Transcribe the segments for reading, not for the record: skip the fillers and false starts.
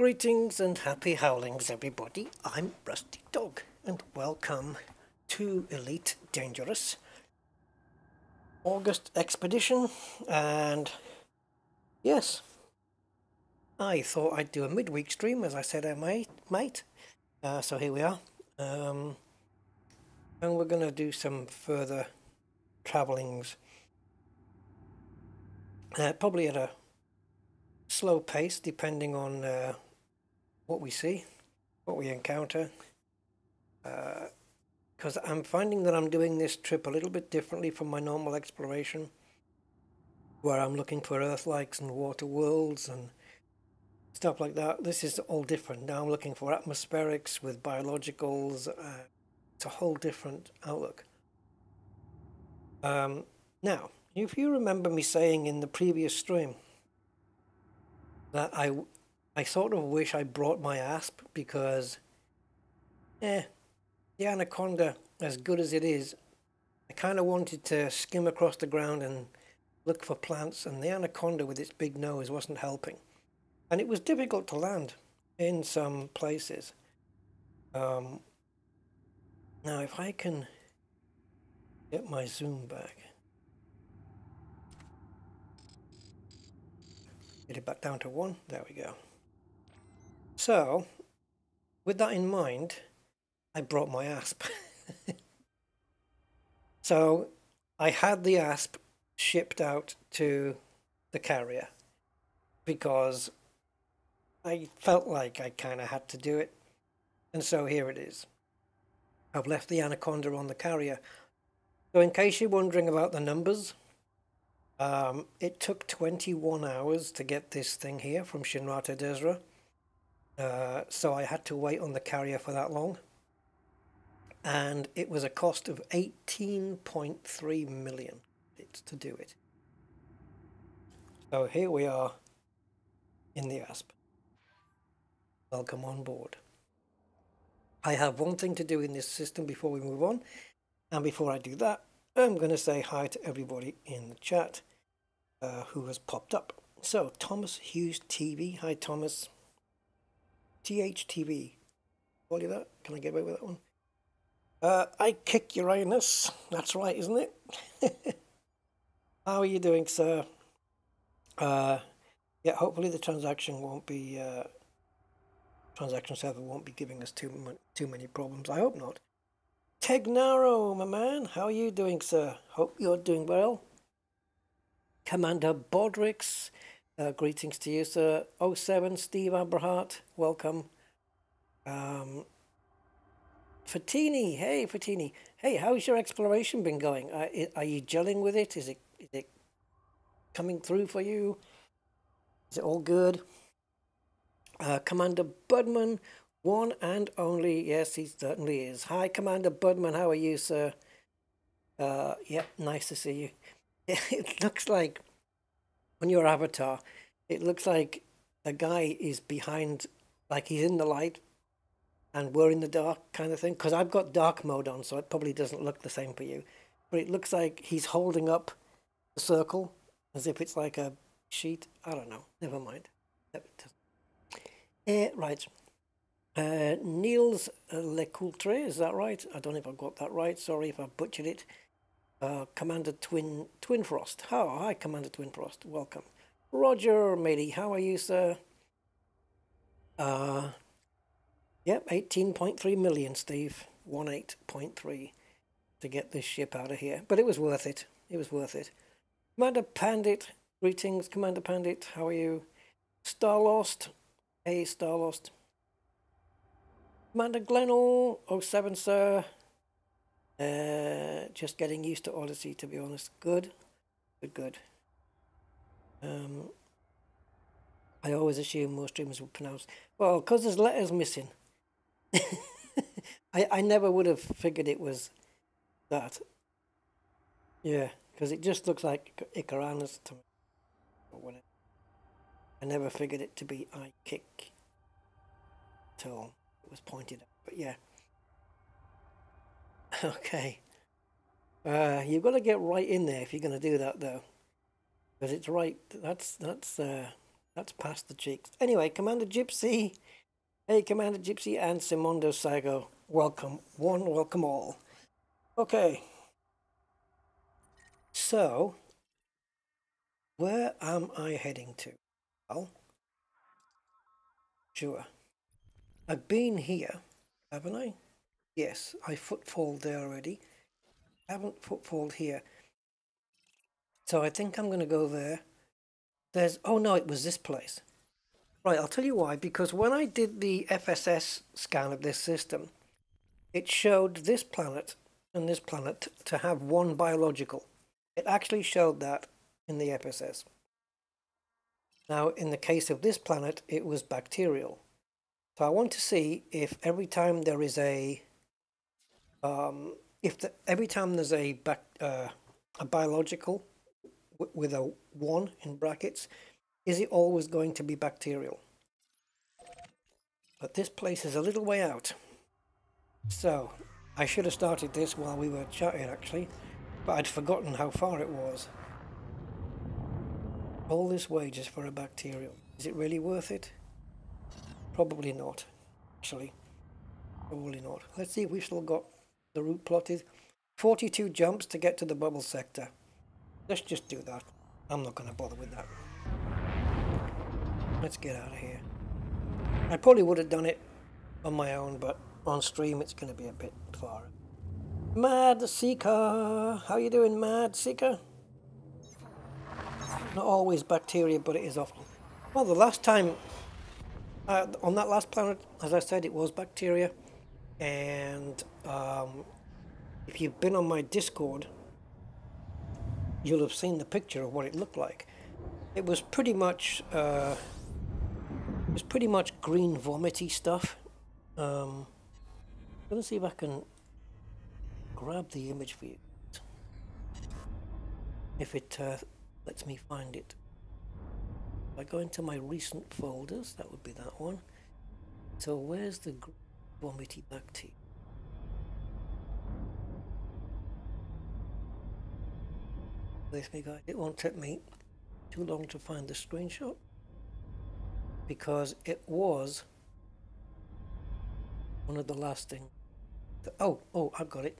Greetings and happy howlings everybody, I'm Rusty Dog and welcome to Elite Dangerous August Expedition. And yes, I thought I'd do a midweek stream as I said I might. So here we are, and we're going to do some further travelings, probably at a slow pace depending on what we see, what we encounter, because I'm finding that I'm doing this trip a little bit differently from my normal exploration, where I'm looking for Earth-likes and water worlds and stuff like that. This is all different. Now I'm looking for atmospherics with biologicals. It's a whole different outlook. Now, if you remember me saying in the previous stream that I sort of wish I brought my ASP, because the Anaconda, as good as it is, I kind of wanted to skim across the ground and look for plants, and the Anaconda with its big nose wasn't helping, and it was difficult to land in some places. Now if I can get my zoom back, get it back down to 1, there we go. So, with that in mind, I brought my ASP. So, I had the ASP shipped out to the carrier, because I felt like I kind of had to do it, and so here it is. I've left the Anaconda on the carrier. So in case you're wondering about the numbers, it took 21 hours to get this thing here from Shinrarta Dezhra, so I had to wait on the carrier for that long, and it was a cost of 18.3 million to do it. So here we are in the ASP. Welcome on board. I have one thing to do in this system before we move on, and before I do that, I'm going to say hi to everybody in the chat who has popped up. So Thomas Hughes TV, hi Thomas. THTV, call you that? Can I get away with that one? I kick Uranus, that's right, isn't it? How are you doing, sir? Yeah, hopefully the transaction won't be transaction server won't be giving us too many problems. I hope not. Tegnaro, my man, how are you doing, sir? Hope you're doing well. Commander Bodrix, greetings to you, sir. 07, Steve Abrahart, welcome. Fatini, hey Fatini. Hey, how's your exploration been going? Are you gelling with it? Is it coming through for you? Is it all good? Commander Budman, one and only, yes, he certainly is. Hi, Commander Budman, how are you, sir? Yep, nice to see you. It looks like, on your avatar, it looks like a guy is behind, like he's in the light, and we're in the dark kind of thing. Because I've got dark mode on, so it probably doesn't look the same for you. But it looks like he's holding up a circle, as if it's like a sheet. I don't know, never mind. Right. Niels Lecoultre, is that right? I don't know if I've got that right. Sorry if I butchered it. Commander Twinfrost. Oh, hi, Commander Twinfrost. Welcome. Roger Mady, how are you, sir? Yep, 18.3 million, Steve. 18.3 to get this ship out of here. But it was worth it. It was worth it. Commander Pandit, greetings, Commander Pandit. How are you? Starlost. Hey, Starlost. Commander Glennell, 07, sir. Just getting used to Odyssey, to be honest. Good. I always assume most streamers would pronounce. Well, because there's letters missing. I never would have figured it was that. Yeah, because it just looks like Icaranus to me. Or whatever. I never figured it to be I kick at all. Was pointed at, but yeah. Okay. You've got to get right in there if you're going to do that, though, because it's right. That's That's past the cheeks. Anyway, Commander Gypsy. Hey, Commander Gypsy and Simondo Saigo. Welcome. One, welcome all. Okay. So, where am I heading to? Well, sure. I've been here, haven't I? Yes, I footfalled there already. I haven't footfalled here. So I think I'm going to go there. There's... oh no, it was this place. Right, I'll tell you why. Because when I did the FSS scan of this system, it showed this planet and this planet to have one biological. It actually showed that in the FSS. Now, in the case of this planet, it was bacterial. So I want to see if every time there is a... every time there's a biological with a 1 in brackets, is it always going to be bacterial? But this place is a little way out. So, I should have started this while we were chatting actually, but I'd forgotten how far it was. All this way just for a bacterial. Is it really worth it? Probably not, actually. Probably not. Let's see if we've still got the route plotted. 42 jumps to get to the bubble sector. Let's just do that. I'm not going to bother with that. Let's get out of here. I probably would have done it on my own, but on stream it's going to be a bit far. Mad Seeker! How you doing, Mad Seeker? Not always bacteria, but it is often. Well, the last time, on that last planet, as I said, it was bacteria. And if you've been on my Discord, you'll have seen the picture of what it looked like. It was pretty much green vomity stuff. Let me see if I can grab the image for you. If it lets me find it. If I go into my recent folders, that would be that one. So where's the green vomity bacteria? This big guy, it won't take me too long to find the screenshot because it was one of the last things. Oh, I've got it.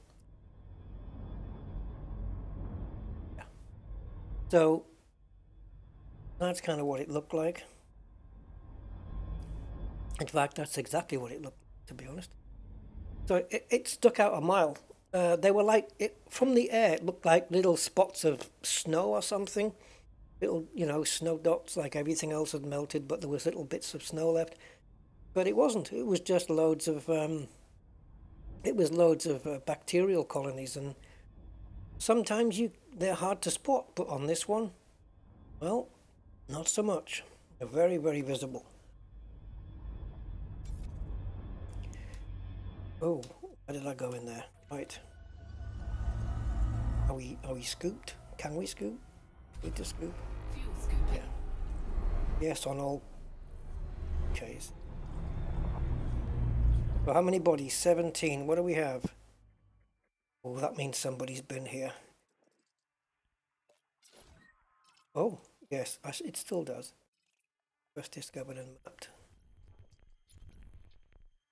Yeah. So that's kind of what it looked like. In fact, that's exactly what it looked like, to be honest. So it stuck out a mile. They were like, from the air, it looked like little spots of snow or something. Little, you know, snow dots, like everything else had melted, but there was little bits of snow left. But it wasn't. It was just loads of, bacterial colonies, and sometimes they're hard to spot, but on this one, well, not so much. They're very, very visible. Oh, why did I go in there? Right. Are we scooped? Can we scoop? Need to scoop? Yeah. Yes on all. Okay. Well, how many bodies? 17. What do we have? Oh, that means somebody's been here. Oh, yes. It still does. First discovered and mapped.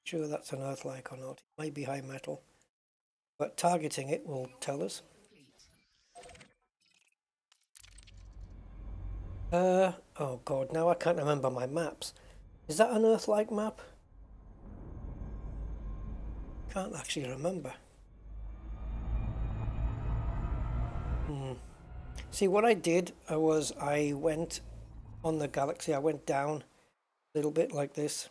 Sure that's an Earth-like or not. It may be high metal. But targeting it will tell us. Oh god, now I can't remember my maps. Is that an Earth-like map? Can't actually remember. See, what I did was I went on the galaxy, I went down a little bit like this,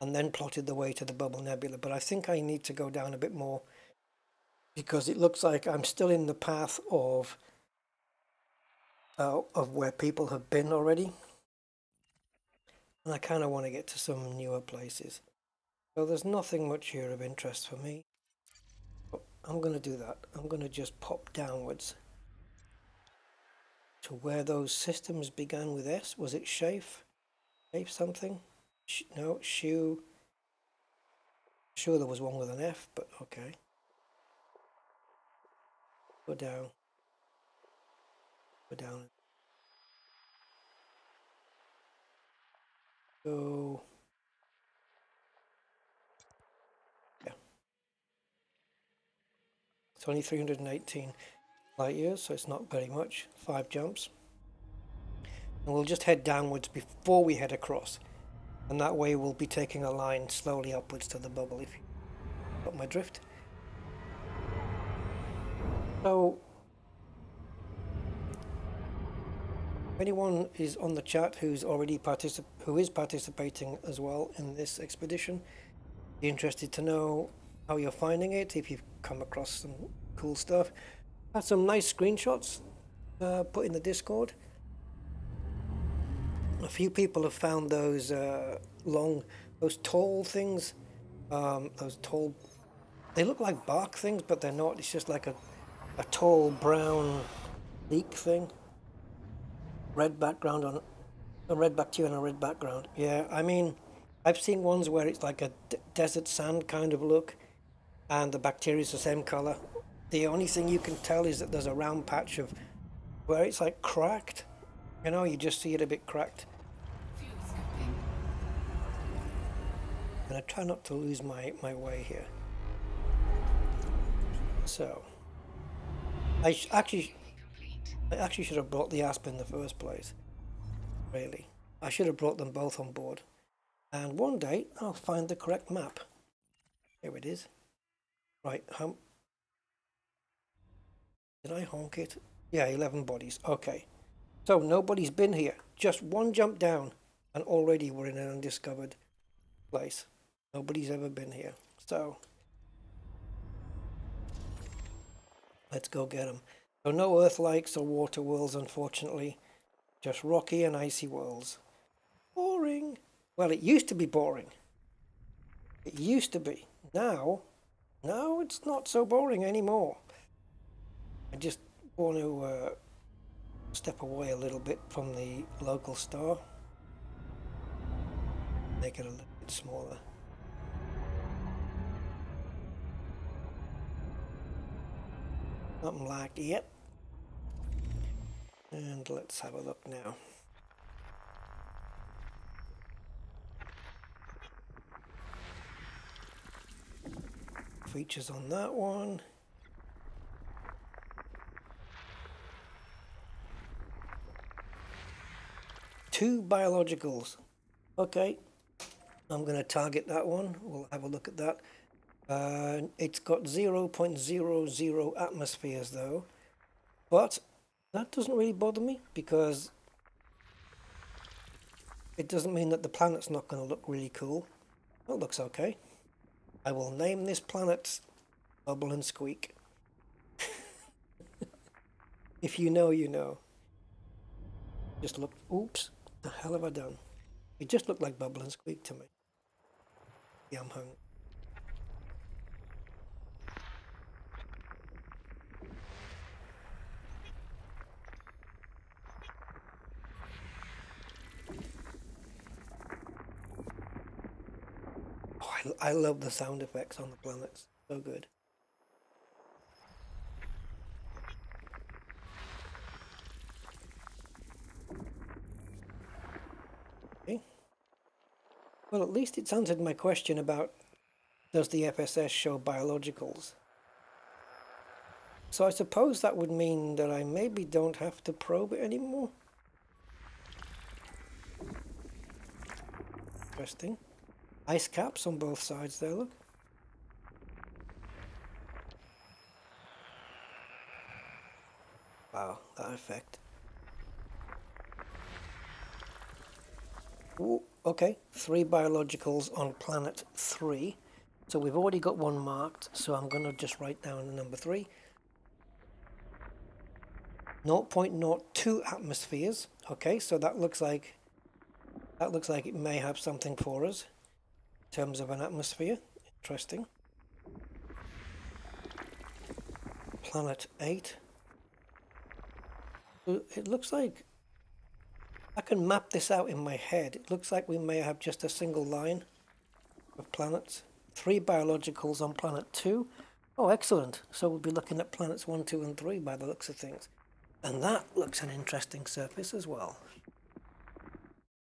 and then plotted the way to the Bubble Nebula. But I think I need to go down a bit more because it looks like I'm still in the path of where people have been already. And I kind of want to get to some newer places. So there's nothing much here of interest for me. But I'm going to do that. I'm going to just pop downwards to where those systems began with S. Was it Shafe? Shafe something? No, Shoe. Sure, there was one with an F, but okay. Go down. Go down. go. Yeah. It's only 318 light years, so it's not very much. 5 jumps. And we'll just head downwards before we head across. And that way we'll be taking a line slowly upwards to the bubble, if you got my drift. So, if anyone is on the chat who's already participating as well in this expedition, be interested to know how you're finding it, if you've come across some cool stuff. Had some nice screenshots put in the Discord. A few people have found those tall things, they look like bark things, but they're not. It's just like a tall brown leek thing. Red background on a red bacteria and a red background. Yeah, I mean, I've seen ones where it's like a desert sand kind of look, and the bacteria is the same color. The only thing you can tell is that there's a round patch of where it's like cracked. You know, you just see it a bit cracked. And I try not to lose my way here. So, I actually should have brought the ASP in the first place. Really, I should have brought them both on board. And one day I'll find the correct map. Here it is. Right, did I honk it? Yeah, 11 bodies. Okay. So nobody's been here. Just one jump down and already we're in an undiscovered place. Nobody's ever been here. So let's go get them. So no earth likes or water worlds, unfortunately. Just rocky and icy worlds. Boring. Well, it used to be boring. It used to be. Now it's not so boring anymore. I just want to step away a little bit from the local star, make it a little bit smaller. Nothing like it. And let's have a look now. Features on that one. Two biologicals. Okay, I'm going to target that one. We'll have a look at that. It's got 0.00 atmospheres though, but that doesn't really bother me because it doesn't mean that the planet's not going to look really cool. That looks okay. I will name this planet Bubble and Squeak. If you know, you know. Just look. Oops. The hell have I done? It just looked like Bubble and Squeak to me. Yeah, I'm hungry. Oh, I love the sound effects on the planets. So good. Well, at least it's answered my question about does the FSS show biologicals? So I suppose that would mean that I maybe don't have to probe it anymore. Interesting. Ice caps on both sides there, look. Wow, that effect. Ooh. Okay, 3 biologicals on planet 3. So we've already got one marked, so I'm going to just write down the number 3. 0.02 atmospheres. Okay, so that looks like it may have something for us in terms of an atmosphere. Interesting. Planet 8. It looks like I can map this out in my head. It looks like we may have just a single line of planets. 3 biologicals on planet 2. Oh, excellent. So we'll be looking at planets 1, 2, and 3 by the looks of things. And that looks an interesting surface as well.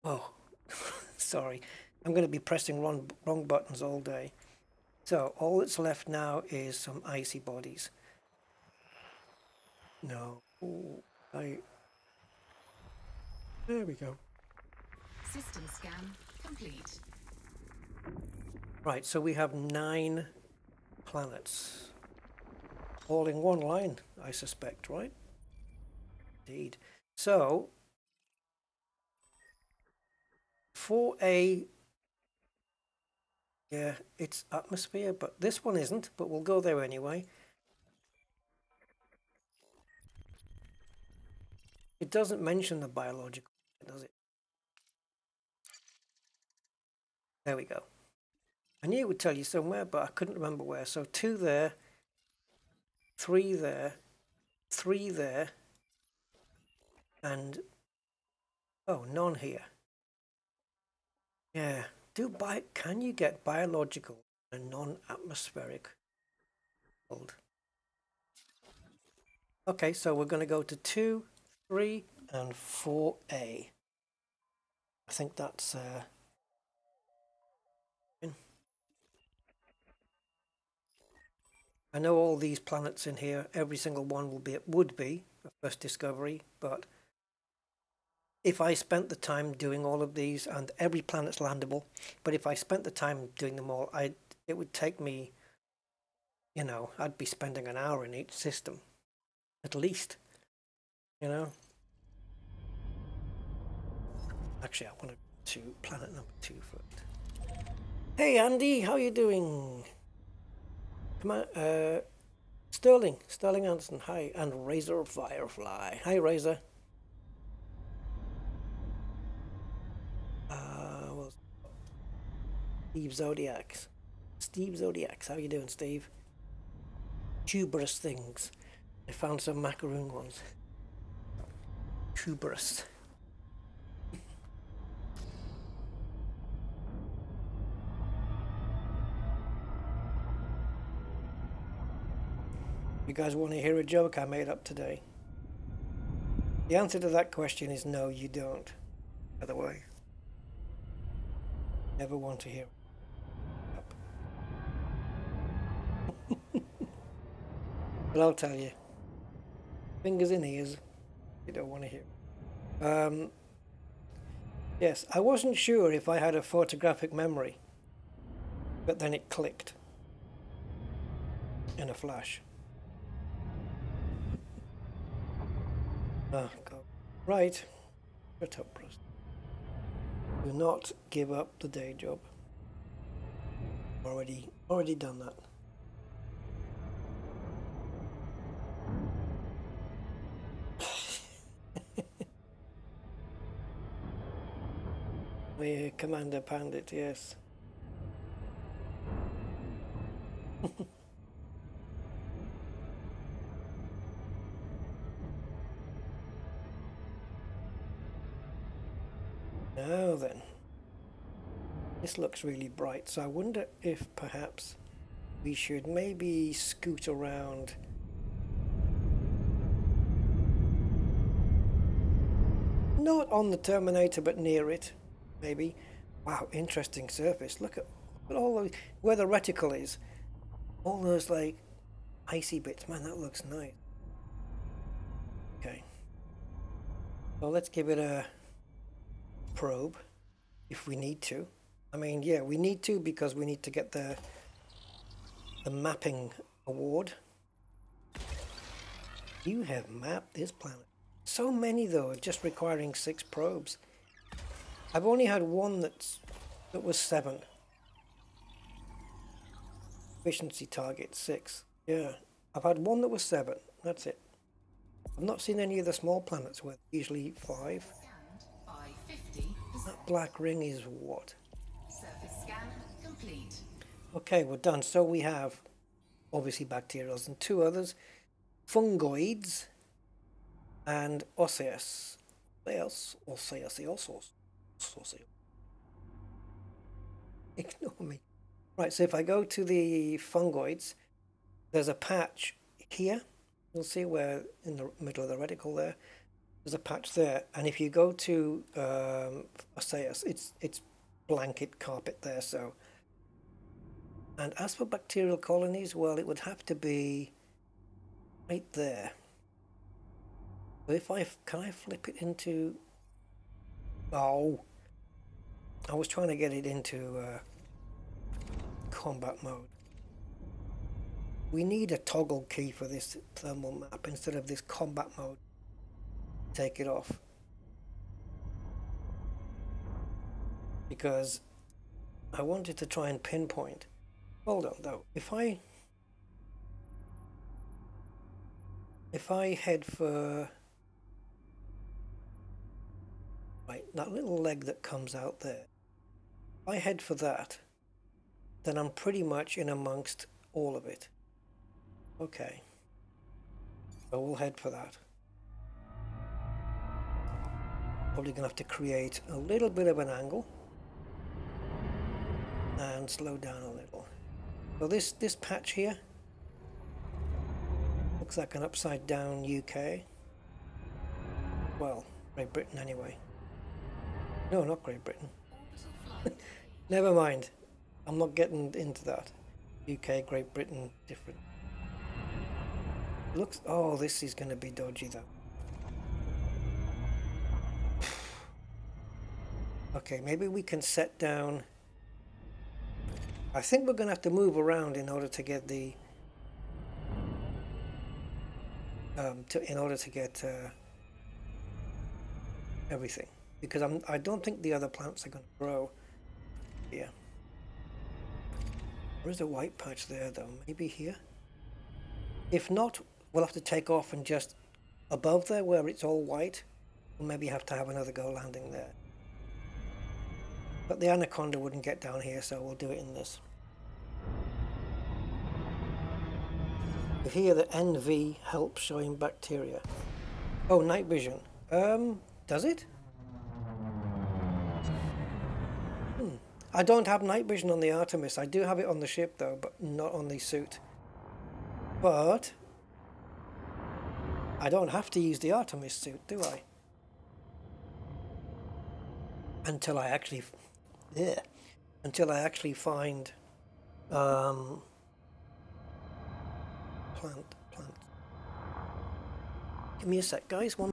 Oh, sorry. I'm going to be pressing wrong buttons all day. So all that's left now is some icy bodies. No. Ooh, there we go. System scan complete. Right, so we have 9 planets. All in one line, I suspect, right? Indeed. So, 4A, yeah, it's atmosphere, but this one isn't, but we'll go there anyway. It doesn't mention the biological, does it? There we go. I knew it would tell you somewhere, but I couldn't remember where. So 2 there, 3 there, 3 there, and, oh, none here. Yeah, can you get biological and non-atmospheric world? Okay, so we're going to go to 2, 3, and 4A. I think that's... I know all these planets in here, every single one would be a first discovery, but if I spent the time doing all of these, and every planet's landable, but if I spent the time doing them all, it would take me, you know, I'd be spending an hour in each system, at least, you know. Actually, I want to do planet number 2 first. Hey Andy, how are you doing? Come on, Sterling Anderson, hi, and Razor Firefly. Hi, Razor. Well, Steve Zodiacs, how you doing, Steve? Tuberous things. I found some macaroon ones. Tuberous. You guys want to hear a joke I made up today? The answer to that question is no, you don't. By the way, never want to hear it. But I'll tell you, fingers in ears, you don't want to hear it. Yes, I wasn't sure if I had a photographic memory, but then it clicked in a flash. Oh, God. Right. Shut up, Bruce. Do not give up the day job. Already done that. We're Commander Pandit, yes. Now then, this looks really bright, so I wonder if perhaps we should maybe scoot around. Not on the Terminator, but near it, maybe. Wow, interesting surface. Look at all those, where the reticle is. All those, like, icy bits. Man, that looks nice. Okay. So let's give it a... probe if we need to. I mean, yeah, we need to, because we need to get the mapping award. You have mapped this planet. So many though, just requiring 6 probes. I've only had one that was 7. Efficiency target 6. Yeah, I've had one that was 7. That's it. I've not seen any of the small planets where usually 5. That black ring is what? Surface scan complete. Okay, we're done. So we have obviously bacterials and 2 others, fungoids and Osseus. Osseus. Ignore me. Right, so if I go to the fungoids, there's a patch here. You'll see where in the middle of the reticle there. There's a patch there, and if you go to Osseus, it's blanket carpet there. So, and as for bacterial colonies, well, it would have to be right there. But if I can, I flip it into, oh, I was trying to get it into combat mode. We need a toggle key for this thermal map instead of this combat mode. Take it off. Because I wanted to try and pinpoint. Hold on though, if I head for, right, that little leg that comes out there, if I head for that, then I'm pretty much in amongst all of it. Okay, so we'll head for that. Probably gonna have to create a little bit of an angle and slow down a little. So this patch here looks like an upside down UK, well, Great Britain anyway. No, not Great Britain. Never mind, I'm not getting into that. UK, Great Britain, different. Looks, oh, this is going to be dodgy though. Okay, maybe we can set down. I think we're going to have to move around in order to get the everything, because I don't think the other plants are going to grow here. There is a white patch there though, maybe here. If not, we'll have to take off and just above there where it's all white, we'll maybe have to have another go landing there. But the Anaconda wouldn't get down here, so we'll do it in this. Here the NV helps showing bacteria. Oh, night vision. Does it? I don't have night vision on the Artemis. I do have it on the ship though, but not on the suit. But I don't have to use the Artemis suit, do I? Until I actually, yeah, until I actually find plant. Give me a sec, guys. One.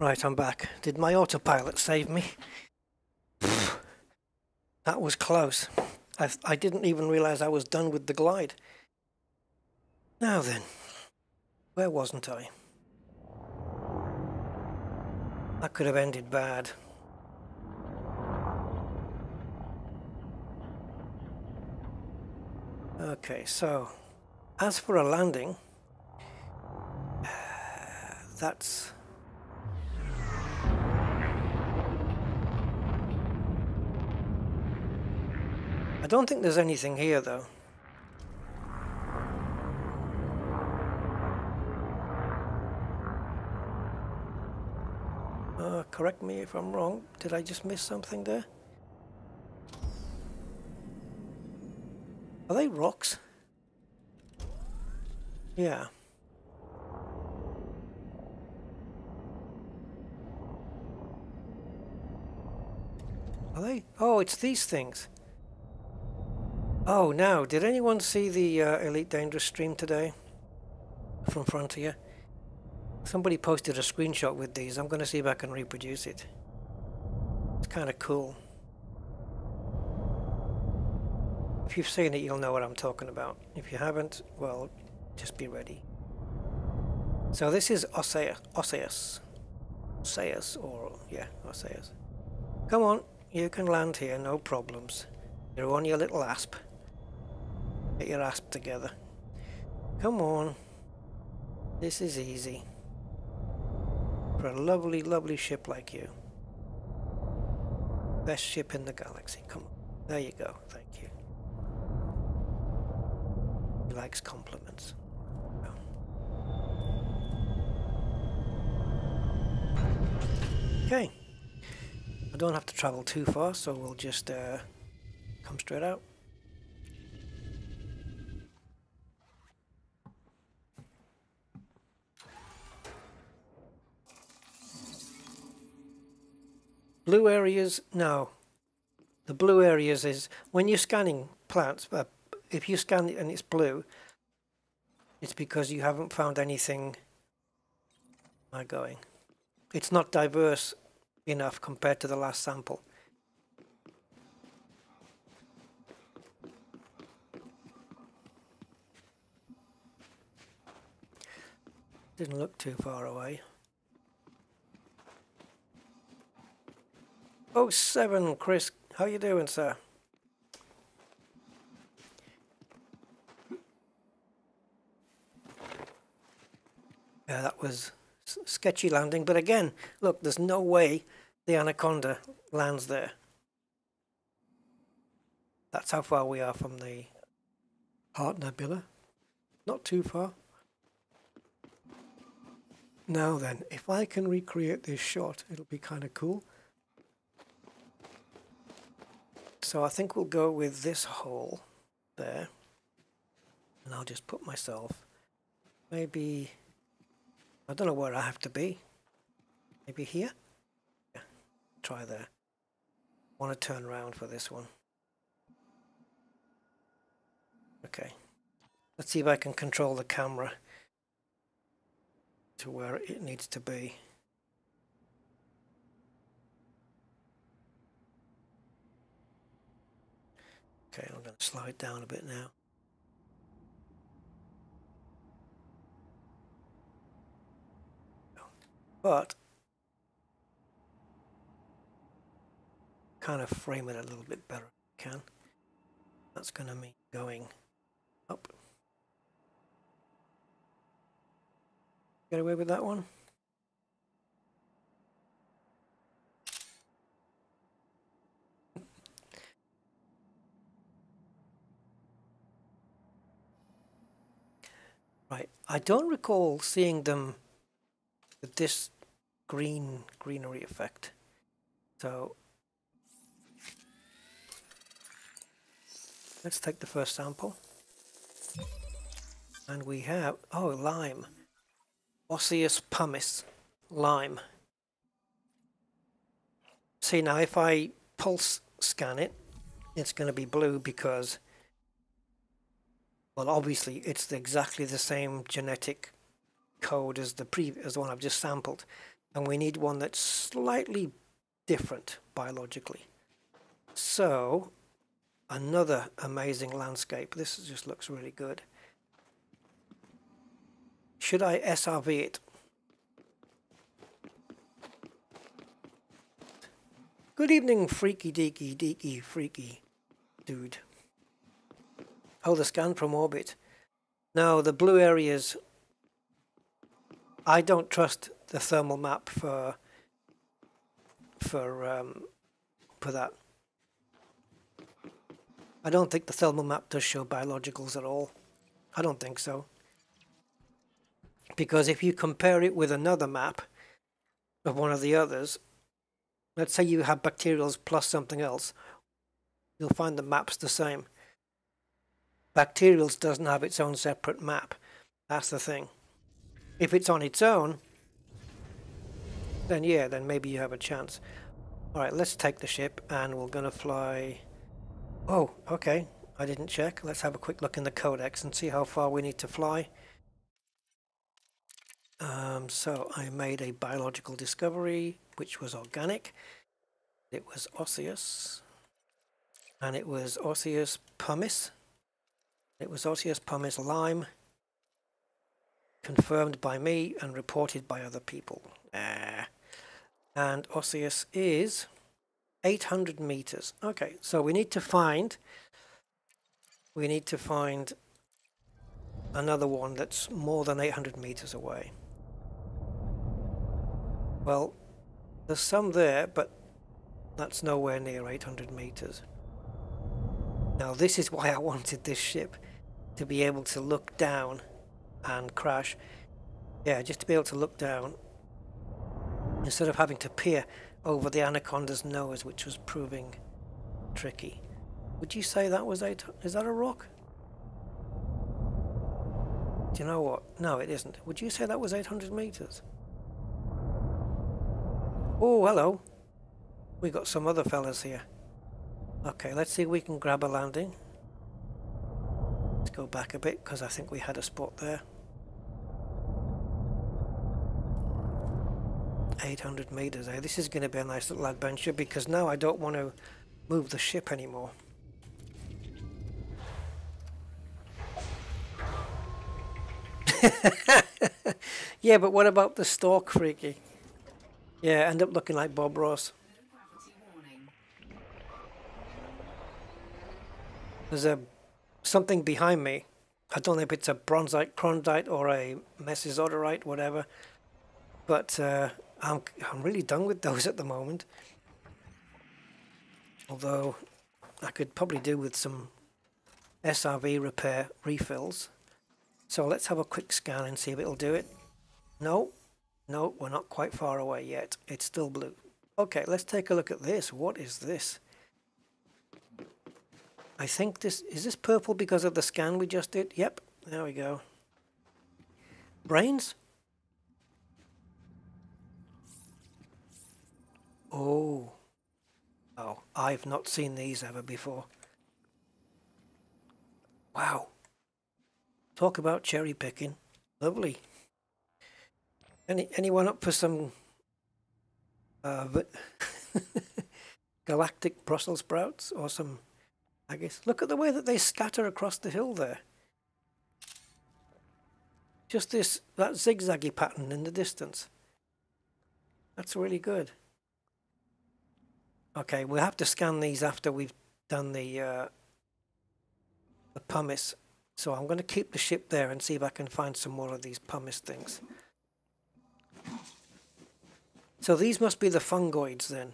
Right, I'm back. Did my autopilot save me? That was close. I didn't even realize I was done with the glide. Now then, where wasn't I? That could have ended bad. Okay, so as for a landing, that's... I don't think there's anything here though. Correct me if I'm wrong. Did I just miss something there? Are they rocks? Yeah. Are they? Oh, it's these things. Oh, now, did anyone see the Elite Dangerous stream today from Frontier? Somebody posted a screenshot with these. I'm going to see if I can reproduce it. It's kind of cool. If you've seen it, you'll know what I'm talking about. If you haven't, well, just be ready. So this is Osseus, or yeah, Osseus. Come on, you can land here, no problems. You're on your little ASP. Get your ASP together. Come on. This is easy. For a lovely, lovely ship like you. Best ship in the galaxy. Come on. There you go. Thank you. He likes compliments. Okay, I don't have to travel too far, so we'll just come straight out. Blue areas, no. The blue areas is when you're scanning plants, but if you scan it and it's blue, it's because you haven't found anything. Where am I going? It's not diverse enough compared to the last sample. Didn't look too far away. 07, Chris, how you doing, sir? Yeah, that was sketchy landing, but again, look, there's no way the Anaconda lands there. That's how far we are from the Heart Nebula. Not too far. Now then, if I can recreate this shot, it'll be kind of cool. So I think we'll go with this hole there, and I'll just put myself maybe... I don't know where I have to be. Maybe here? Yeah, try there. I want to turn around for this one. Okay. Let's see if I can control the camera to where it needs to be. Okay, I'm going to slide down a bit now. But kind of frame it a little bit better if I can. That's going to mean going up. Get away with that one. Right, I don't recall seeing them with this greenery effect. So let's take the first sample, and we have lime, Osseus pumice, lime. See, now if I pulse scan it, it's going to be blue because, well, obviously it's exactly the same genetic code as the one I've just sampled. And we need one that's slightly different biologically. So, another amazing landscape. This just looks really good. Should I SRV it? Good evening, freaky deaky deaky freaky dude. Oh, the scan from orbit. No, the blue areas. I don't trust the thermal map for that. I don't think the thermal map does show biologicals at all. I don't think so. Because if you compare it with another map of one of the others, let's say you have bacterials plus something else, you'll find the map's the same. Bacterials doesn't have its own separate map. That's the thing. If it's on its own, then yeah, then maybe you have a chance. Alright, let's take the ship, and we're going to fly... Oh, okay, I didn't check. Let's have a quick look in the codex and see how far we need to fly. So, I made a biological discovery, which was organic. It was Osseus. and it was Osseus pumice. It was Osseus pumice lime, confirmed by me and reported by other people. And Osseus is 800 meters. Okay, so we need to find another one that's more than 800 meters away. Well, there's some there, but that's nowhere near 800 meters. Now this is why I wanted this ship, to be able to look down and crash. Yeah, just to be able to look down instead of having to peer over the Anaconda's nose, which was proving tricky. Would you say that was eight? Is that a rock? Do you know what? No, it isn't. Would you say that was 800 meters? Oh, hello. We got some other fellas here. Okay, let's see if we can grab a landing. Let's go back a bit, because I think we had a spot there. 800 meters, eh? This is going to be a nice little adventure, because now I don't want to move the ship anymore. Yeah, but what about the stalk, Freaky? Yeah, end up looking like Bob Ross. There's something behind me. I don't know if it's a bronzite, crondite, or a mesozoterite, whatever. But I'm really done with those at the moment. Although I could probably do with some SRV repair refills. So let's have a quick scan and see if it'll do it. No, no, we're not quite far away yet. It's still blue. Okay, let's take a look at this. What is this? I think this is this purple because of the scan we just did. Yep, there we go. Brains? Oh. Oh, I've not seen these ever before. Wow. Talk about cherry picking. Lovely. Anyone up for some galactic Brussels sprouts or some, I guess. Look at the way that they scatter across the hill there. Just this, that zigzaggy pattern in the distance. That's really good. Okay, we'll have to scan these after we've done the pumice. So I'm going to keep the ship there and see if I can find some more of these pumice things. So these must be the fungoids then.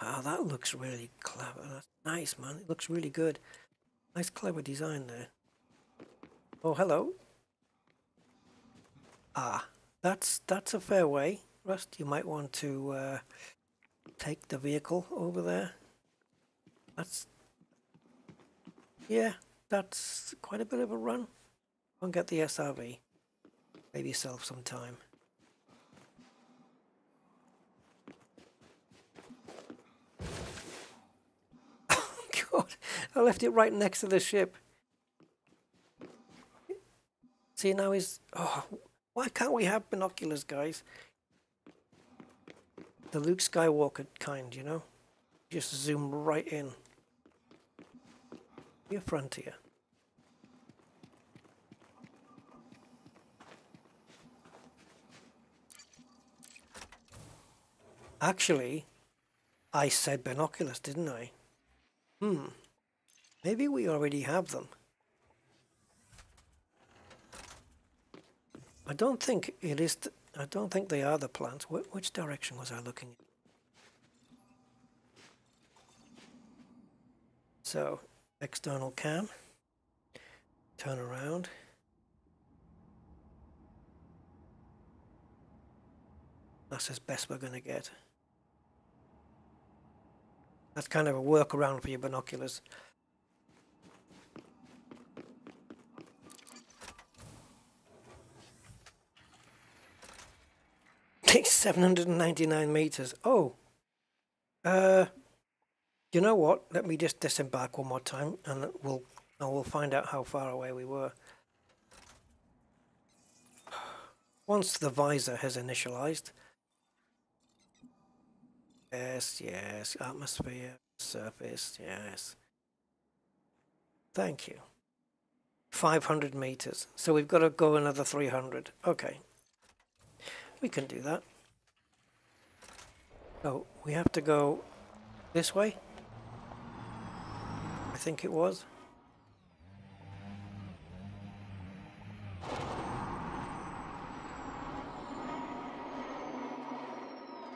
Oh, that looks really clever. That's nice, man. It looks really good. Nice, clever design there. Oh, hello. Ah, that's a fair way. Rust, you might want to take the vehicle over there. That's... yeah, that's quite a bit of a run. Go and get the SRV. Save yourself some time. God, I left it right next to the ship. See, now he's... oh, why can't we have binoculars, guys? The Luke Skywalker kind, you know? Just zoom right in. Your Frontier. Actually, I said binoculars, didn't I? Hmm, maybe we already have them. I don't think it is, I don't think they are the plants. Which direction was I looking at? So, external cam, turn around. That's as best we're going to get. That's kind of a workaround for your binoculars. Takes 799 meters. Oh, you know what? Let me just disembark one more time, and we'll find out how far away we were. Once the visor has initialized. Yes, yes, atmosphere, surface, yes. Thank you. 500 meters. So we've got to go another 300. Okay. We can do that. Oh, we have to go this way? I think it was.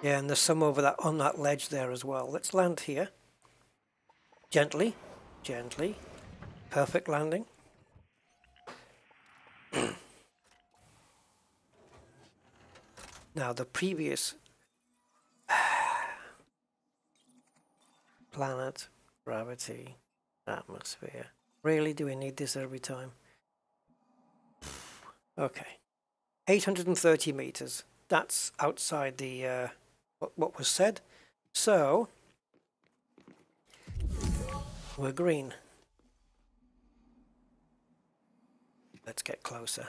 Yeah, and there's some over that on that ledge there as well. Let's land here. Gently. Gently. Perfect landing. Now, the previous planet, gravity, atmosphere. Really, do we need this every time? Okay. 830 meters. That's outside the what was said. So, we're green. Let's get closer.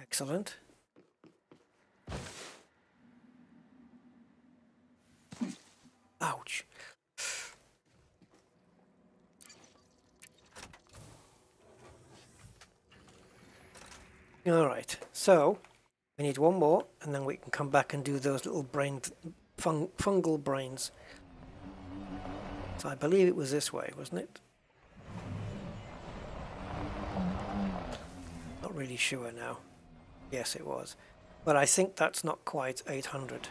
Excellent. Ouch. All right, so we need one more, and then we can come back and do those little brain fungal brains. So I believe it was this way, wasn't it? Not really sure now. Yes, it was. But I think that's not quite 800.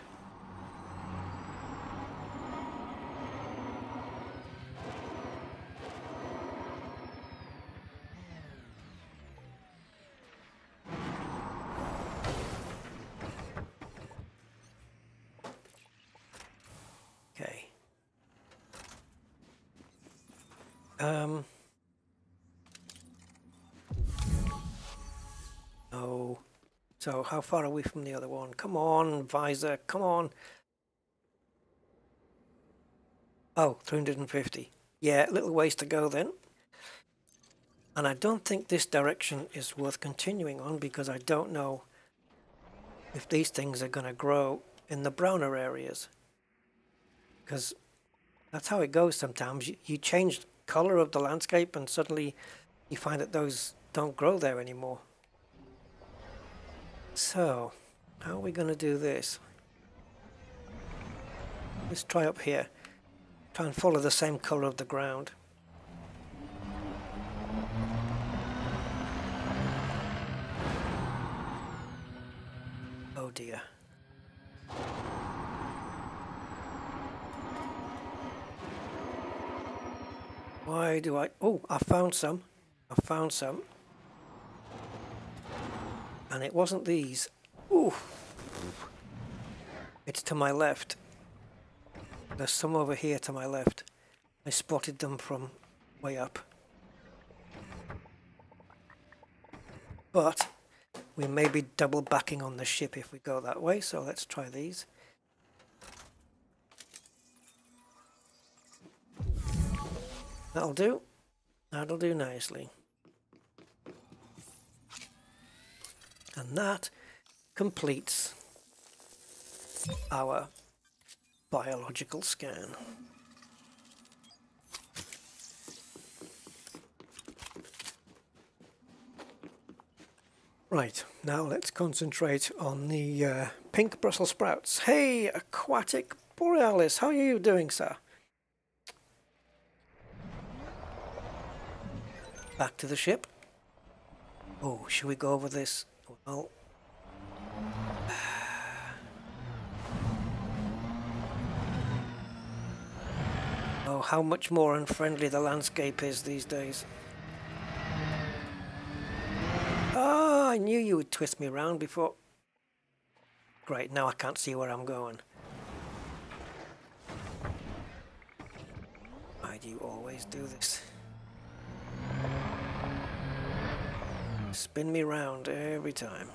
Okay. No. So how far are we from the other one? Come on, visor, come on. Oh, 350. Yeah, a little ways to go then. And I don't think this direction is worth continuing on because I don't know if these things are going to grow in the browner areas. Because that's how it goes sometimes. You change the colour of the landscape and suddenly you find that those don't grow there anymore. So, how are we going to do this? Let's try up here. Try and follow the same colour of the ground. Oh dear. Why do I... Oh, I found some. I found some. And it wasn't these. Ooh. It's to my left. There's some over here to my left. I spotted them from way up. But we may be double backing on the ship if we go that way, so let's try these. That'll do. That'll do nicely. And that completes our biological scan. Right, now let's concentrate on the pink Brussels sprouts. Hey, Aquatic Borealis, how are you doing, sir? Back to the ship. Oh, should we go over this? Well, oh, how much more unfriendly the landscape is these days. Oh, I knew you would twist me round before. Great, now I can't see where I'm going. Why do you always do this? Spin me round every time.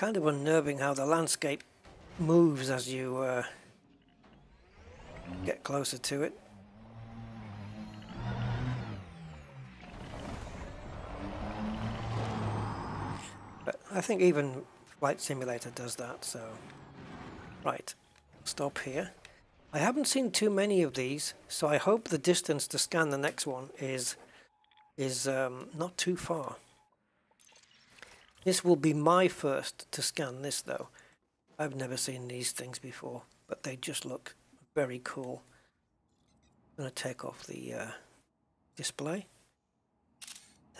kind of unnerving how the landscape moves as you get closer to it. But I think even Flight Simulator does that, so... Right, stop here. I haven't seen too many of these, so I hope the distance to scan the next one is not too far. This will be my first to scan this, though. I've never seen these things before, but they just look very cool. I'm going to take off the display.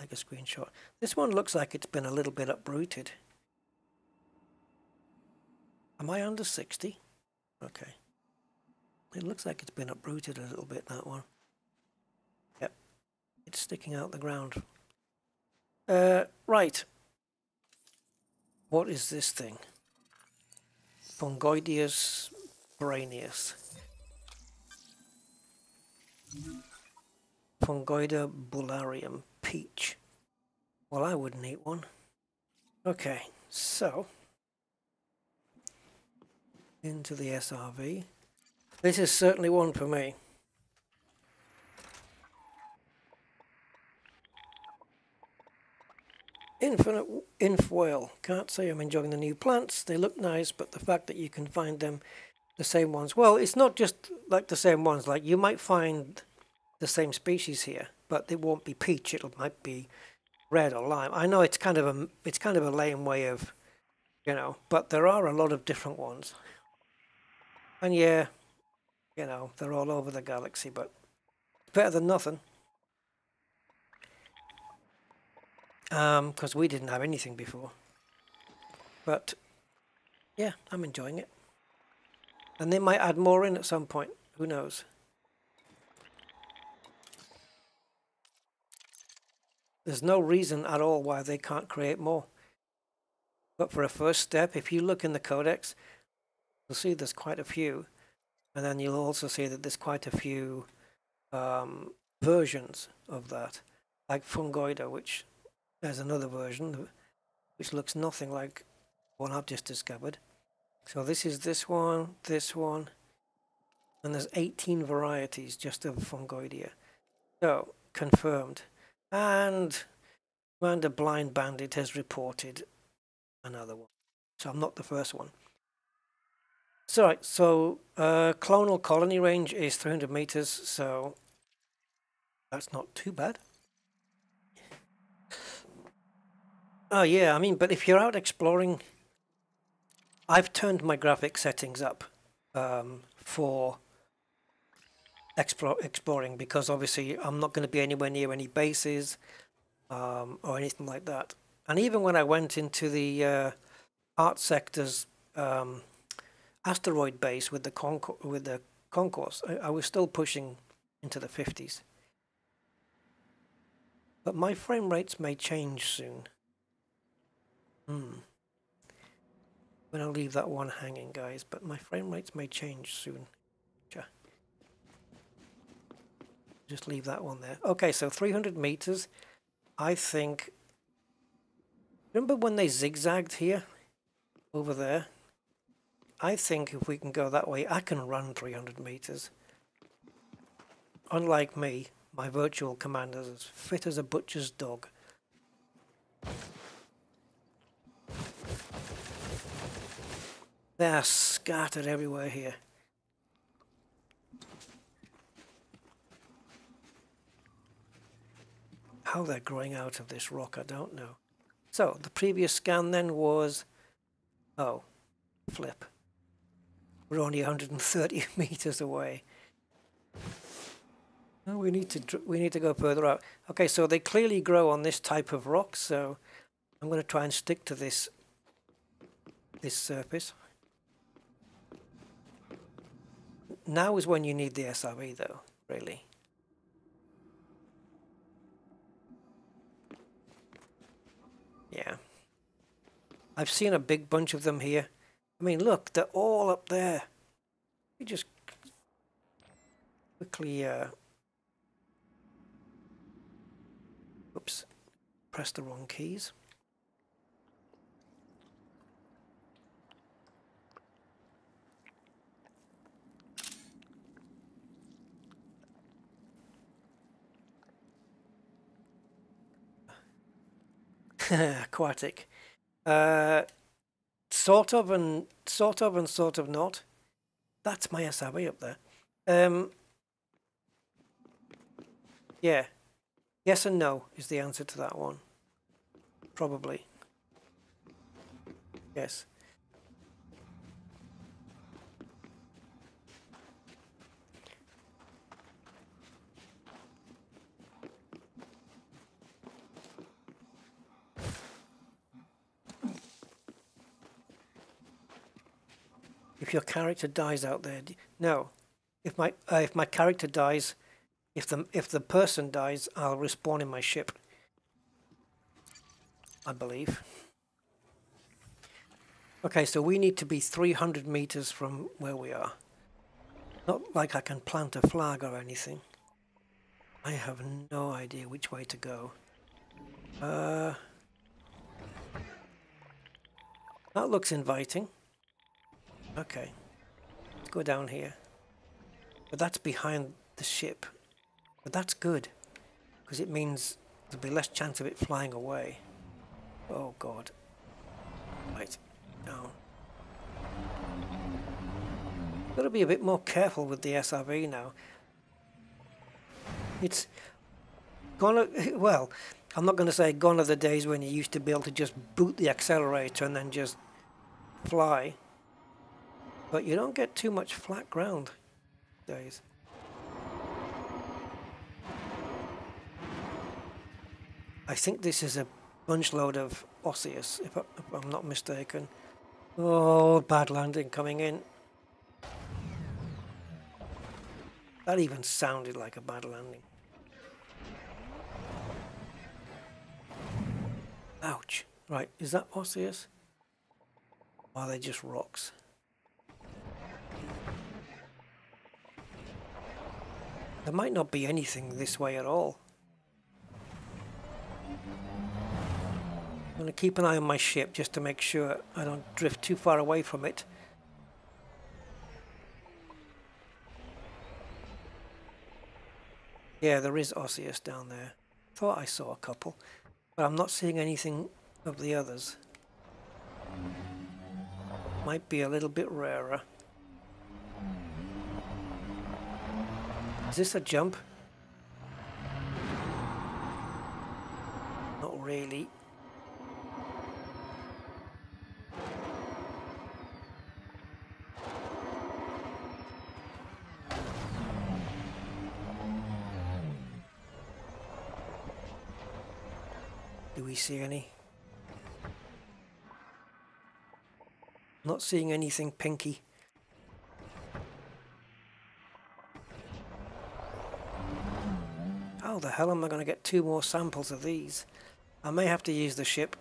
Take a screenshot. This one looks like it's been a little bit uprooted. Am I under 60? Okay. It looks like it's been uprooted a little bit, that one. Yep. It's sticking out the ground. Right. What is this thing? Fungoideus Brainius. Fungoida Bullarium Peach. Well, I wouldn't eat one. Okay, so... into the SRV. This is certainly one for me. Infinite Inf Whale. Can't say I'm enjoying the new plants. They look nice, but the fact that you can find them, the same ones. Well, it's not just like the same ones. Like, you might find the same species here, but it won't be peach. It might be red or lime. I know it's kind of a lame way of, you know, but there are a lot of different ones. And yeah, you know, they're all over the galaxy, but better than nothing. Because we didn't have anything before. But yeah, I'm enjoying it. And they might add more in at some point, who knows. There's no reason at all why they can't create more. But for a first step, if you look in the codex, you'll see there's quite a few, and then you'll also see that there's quite a few versions of that, like Fungoida, which there's another version which looks nothing like one I've just discovered. So this is this one, and there's 18 varieties just of Fungoida. So, confirmed. And Commander Blind Bandit has reported another one. So I'm not the first one. So, right, so clonal colony range is 300 meters, so that's not too bad. Oh yeah, I mean, but if you're out exploring, I've turned my graphic settings up for exploring, because obviously I'm not going to be anywhere near any bases or anything like that. And even when I went into the art sector's asteroid base with the concourse, I was still pushing into the 50s. But my frame rates may change soon. I'm going to leave that one hanging, guys, but my frame rates may change soon. Just leave that one there. Okay, so 300 meters, I think. Remember when they zigzagged here? Over there? I think if we can go that way, I can run 300 meters. Unlike me, my virtual commander's as fit as a butcher's dog. They are scattered everywhere here. How they're growing out of this rock, I don't know. So, the previous scan then was... Oh, flip. We're only 130 meters away. No, we need to go further out. Okay, so they clearly grow on this type of rock, so I'm going to try and stick to this surface. Now is when you need the SRV, though, really. Yeah. I've seen a big bunch of them here. I mean, look, they're all up there. We just quickly, oops, pressed the wrong keys. Aquatic. Sort of not. That's my SRV up there. Yeah. Yes and no is the answer to that one. Probably. Yes. If your character dies out there, no. If my character dies, if the person dies, I'll respawn in my ship. I believe. Okay, so we need to be 300 meters from where we are. Not like I can plant a flag or anything. I have no idea which way to go. That looks inviting. Okay, let's go down here. But that's behind the ship. But that's good, because it means there'll be less chance of it flying away. Oh God. Right. Down. Got to be a bit more careful with the SRV now. It's gone. Well, I'm not going to say gone are the days when you used to be able to just boot the accelerator and then just fly, but you don't get too much flat ground these days. I think this is a bunch load of Osseus, if I'm not mistaken. Oh, bad landing coming in. That even sounded like a bad landing. Ouch. Right, is that Osseus? Or are they just rocks? There might not be anything this way at all. I'm going to keep an eye on my ship just to make sure I don't drift too far away from it. Yeah, there is Osseus down there. Thought I saw a couple, but I'm not seeing anything of the others. Might be a little bit rarer. Is this a jump? Not really. Do we see any? Not seeing anything pinky. How the hell am I going to get two more samples of these? I may have to use the ship.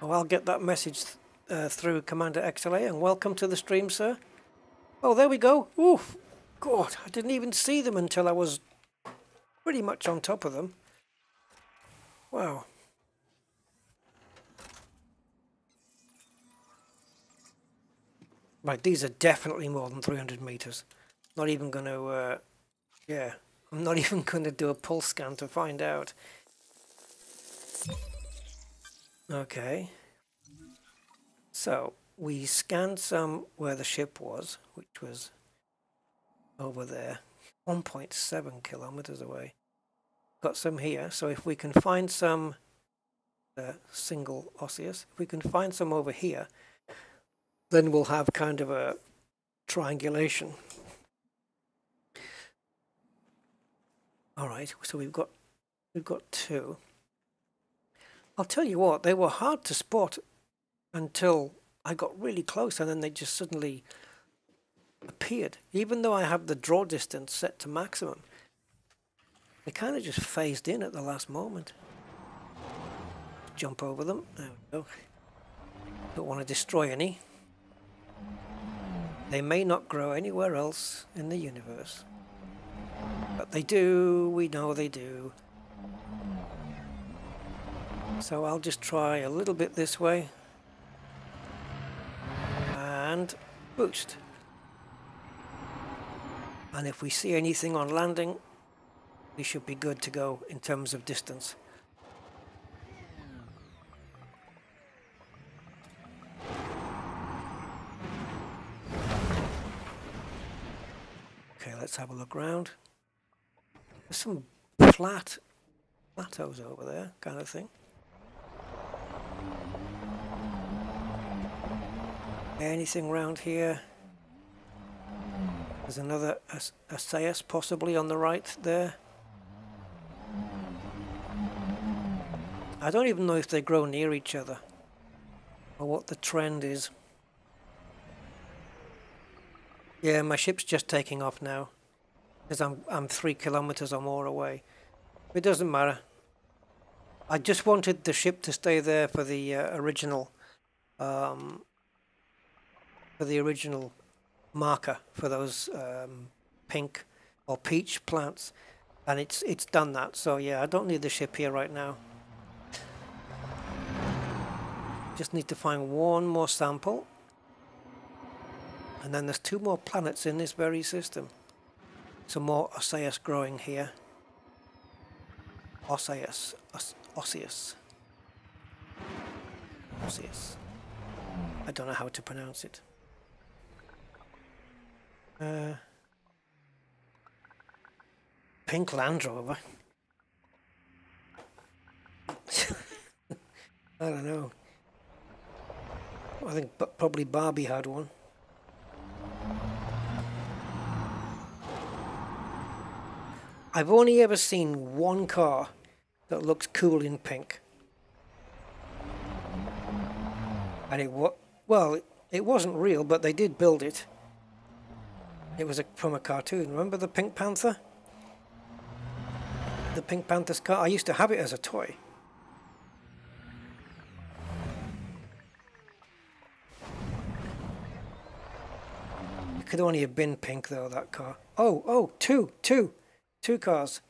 Oh, I'll get that message through Commander XLA, and welcome to the stream, sir. Oh, there we go. Oof. God, I didn't even see them until I was pretty much on top of them. Wow. Right, these are definitely more than 300 meters. Not even going to, yeah, I'm not even going to do a pulse scan to find out. Okay. So, we scanned some where the ship was, which was over there, 1.7 kilometers away. Got some here, so if we can find some single Osseus, if we can find some over here, then we'll have kind of a triangulation. All right, so we've got two. I'll tell you what, they were hard to spot until I got really close, and then they just suddenly appeared. Even though I have the draw distance set to maximum, they kind of just phased in at the last moment. Jump over them. There we go. Don't want to destroy any. They may not grow anywhere else in the universe, but they do. We know they do. So I'll just try a little bit this way. And boost. And if we see anything on landing, we should be good to go in terms of distance. Okay, let's have a look round. There's some flat plateaus over there, kind of thing. Anything round here? There's another Osseus possibly on the right there. I don't even know if they grow near each other or what the trend is. Yeah, my ship's just taking off now because I'm 3 kilometers or more away. It doesn't matter. I just wanted the ship to stay there for the original marker for those pink or peach plants, and it's done that. So yeah, I don't need the ship here right now. Just need to find one more sample, and then there's 2 more planets in this very system. Some more Osseus growing here. Osseus. I don't know how to pronounce it. Pink Land Rover. I don't know. I think probably Barbie had one. I've only ever seen one car that looks cool in pink. And it wasn't real, but they did build it. It was from a cartoon. Remember the Pink Panther? The Pink Panther's car. I used to have it as a toy. It could only have been pink though, that car. Oh, two cars.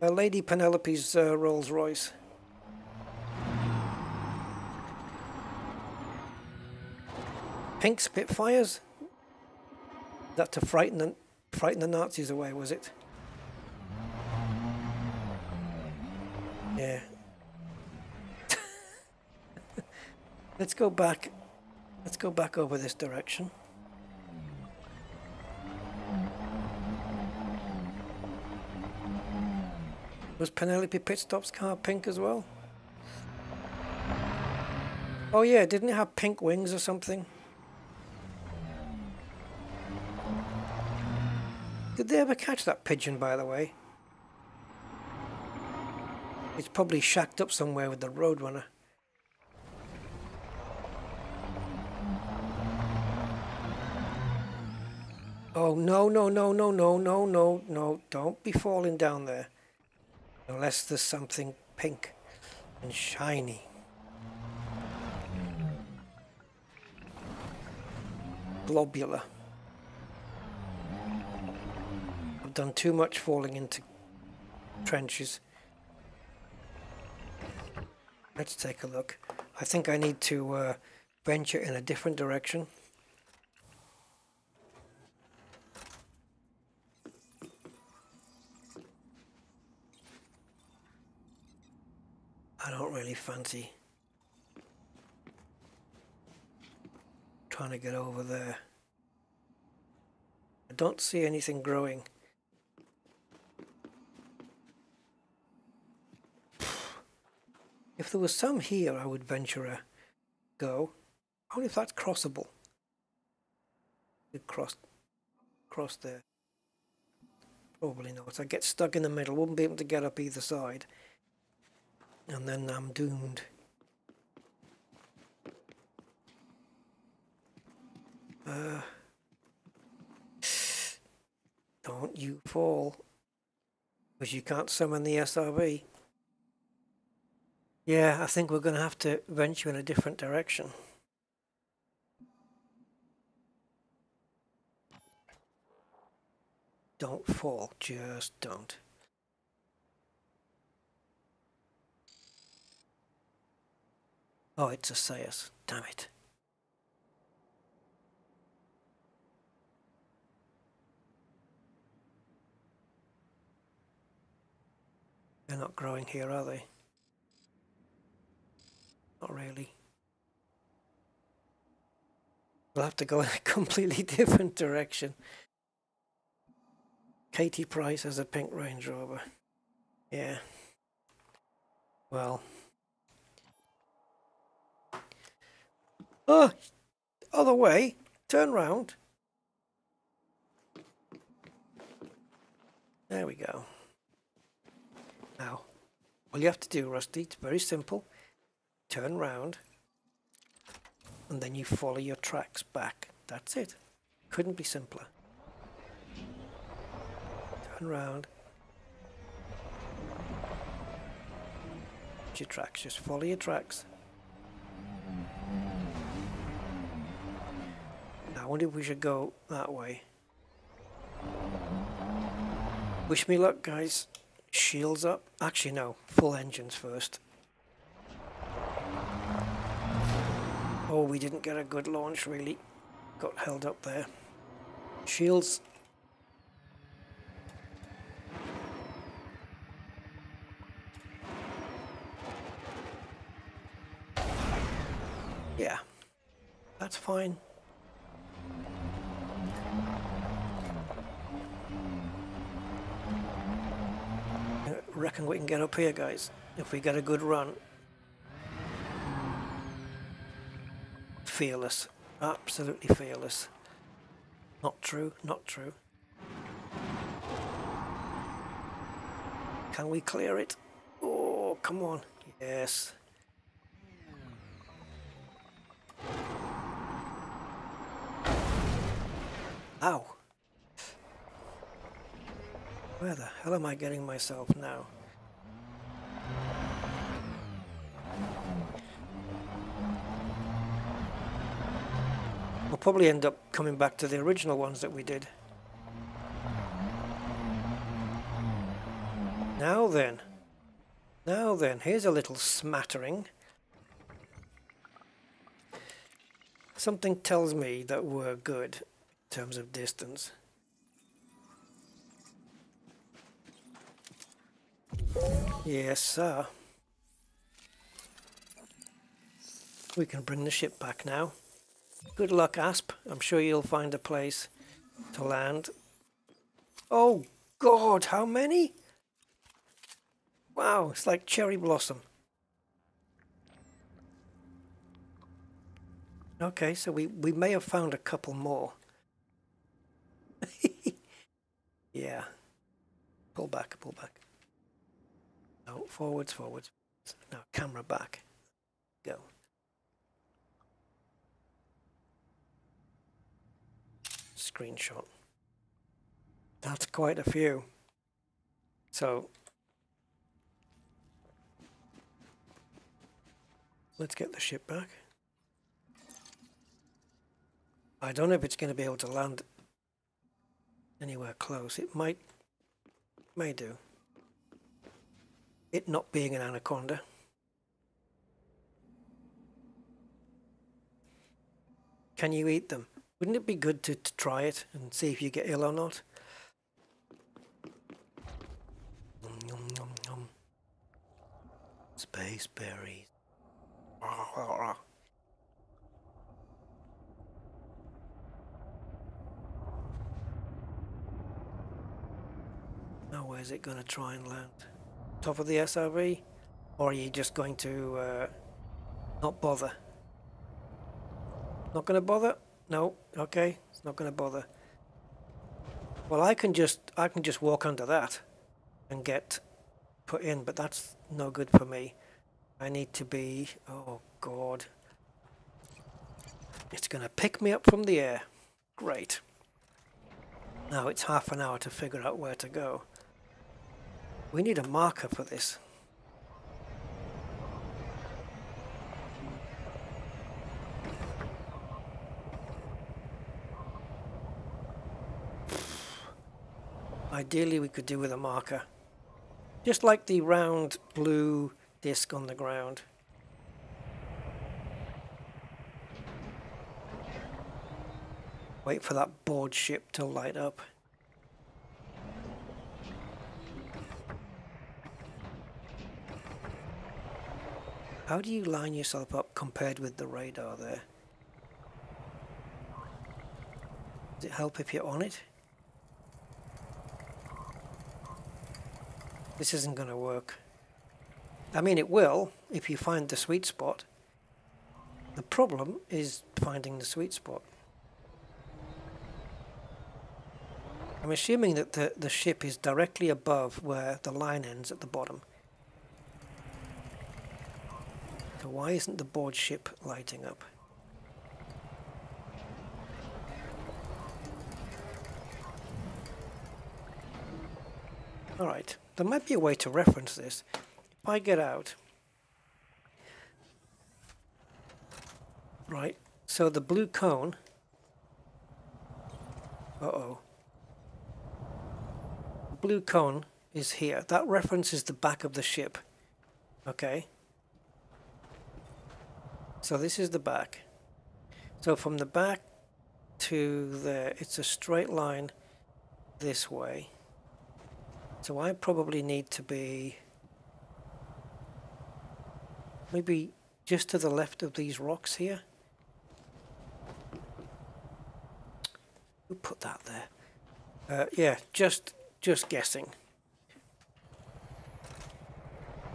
Lady Penelope's Rolls Royce. Pink Spitfires. That to frighten the Nazis away, was it? Yeah. Let's go back. Let's go back over this direction. Was Penelope Pitstop's car pink as well? Oh yeah, didn't it have pink wings or something? Did they ever catch that pigeon, by the way? It's probably shacked up somewhere with the Roadrunner. Oh, no, don't be falling down there. Unless there's something pink and shiny. Globular. Done too much falling into trenches. Let's take a look. I think I need to venture in a different direction. I don't really fancy trying to get over there. I don't see anything growing. If there was some here, I would venture a go. I wonder if that's crossable. Could cross there. Probably not. I get stuck in the middle. Wouldn't be able to get up either side. And then I'm doomed. Don't you fall. Because you can't summon the SRV. Yeah, I think we're going to have to venture in a different direction. Don't fall, just don't. Oh, it's Osseus, damn it. They're not growing here, are they? Not really. We'll have to go in a completely different direction. Katie Price has a pink Range Rover. Yeah. Well. Oh! Other way! Turn round! There we go. Now, all you have to do, Rusty, it's very simple. Turn round, and then you follow your tracks back. That's it. Couldn't be simpler. Turn round. Your tracks, just follow your tracks. I wonder if we should go that way. Wish me luck, guys. Shields up. Actually, no. Full engines first. Oh, we didn't get a good launch, really. Got held up there. Shields. Yeah. That's fine. Reckon we can get up here, guys, if we get a good run. Fearless, absolutely fearless. Not true, not true. Can we clear it? Oh, come on. Yes. Ow. Where the hell am I getting myself now? We'll probably end up coming back to the original ones that we did. Now then. Now then, here's a little smattering. Something tells me that we're good in terms of distance. Yes, sir. We can bring the ship back now. Good luck, ASP. I'm sure you'll find a place to land. Oh, God, how many? Wow, it's like cherry blossom. Okay, so we may have found a couple more. Yeah. Pull back, pull back. No, forwards, forwards. Now, camera back. Go. Screenshot. That's quite a few. So, let's get the ship back. I don't know if it's going to be able to land anywhere close. It might, may do. It not being an Anaconda. Can you eat them? Wouldn't it be good to try it and see if you get ill or not? Nom, nom, nom, nom. Space berries. Now where's it going to try and land? Top of the SRV, or are you just going to not bother? Not going to bother? No. Okay, it's not going to bother. Well, I can just walk under that and get put in, but that's no good for me. I need to be. Oh God! It's going to pick me up from the air. Great. Now it's half an hour to figure out where to go. We need a marker for this. Ideally, we could do with a marker. Just like the round blue disc on the ground. Wait for that board ship to light up. How do you line yourself up compared with the radar there? Does it help if you're on it? This isn't going to work. I mean, it will if you find the sweet spot. The problem is finding the sweet spot. I'm assuming that the ship is directly above where the line ends at the bottom. So why isn't the board ship lighting up? Alright, there might be a way to reference this. If I get out... Right, so the blue cone... Uh-oh. Blue cone is here. That references the back of the ship. Okay. So this is the back. So from the back to there, it's a straight line this way. So I probably need to be maybe just to the left of these rocks here. Who put that there? Yeah, just guessing.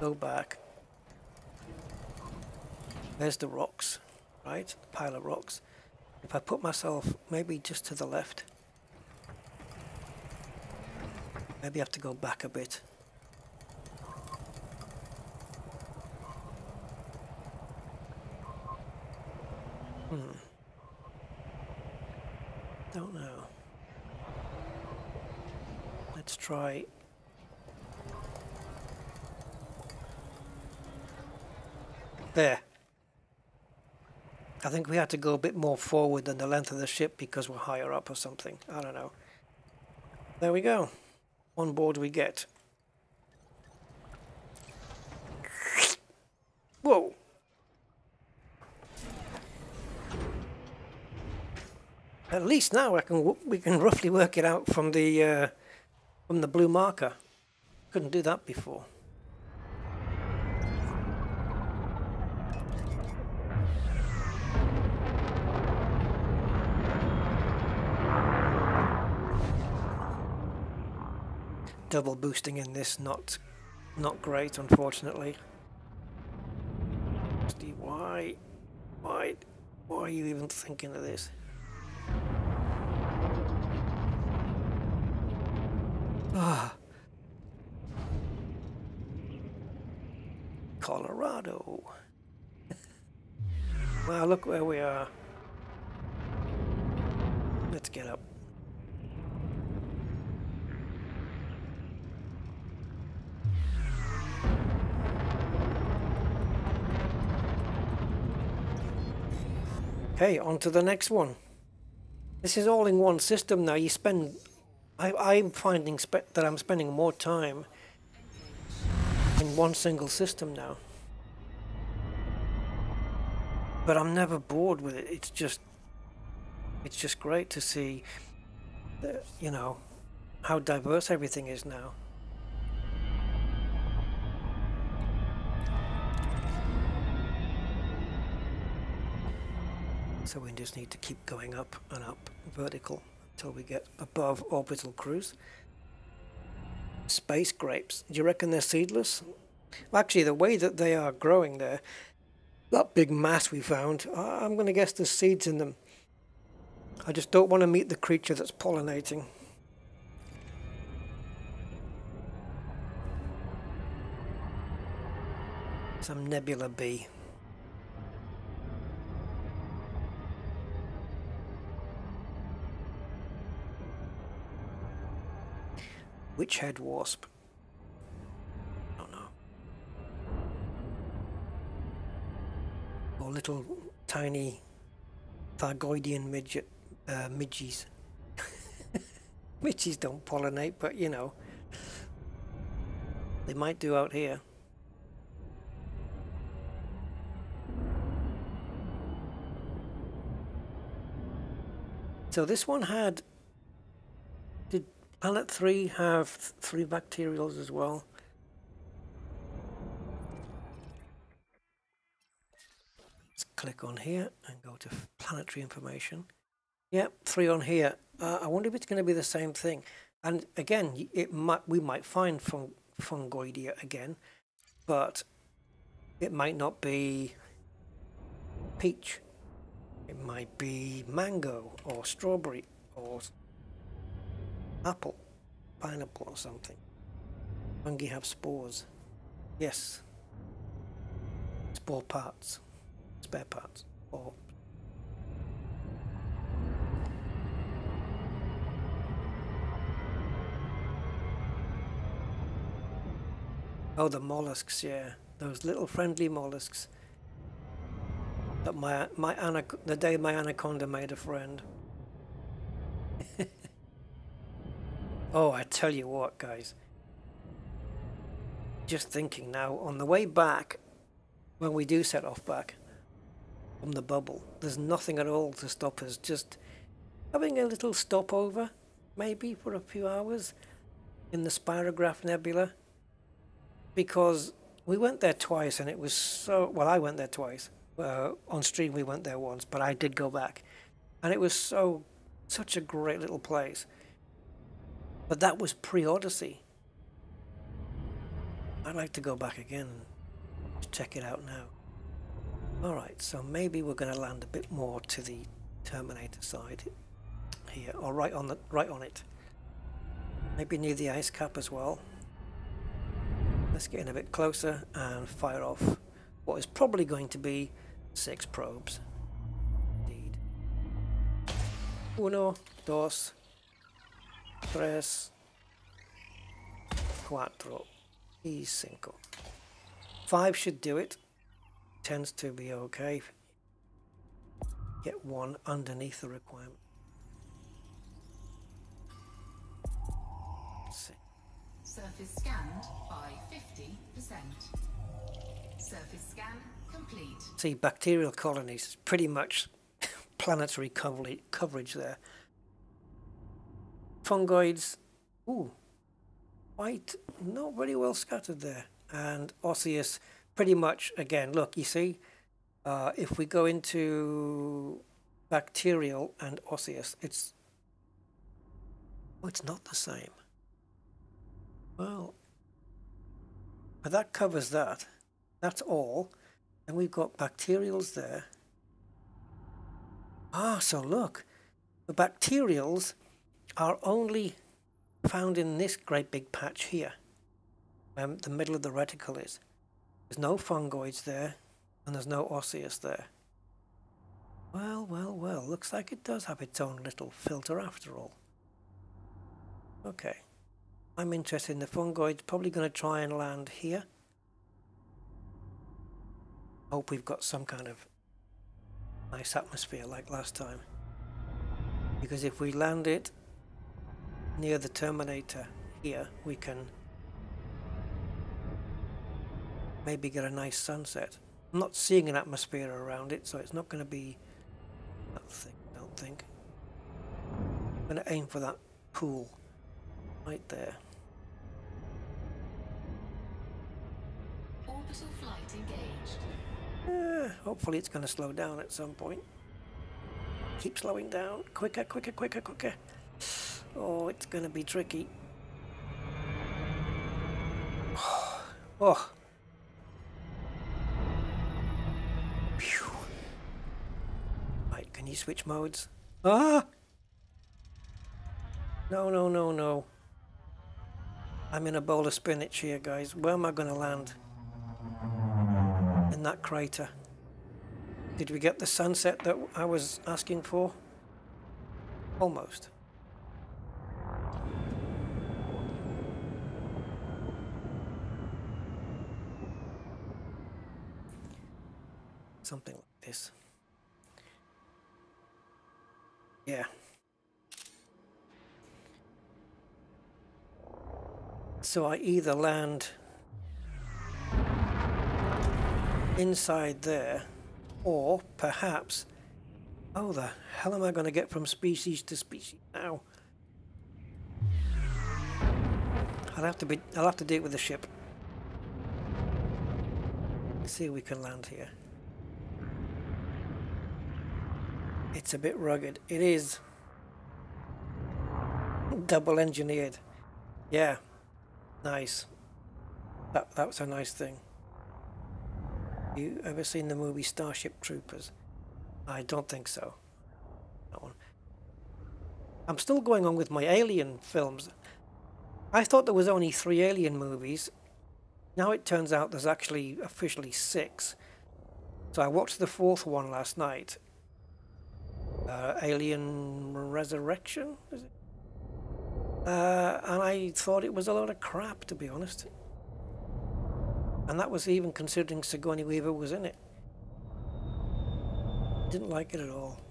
Go back. There's the rocks, right? The pile of rocks. If I put myself maybe just to the left, maybe I have to go back a bit. Don't know. Let's try. There. I think we had to go a bit more forward than the length of the ship because we're higher up or something. I don't know. There we go. On board we get. Whoa. At least now I can we can roughly work it out from the. From the blue marker. Couldn't do that before. Double boosting in this not great, unfortunately. Steve, why are you even thinking of this? Colorado. Wow, look where we are. Let's get up. Okay, on to the next one. This is all in one system now. You spend... I'm finding that I'm spending more time in one single system now. But I'm never bored with it. It's just great to see that, you know, how diverse everything is now. So we just need to keep going up and up vertical until we get above orbital cruise. Space grapes. Do you reckon they're seedless? Well, actually, the way that they are growing there, that big mass we found, I'm going to guess there's seeds in them. I just don't want to meet the creature that's pollinating. Some nebula bee. Witch head wasp. Oh no. Or little tiny Thargoidian midget midgies. Midgies don't pollinate, but you know they might do out here. So this one had. Planet 3 have 3 bacterials as well. click on here and go to planetary information. Yep, three on here. I wonder if it's going to be the same thing. And again, it might, we might find Fungoida again, but it might not be peach. It might be mango or strawberry or apple, pineapple or something. Fungi have spores. Yes. Spore parts. Spare parts. Or oh, the mollusks, yeah. Those little friendly mollusks. That the day my anaconda made a friend. Oh, I tell you what, guys. Just thinking now, on the way back, when we do set off back from the bubble, there's nothing at all to stop us just having a little stopover, maybe for a few hours, in the Spirograph Nebula. Because we went there twice and it was so... Well, I went there twice. On stream we went there once, but I did go back. And it was so... Such a great little place. But that was pre-Odyssey. I'd like to go back again and check it out now. Alright, so maybe we're going to land a bit more to the Terminator side here. Or right on it. Maybe near the ice cap as well. Let's get in a bit closer and fire off what is probably going to be 6 probes. Indeed. 1, 2, 3, 4, y 5. 5 should do it. Tends to be okay. Get 1 underneath the requirement. Surface scanned by 50%. Surface scan complete. See, bacterial colonies is pretty much planetary coverage there. Fungoids, ooh, quite not very well scattered there. And Osseus, pretty much, again, look, you see, if we go into bacterial and Osseus, it's not the same. Well, but that covers that. That's all. And we've got bacterials there. Ah, so look. The bacterials are only found in this great big patch here. The middle of the reticle is. There's no fungoids there. And there's no osseous there. Well, well, well. Looks like it does have its own little filter after all. Okay. I'm interested in the fungoids. Probably going to try and land here. Hope we've got some kind of nice atmosphere like last time. Because if we land it near the Terminator here, we can maybe get a nice sunset. I'm not seeing an atmosphere around it, so it's not going to be that thick, I don't think. I'm going to aim for that pool. Right there. Orbital flight engaged. Hopefully it's going to slow down at some point. Keep slowing down. Quicker, quicker, quicker, quicker. Oh, it's going to be tricky. Oh. Phew. Right, can you switch modes? Ah! No, no, no, no. I'm in a bowl of spinach here, guys. Where am I going to land? In that crater. Did we get the sunset that I was asking for? Almost. Something like this. Yeah. So I either land inside there, or perhaps, oh, the hell am I going to get from species to species now? I'll have to do it with the ship. Let's see if we can land here. It's a bit rugged. It is double engineered. Yeah, nice. That was a nice thing. You ever seen the movie Starship Troopers? I don't think so. That one. I'm still going on with my Alien films. I thought there was only 3 Alien movies. Now it turns out there's actually officially 6. So I watched the 4th one last night. Alien Resurrection, is it? And I thought it was a lot of crap, to be honest. And that was even considering Sigourney Weaver was in it. Didn't like it at all.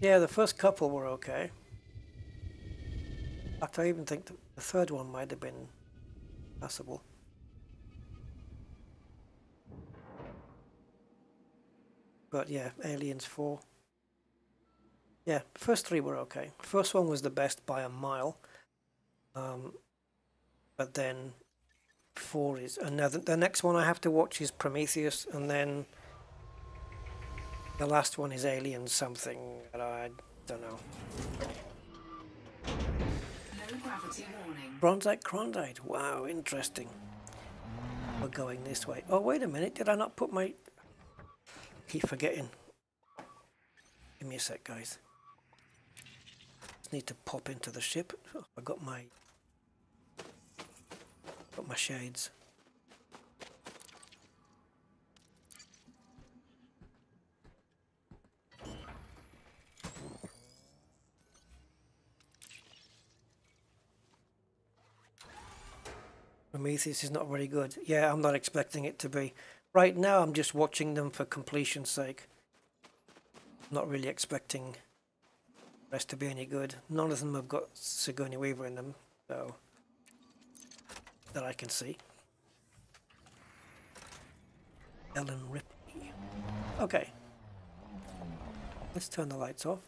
Yeah, the first couple were okay. In fact, I even think the 3rd one might have been passable. But yeah, Aliens 4. Yeah, first 3 were okay. First one was the best by a mile. But then 4 is another. The next one I have to watch is Prometheus, and then the last one is Alien something, and I don't know. No gravity warning. Bronzite Crondite. Wow, interesting. We're going this way. Oh, wait a minute. Did I not put my... Keep forgetting. Give me a sec, guys. Just need to pop into the ship. Oh, I got my... Got my shades. Prometheus is not very good. Yeah, I'm not expecting it to be. Right now, I'm just watching them for completion's sake. Not really expecting the rest to be any good. None of them have got Sigourney Weaver in them, so that I can see. Ellen Ripley. Okay. Let's turn the lights off.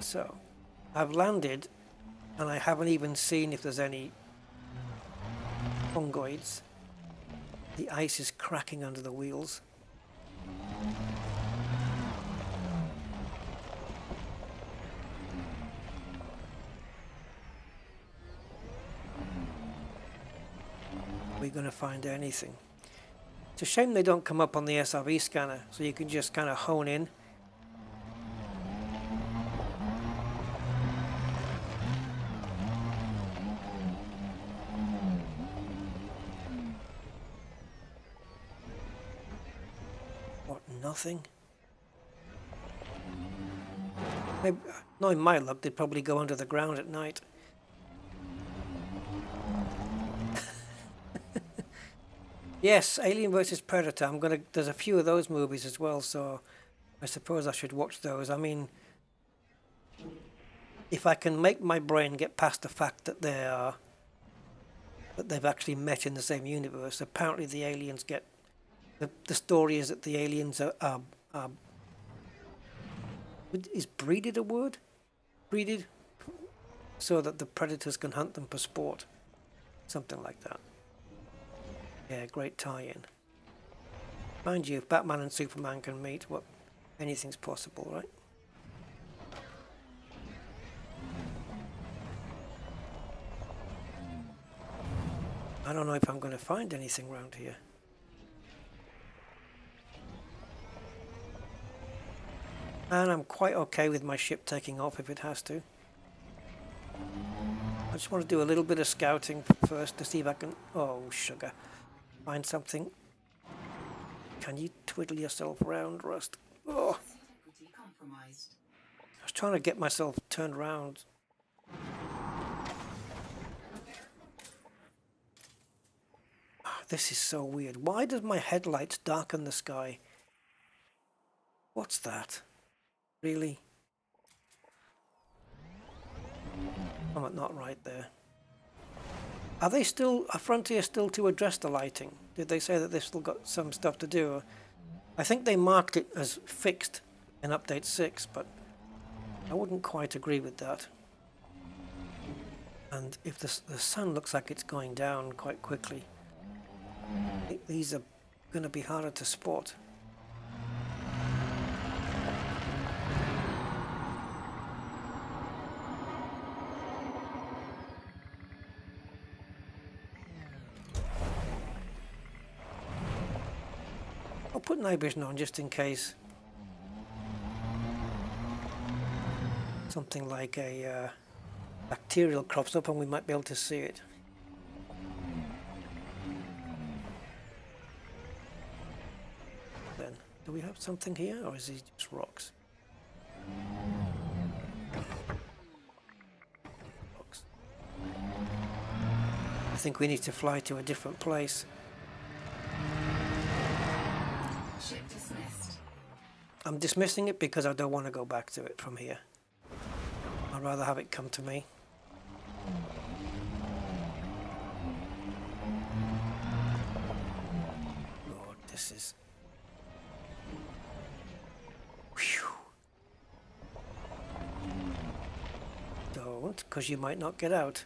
So, I've landed, and I haven't even seen if there's any fungoids. The ice is cracking under the wheels. We're going to find anything. It's a shame they don't come up on the SRV scanner, so you can just kind of hone in. Nothing. Maybe, knowing my luck, they'd probably go under the ground at night. Yes, Alien vs Predator. I'm gonna. There's a few of those movies as well, so I suppose I should watch those. I mean, if I can make my brain get past the fact that they are, that they've actually met in the same universe. Apparently, the aliens get. The story is that the aliens are is breeded a word? Breeded? So that the predators can hunt them for sport. Something like that. Yeah, great tie-in. Mind you, if Batman and Superman can meet, what, anything's possible, right? I don't know if I'm going to find anything around here. And I'm quite okay with my ship taking off if it has to. I just want to do a little bit of scouting first to see if I can... Oh, sugar. Find something. Can you twiddle yourself round, Rust? Oh. I was trying to get myself turned round. Oh, this is so weird. Why does my headlights darken the sky? What's that? Really? I'm not right there. Are they still... Are Frontier still to address the lighting? Did they say that they've still got some stuff to do? I think they marked it as fixed in Update 6, but I wouldn't quite agree with that. And if the sun looks like it's going down quite quickly, I think these are going to be harder to spot. I'll put night vision on just in case. Something like a bacterial crops up and we might be able to see it. Then, do we have something here or is it just rocks? Rocks. I think we need to fly to a different place. I'm dismissing it because I don't want to go back to it from here. I'd rather have it come to me. Lord, this is... Whew. Don't, because you might not get out.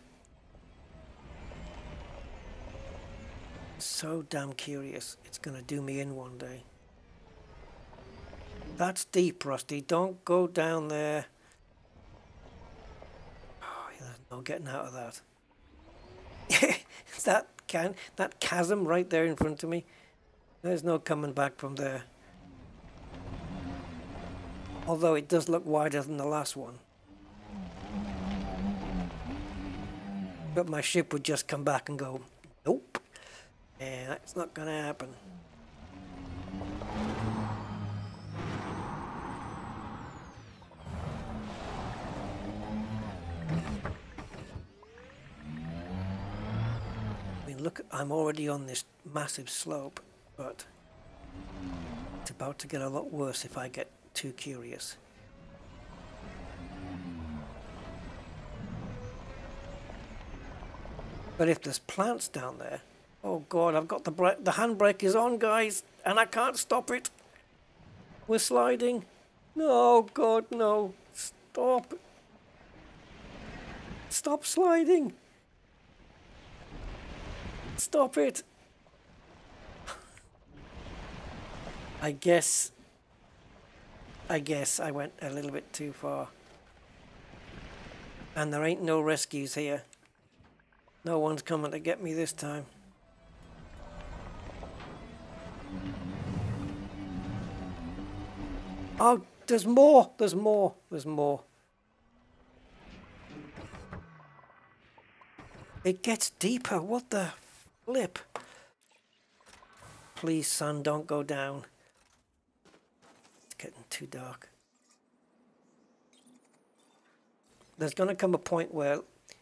So damn curious. It's going to do me in one day. That's deep, Rusty. Don't go down there. No getting out of that. that chasm right there in front of me. There's no coming back from there. Although it does look wider than the last one. But my ship would just come back and go, nope. Yeah, that's not going to happen. Look, I'm already on this massive slope, but it's about to get a lot worse if I get too curious. But if there's plants down there, oh God, I've got the handbrake is on, guys, and I can't stop it. We're sliding. No, God, no. Stop. Stop sliding. Stop it! I guess I went a little bit too far. And there ain't no rescues here. No one's coming to get me this time. Oh, there's more! There's more! There's more. It gets deeper, what the... Flip. Please, sun, don't go down. It's getting too dark. There's going to come a point where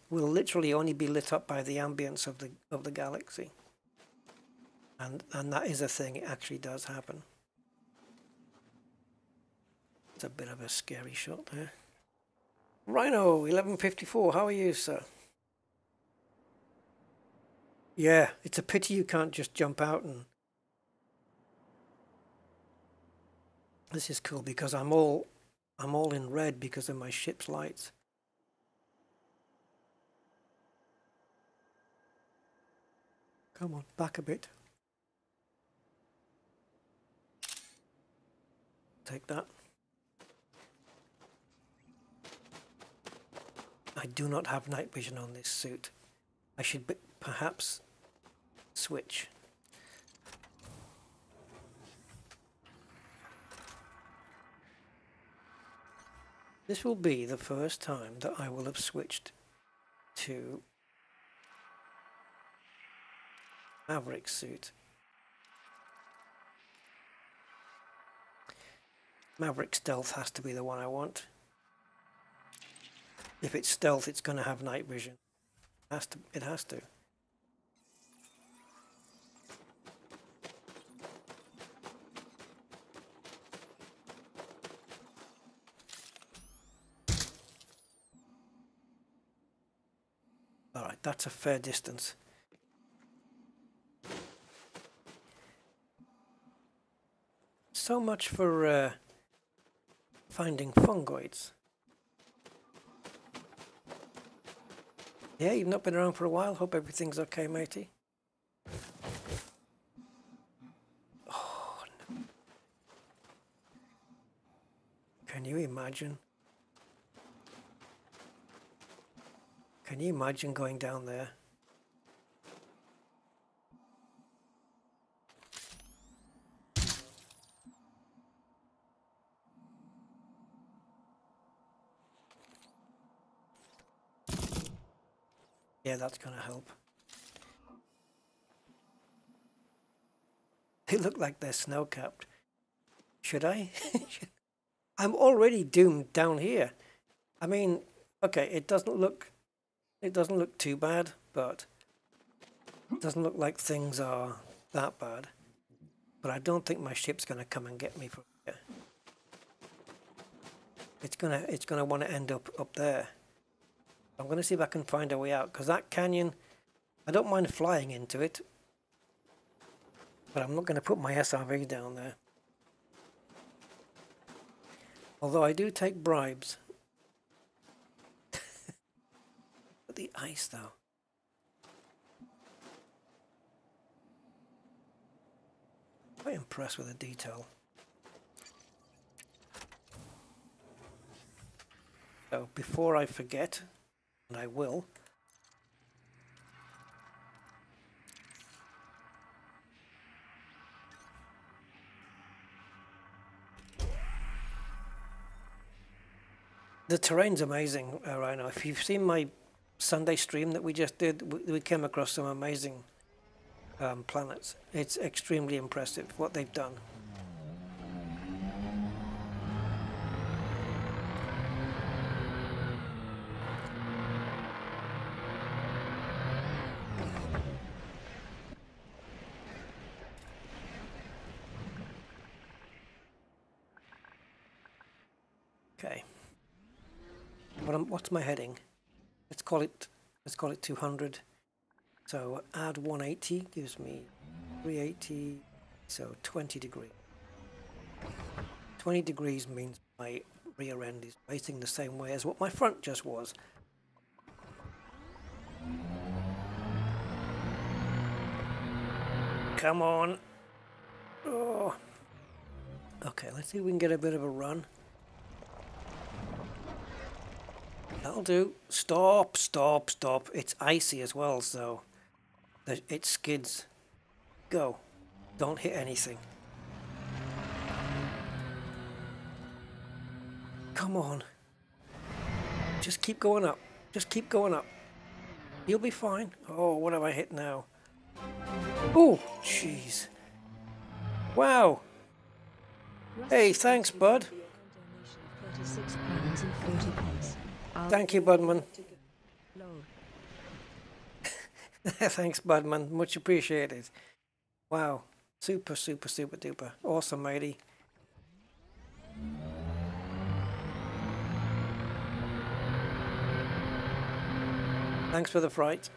we'll literally only be lit up by the ambience of the galaxy. And that is a thing. It actually does happen. It's a bit of a scary shot there. Rhino, 1154. How are you, sir? Yeah, it's a pity you can't just jump out and... This is cool because I'm all in red because of my ship's lights. Come on, back a bit. Take that. I do not have night vision on this suit. I should be, perhaps... Switch. This will be the first time that I will have switched to Maverick suit. Maverick stealth has to be the one I want. If it's stealth, it's going to have night vision. It has to. That's a fair distance. So much for finding fungoids. Yeah, you've not been around for a while. Hope everything's okay, matey. Oh, no. Can you imagine? Can you imagine going down there? Yeah, that's gonna help. They look like they're snow-capped. Should I? I'm already doomed down here. I mean, okay, it doesn't look too bad, but it doesn't look like things are that bad. But I don't think my ship's gonna come and get me from here. It's gonna want to end up there. I'm going to see if I can find a way out, because that canyon, I don't mind flying into it, but I'm not going to put my SRV down there. Although I do take bribes. But the ice, though. Quite impressed with the detail. So, before I forget... And I will. The terrain's amazing right now. If you've seen my Sunday stream that we just did, we came across some amazing planets. It's extremely impressive what they've done. What's my heading? Let's call it 200. So add 180 gives me 380. So 20 degrees. 20 degrees means my rear end is facing the same way as what my front just was. Come on. Oh. Okay, let's see if we can get a bit of a run. That'll do. Stop, stop, stop. It's icy as well, so it skids. Go. Don't hit anything. Come on. Just keep going up. Just keep going up. You'll be fine. Oh, what have I hit now? Oh, jeez. Wow. Hey, thanks, bud. Thank you, Budman. Thanks, Budman. Much appreciated. Wow. Super, super, super duper. Awesome, matey. Thanks for the fright.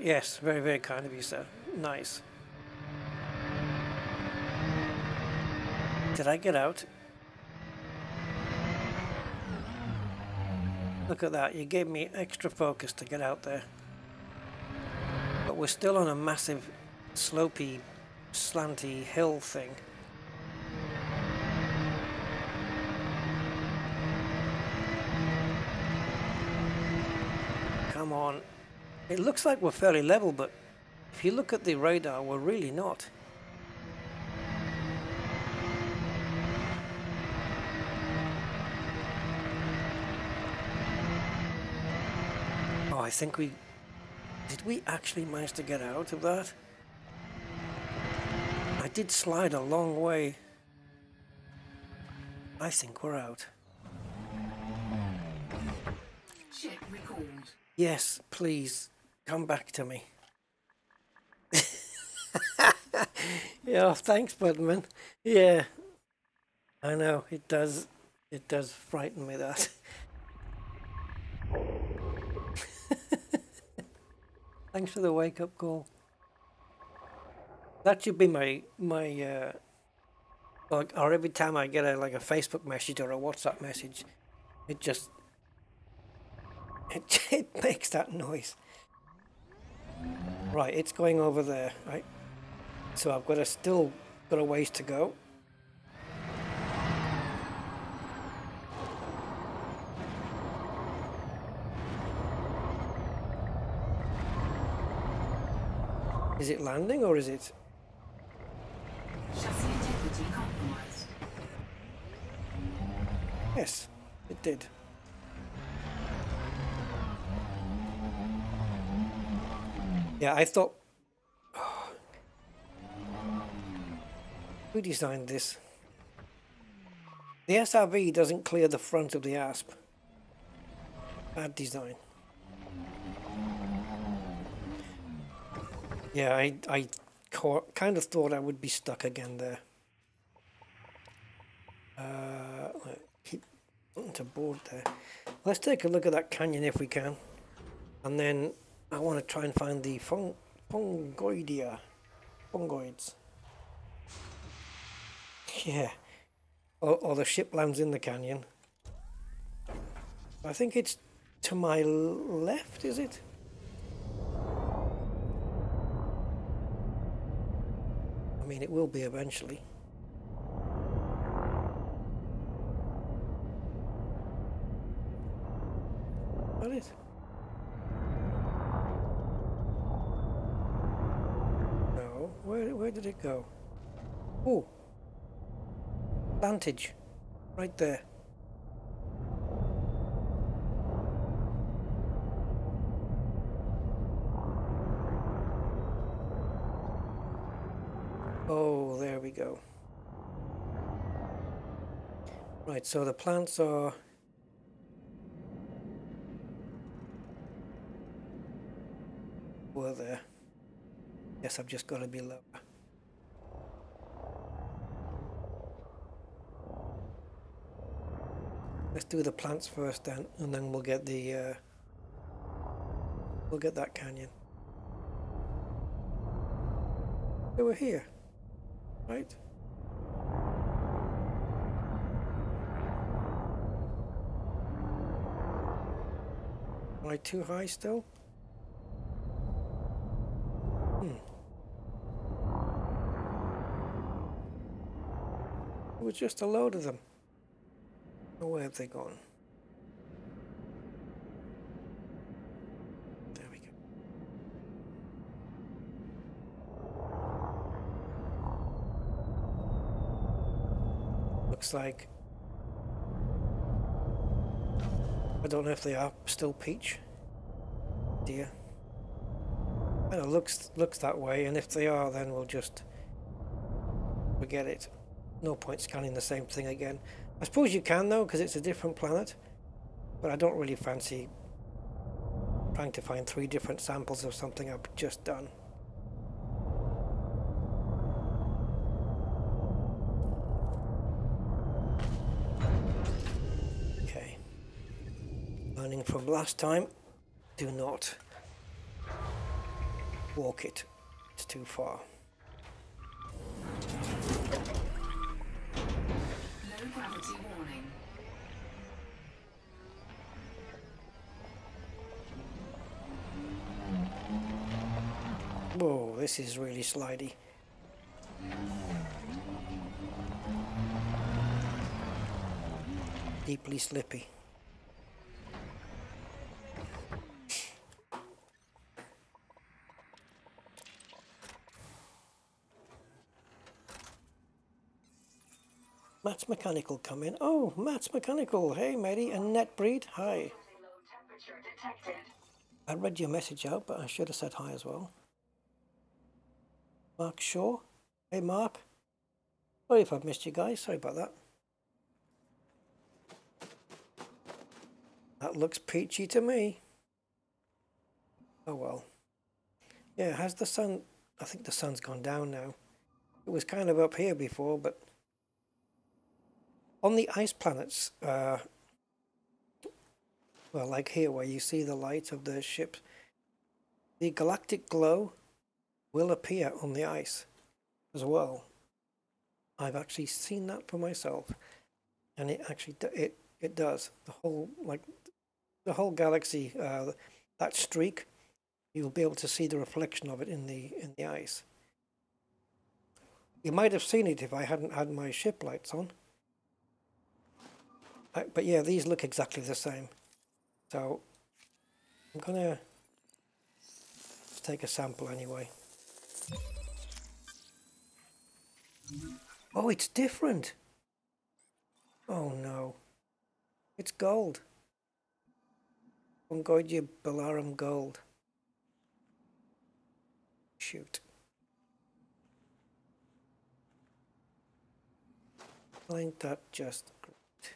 Yes, very, very kind of you, sir. Nice. Did I get out? Look at that, you gave me extra focus to get out there. But we're still on a massive, slopey, slanty hill thing. Come on. It looks like we're fairly level, but if you look at the radar, we're really not. I think did we actually manage to get out of that? I did slide a long way. I think we're out. Check record. Yes, please come back to me. Yeah, thanks, Budman. Yeah, I know it does. It does frighten me that. Thanks for the wake-up call. That should be my like, or every time I get a Facebook message or a WhatsApp message, it just It makes that noise. Right, it's going over there, right? So I've got still got a ways to go. Is it landing or is it? Chassis integrity compromised. Yes, it did. Yeah, I thought. Oh. Who designed this? The SRV doesn't clear the front of the ASP. Bad design. Yeah, I kind of thought I would be stuck again there. Keep to board there. Let's take a look at that canyon if we can, and then I want to try and find the Fongoids. Yeah, or the ship lands in the canyon. I think it's to my left, is it? I mean, it will be eventually. Got it. No, where did it go? Oh, vantage, right there. Go. Right, so the plants are were there. Yes, I've just got to be lower. Let's do the plants first, then, and then we'll get the we'll get that canyon. They were here. Right. Am I too high still? It was just a load of them. Where have they gone? Like, I don't know if they are still peach, dear. It looks that way, and if they are, then we'll just forget it. No point scanning the same thing again. I suppose you can though, because it's a different planet, but I don't really fancy trying to find 3 different samples of something I've just done. From last time, do not walk it, it's too far. Low gravity warning. Whoa, this is really slidey. Deeply slippy. Matt's Mechanical come in. Oh, Matt's Mechanical. Hey, Mary and Netbreed. Hi. I read your message out, but I should have said hi as well. Mark Shaw. Hey, Mark. Sorry if I've missed you guys. Sorry about that. That looks peachy to me. Oh, well. Yeah, has the sun... I think the sun's gone down now. It was kind of up here before, but... On the ice planets, well, like here where you see the light of the ship, the galactic glow will appear on the ice as well. I've actually seen that for myself, and it actually it does. The whole, like the whole galaxy, that streak, you'll be able to see the reflection of it in the ice. You might have seen it if I hadn't had my ship lights on. But yeah, these look exactly the same. So I'm gonna take a sample anyway. Oh, it's different. Oh no, it's gold. Fungoida Bellarum gold. Shoot. Ain't that just great?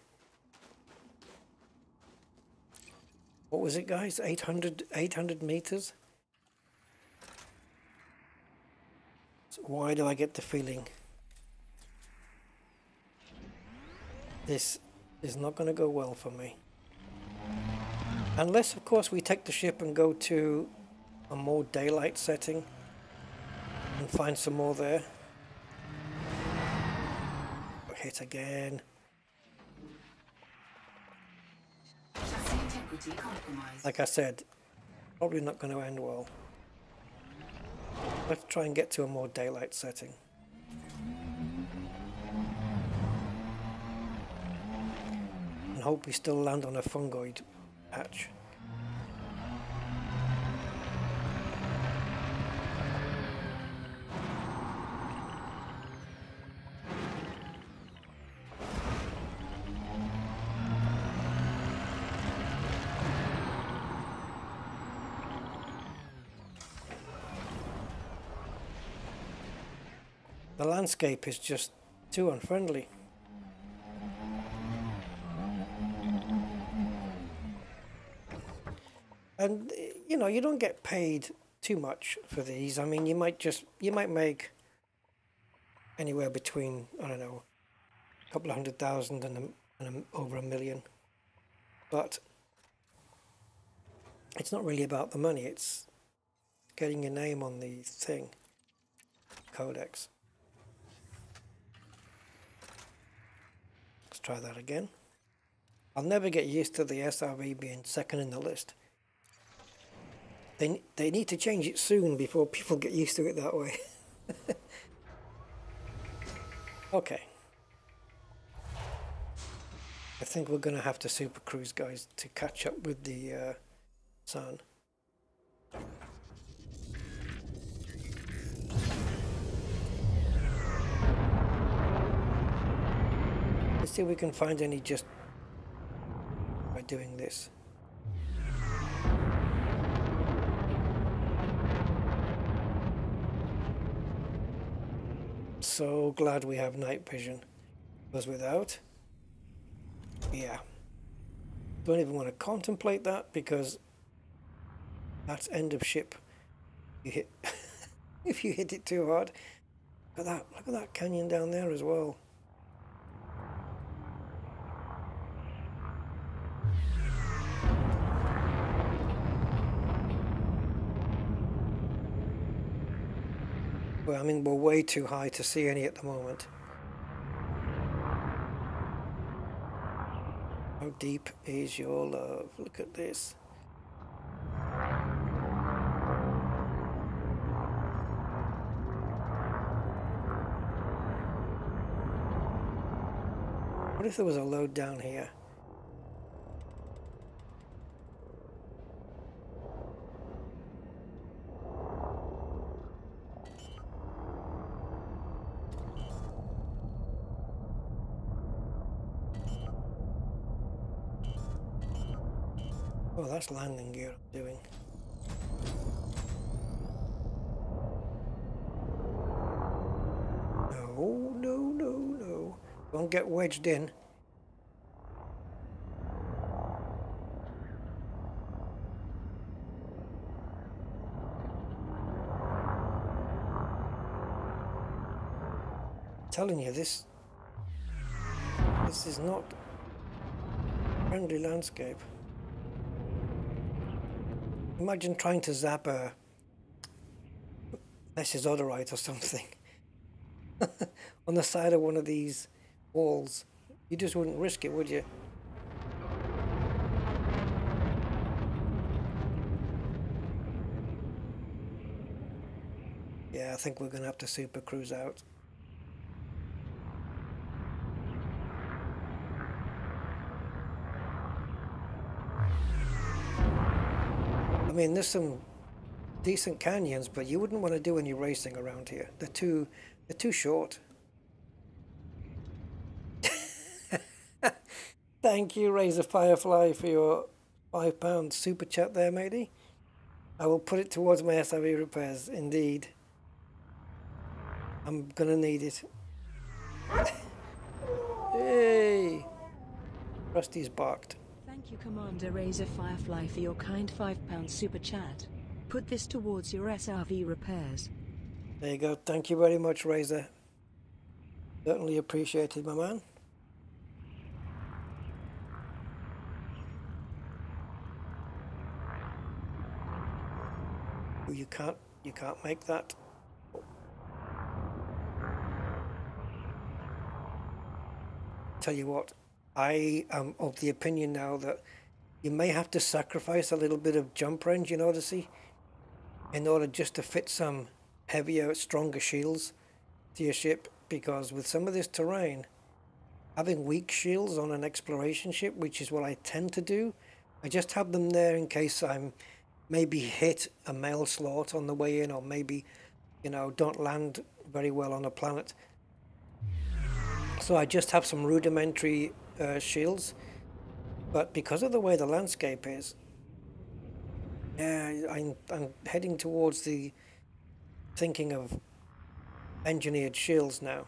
What was it, guys? 800 meters? So why do I get the feeling this is not going to go well for me? Unless, of course, we take the ship and go to a more daylight setting and find some more there. Hit again. Like I said, probably not going to end well. Let's try and get to a more daylight setting. And hope we still land on a fungoid patch. The landscape is just too unfriendly. And you know, you don't get paid too much for these. I mean, you might make anywhere between, I don't know, a couple of $100,000 and over $1 million. But it's not really about the money, it's getting your name on the thing, Codex. Try that again. I'll never get used to the SRV being second in the list. They need to change it soon before people get used to it that way. Okay. I think we're going to have to super cruise, guys, to catch up with the sun. Let's see if we can find any just by doing this. So glad we have night vision. Because without, yeah. Don't even want to contemplate that because that's end of ship. You hit if you hit it too hard. Look at that canyon down there as well. I mean, we're way too high to see any at the moment. How deep is your love? Look at this. What if there was a load down here? That's landing gear I'm doing. No, no, no, no. Don't get wedged in. I'm telling you, this is not a friendly landscape. Imagine trying to zap a Mesosodorite or something on the side of one of these walls. You just wouldn't risk it, would you? I think we're going to have to super cruise out. I mean, there's some decent canyons, but you wouldn't want to do any racing around here. They're too short. Thank you, Razor Firefly, for your £5 super chat there, matey. I will put it towards my SRV repairs, indeed. I'm gonna need it. Hey! Rusty's barked. Thank you, Commander Razor Firefly, for your kind £5 super chat. Put this towards your SRV repairs. There you go. Thank you very much, Razor. Certainly appreciated, my man. You can't make that. Tell you what, I am of the opinion now that you may have to sacrifice a little bit of jump range in Odyssey in order just to fit some heavier, stronger shields to your ship, because with some of this terrain, having weak shields on an exploration ship, which is what I tend to do, I just have them there in case I'm maybe hit a mail slot on the way in, or maybe, you know, don't land very well on a planet. So I just have some rudimentary shields, but because of the way the landscape is, yeah, I'm heading towards the thinking of engineered shields now,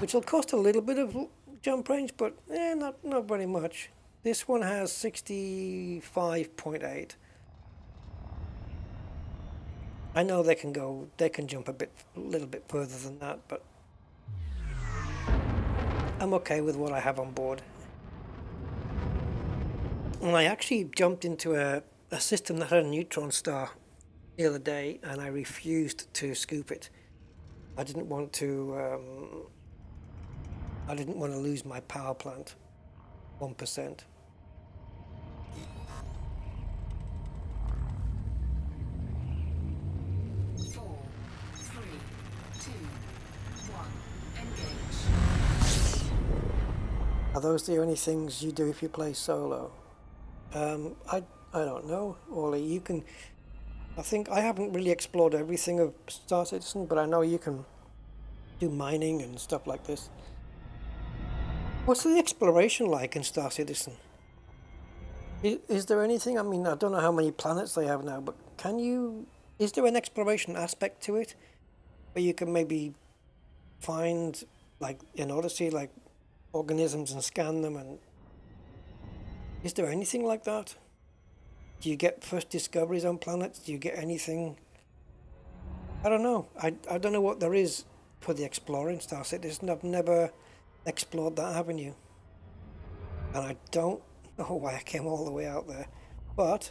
which will cost a little bit of jump range, but not very much. This one has 65.8. I know they can go, they can jump a little bit further than that, but I'm okay with what I have on board. And I actually jumped into a system that had a neutron star the other day, and I refused to scoop it. I didn't want to. I didn't want to lose my power plant, 1%. Are those the only things you do if you play solo? I don't know, Ollie. You can, I think I haven't really explored everything of Star Citizen, but I know you can do mining and stuff like this. What's the exploration like in Star Citizen? Is there anything? I mean, I don't know how many planets they have now, but can you? Is there an exploration aspect to it, where you can maybe find, like in Odyssey, like organisms and scan them? And is there anything like that? Do you get first discoveries on planets? Do you get anything? I don't know. I don't know what there is for the explorer in Star Citizen. I've never explored that avenue, and I don't know why I came all the way out there, but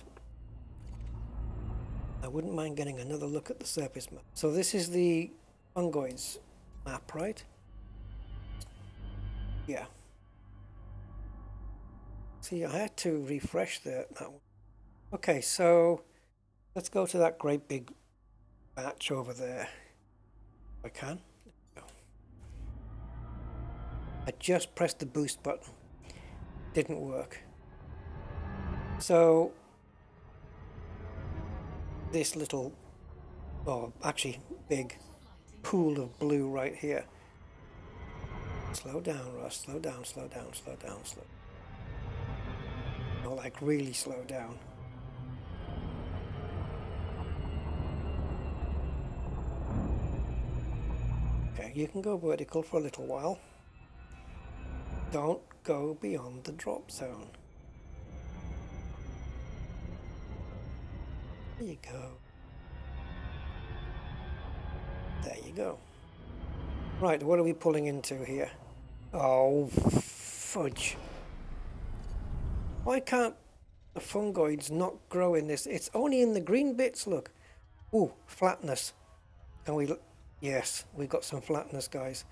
I wouldn't mind getting another look at the surface map. So this is the Fungoids map, right? Yeah. See, I had to refresh that one. Okay, so let's go to that great big batch over there. If I can. No. I just pressed the boost button. Didn't work. So this little, oh, actually big pool of blue right here. Slow down, Russ. Slow down, slow down, slow down, slow. No, like really slow down. Okay, you can go vertical for a little while. Don't go beyond the drop zone. There you go. There you go. Right, what are we pulling into here? Oh, fudge. Why can't the fungoids not grow in this? It's only in the green bits, look. Ooh, flatness. Can we look? Yes, we've got some flatness, guys.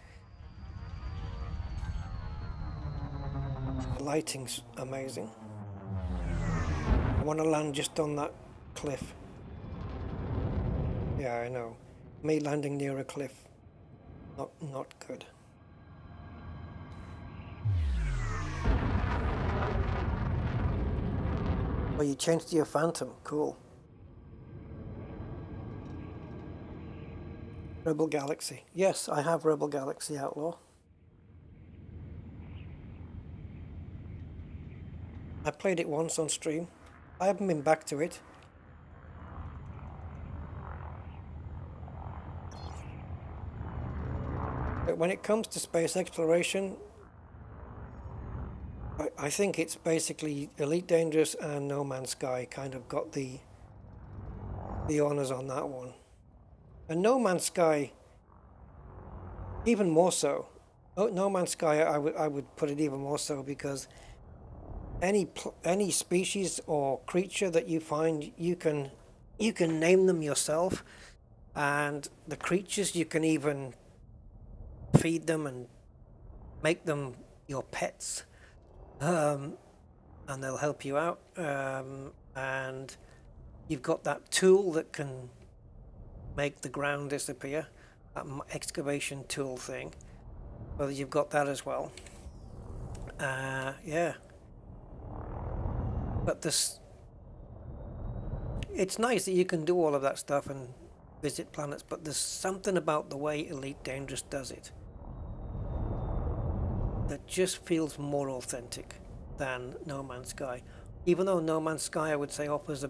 The lighting's amazing. I want to land just on that cliff. Yeah, I know. me landing near a cliff. Not good. Oh, you changed to your Phantom. Cool. Rebel Galaxy. Yes, I have Rebel Galaxy Outlaw. I played it once on stream. I haven't been back to it. But when it comes to space exploration, I think it's basically Elite Dangerous and No Man's Sky kind of got the honours on that one. And No Man's Sky, even more so. No Man's Sky, I would put it even more so, because any species or creature that you find, you can name them yourself, and the creatures you can even feed them and make them your pets, and they'll help you out. And you've got that tool that can make the ground disappear, that excavation tool thing. Well, you've got that as well. Yeah. But this, it's nice that you can do all of that stuff and visit planets, but there's something about the way Elite Dangerous does it that just feels more authentic than No Man's Sky. Even though No Man's Sky, I would say, offers a,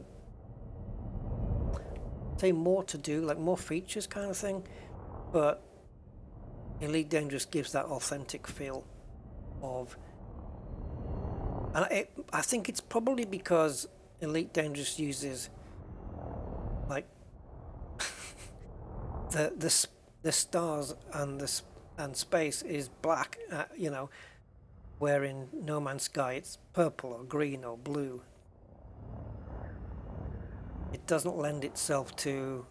say, more to do, like more features kind of thing, but Elite Dangerous gives that authentic feel of. And I think it's probably because Elite Dangerous uses, like, the stars and space is black, you know, where in No Man's Sky it's purple or green or blue. It doesn't lend itself to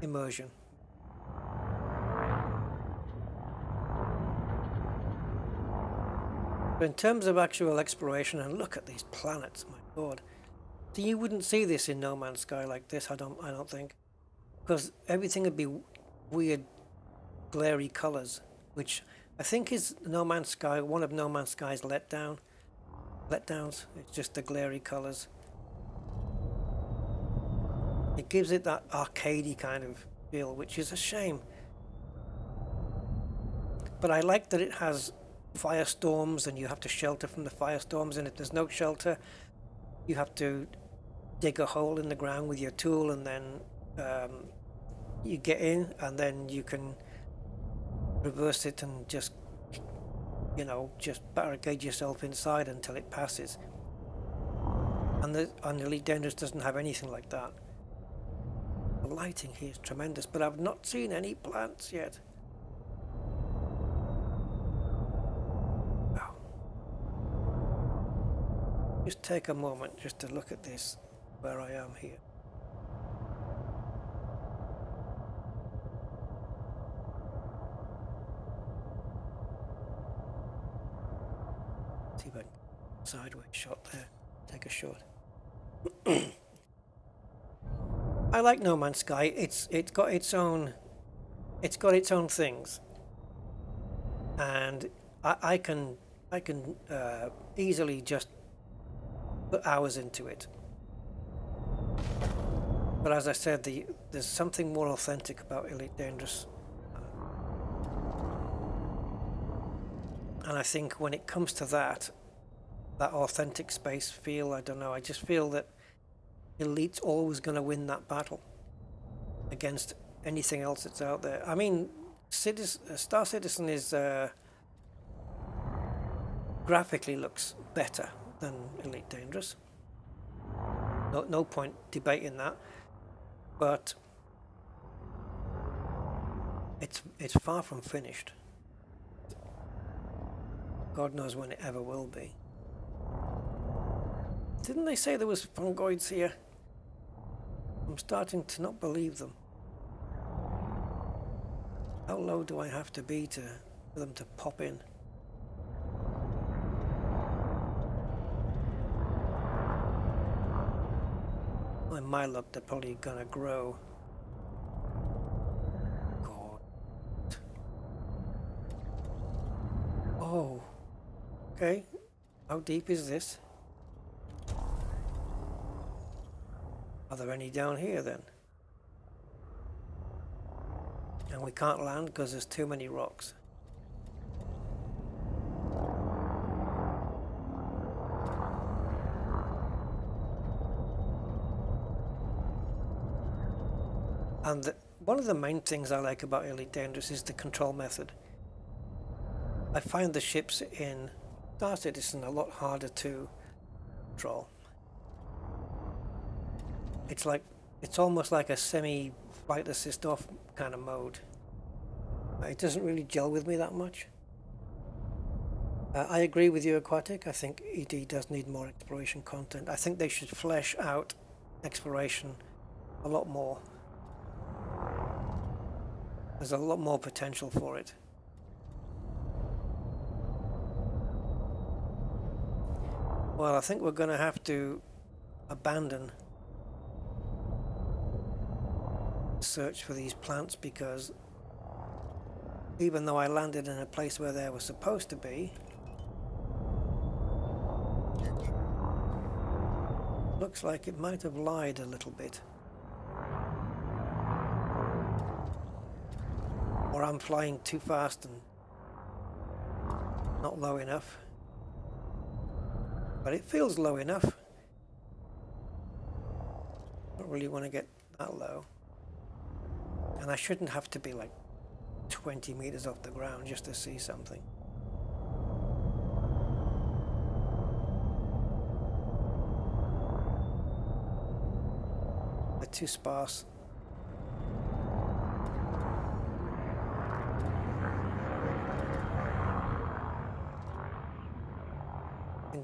immersion. But in terms of actual exploration, and look at these planets, my god. So you wouldn't see this in No Man's Sky like this, I don't think. Because everything would be weird, glary colours, which I think is No Man's Sky, one of No Man's Sky's letdowns. It's just the glary colours. It gives it that arcadey kind of feel, which is a shame. But I like that it has firestorms, and you have to shelter from the firestorms, and if there's no shelter you have to dig a hole in the ground with your tool, and then you get in, and then you can reverse it and just, you know, just barricade yourself inside until it passes. And the Elite Dangerous doesn't have anything like that. The lighting here is tremendous, but I've not seen any plants yet. Just take a moment just to look at this, where I am here. See if I can sideways shot there, take a shot. I like No Man's Sky. It's got its own things, and I can easily just put hours into it. But as I said, there's something more authentic about Elite Dangerous. And I think when it comes to that authentic space feel, I don't know, I just feel that Elite's always going to win that battle against anything else that's out there. I mean, Star Citizen is graphically looks better than Elite Dangerous. No point debating that, but it's far from finished. God knows when it ever will be. Didn't they say there was fungoids here? I'm starting to not believe them. How low do I have to be for them to pop in? my luck, they're probably gonna grow. God. Oh. Okay. How deep is this? Are there any down here then? And we can't land because there's too many rocks. And one of the main things I like about Elite Dangerous is the control method. I find the ships in Star Citizen a lot harder to control. It's like, it's almost like a semi-flight assist off kind of mode. It doesn't really gel with me that much. I agree with you, Aquatic. I think ED does need more exploration content. I think they should flesh out exploration a lot more. There's a lot more potential for it. Well, I think we're going to have to abandon the search for these plants, because even though I landed in a place where they were supposed to be, looks like it might have lied a little bit. Or I'm flying too fast and not low enough. But it feels low enough. I don't really want to get that low. And I shouldn't have to be like 20 meters off the ground just to see something. They're too sparse.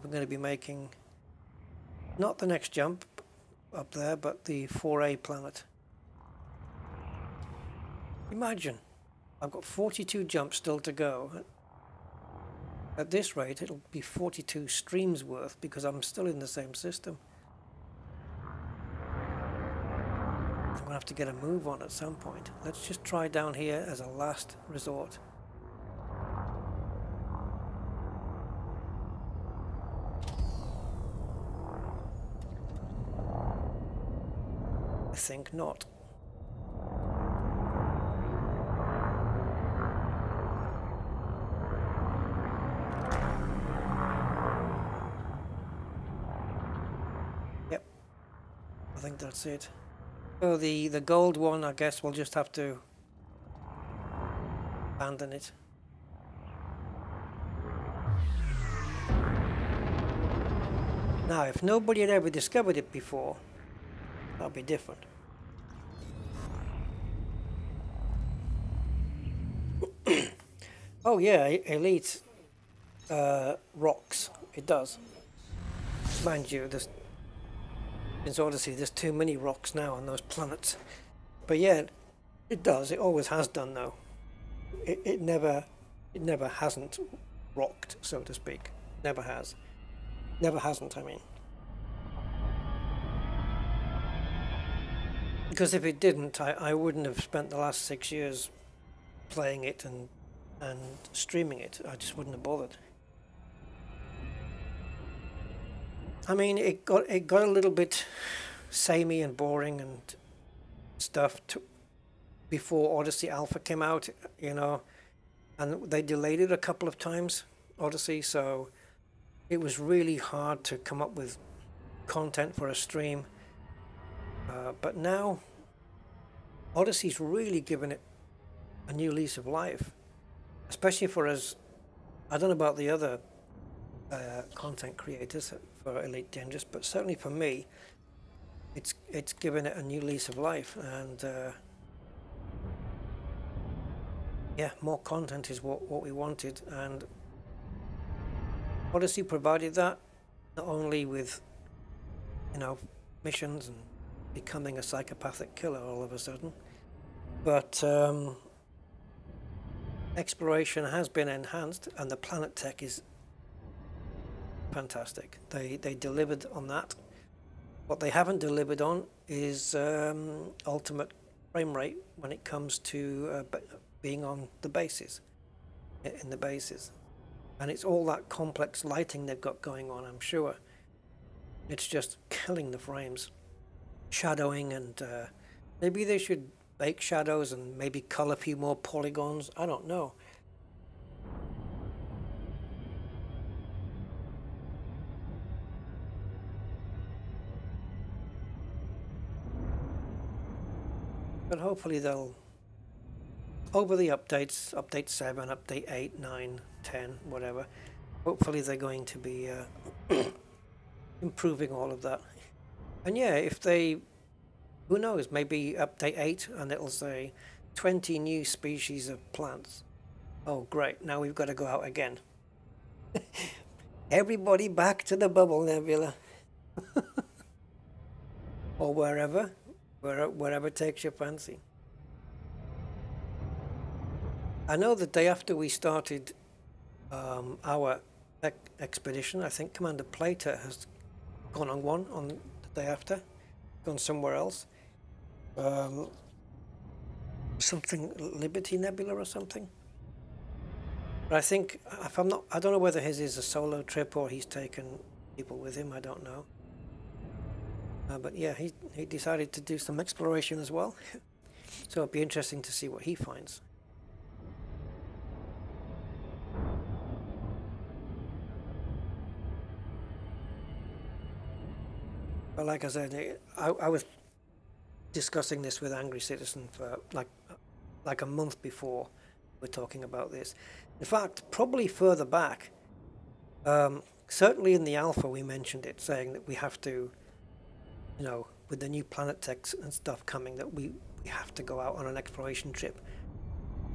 We're going to be making not the next jump up there, but the 4A planet. Imagine, I've got 42 jumps still to go. At this rate, it'll be 42 streams worth, because I'm still in the same system. I'm going to have to get a move on at some point. Let's just try down here as a last resort. I think not. Yep, I think that's it. So the gold one, I guess we'll just have to abandon it. Now, if nobody had ever discovered it before, that'd be different. Oh yeah, Elite rocks, it does. Mind you, in Odyssey there's too many rocks now on those planets. But yeah, it does, it always has done though. It never hasn't rocked, so to speak. Never has. Never hasn't, I mean. Because if it didn't, I wouldn't have spent the last 6 years playing it and streaming it. I just wouldn't have bothered. I mean, it got a little bit samey and boring and stuff before Odyssey Alpha came out, you know, and they delayed it a couple of times, Odyssey, so it was really hard to come up with content for a stream. But now Odyssey's really given it a new lease of life. Especially for us, I don't know about the other content creators for Elite Dangerous, but certainly for me, it's given it a new lease of life, and yeah, more content is what we wanted, and Odyssey provided that, not only with, you know, missions and becoming a psychopathic killer all of a sudden, but exploration has been enhanced, and the planet tech is fantastic. They delivered on that, What they haven't delivered on is ultimate frame rate when it comes to being on the bases, in the bases. And it's all that complex lighting they've got going on, I'm sure. It's just killing the frames. Shadowing and maybe they should bake shadows and maybe cull a few more polygons. I don't know. But hopefully they'll, over the updates, update 7, update 8, 9, 10, whatever, hopefully they're going to be improving all of that. And yeah, if they, who knows, maybe update 8 and it'll say 20 new species of plants. Oh great, now we've got to go out again. Everybody back to the Bubble Nebula. Or wherever. Wherever takes your fancy. I know the day after we started our expedition, I think Commander Plater has gone on one on the day after, gone somewhere else. Something Liberty Nebula or something. But I think, if I'm not, I don't know whether his is a solo trip or he's taken people with him, I don't know. But yeah, he decided to do some exploration as well, so it'll be interesting to see what he finds. But like I said, I was discussing this with Angry Citizen for like a month before we're talking about this. In fact, probably further back, certainly in the alpha we mentioned it, saying that we have to, you know, with the new planet techs and stuff coming, that we have to go out on an exploration trip.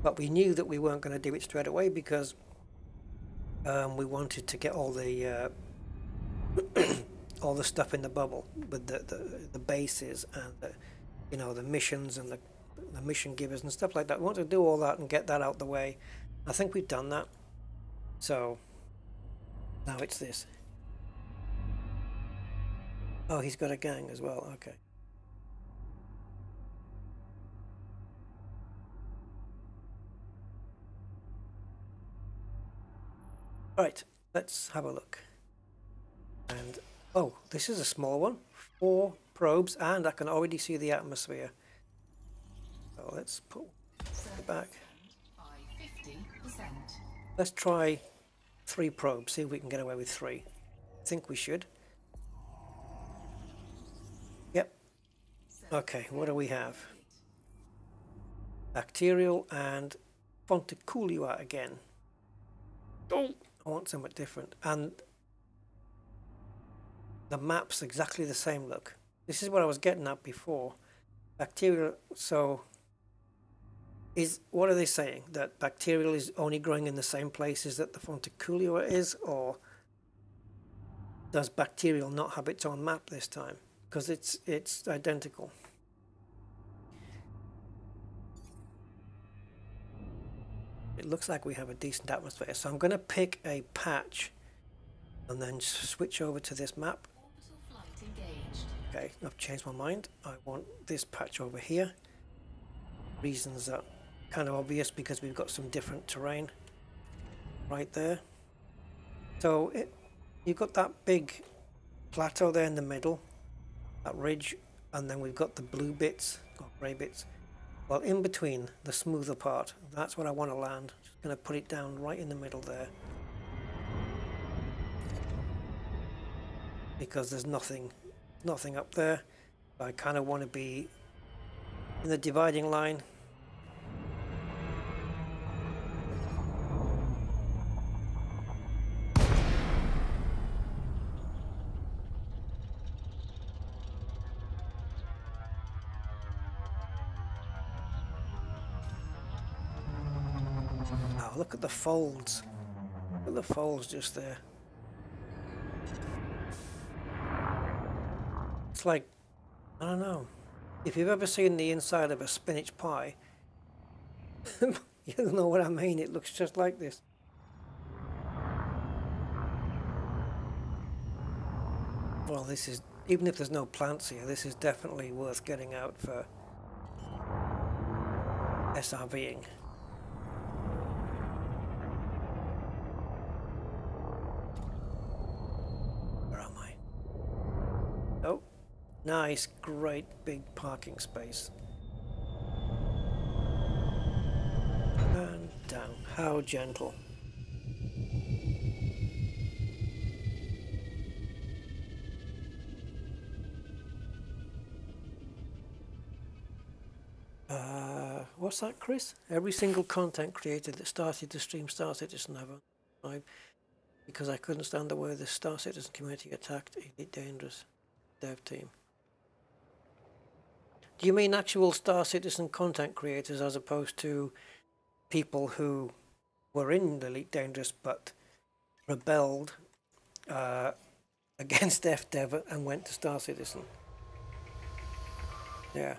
But we knew that we weren't going to do it straight away because we wanted to get all the all the stuff in the bubble with the bases and the, you know, the missions and the mission givers and stuff like that. We want to do all that and get that out the way. I think we've done that. So now it's this. Oh, he's got a gang as well, okay. Right, let's have a look. And, oh, this is a small one. 4 probes, and I can already see the atmosphere. So let's put it back. Let's try 3 probes, see if we can get away with 3. I think we should. Okay, what do we have? Bacterial and Fonticulua again. Oh, I want something different. And the map's exactly the same, look. This is what I was getting at before. Bacterial, so is, what are they saying? That bacterial is only growing in the same places that the Fonticulua is, or does bacterial not have its own map this time? Because it's identical. It looks like we have a decent atmosphere, so I'm going to pick a patch and then switch over to this map. Okay, I've changed my mind. I want this patch over here. Reasons are kind of obvious because we've got some different terrain right there. So you've got that big plateau there in the middle, that ridge, and then we've got the blue bits or grey bits, well, in between the smoother part. That's what I want to land. Just going to put it down right in the middle there because there's nothing up there. I kind of want to be in the dividing line. Look at the folds. Look at the folds just there. It's like, I don't know. If you've ever seen the inside of a spinach pie, you'll know what I mean. It looks just like this. Well, this is even if there's no plants here, this is definitely worth getting out for SRVing. Where am I? Oh, nice, great big parking space. And down. How gentle. What's that, Chris? Every single content created that started to stream Star Citizen I've because I couldn't stand the way the Star Citizen community attacked Elite Dangerous dev team. Do you mean actual Star Citizen content creators as opposed to people who were in Elite Dangerous but rebelled against FDev and went to Star Citizen? Yeah.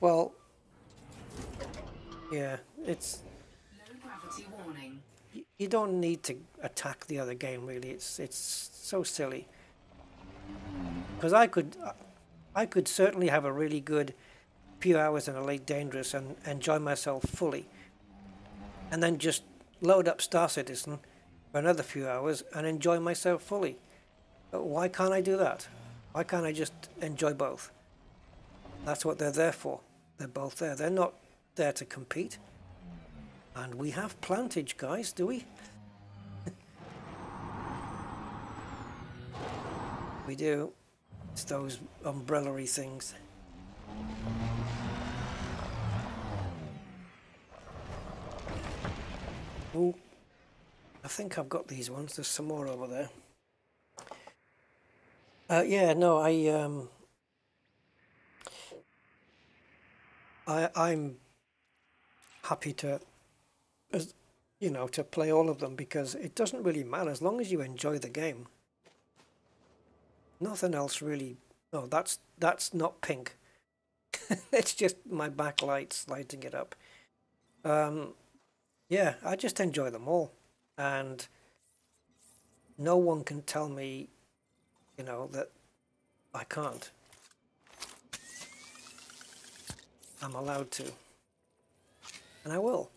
Well, yeah, it's low gravity warning. You don't need to attack the other game, really. It's so silly. Because I could certainly have a really good few hours in Elite Dangerous and enjoy myself fully, and then just load up Star Citizen for another few hours and enjoy myself fully. But why can't I do that? Why can't I just enjoy both? That's what they're there for. They're both there. They're not there to compete. And we have plantage, guys, do we? We do. It's those umbrella-y things. Oh, I think I've got these ones. There's some more over there. Yeah, no, I'm happy to, as you know, to play all of them because it doesn't really matter as long as you enjoy the game. Nothing else really. Oh, that's not pink. It's just my backlights lighting it up. Yeah, I just enjoy them all, and no one can tell me, you know, that I can't. I'm allowed to, and I will,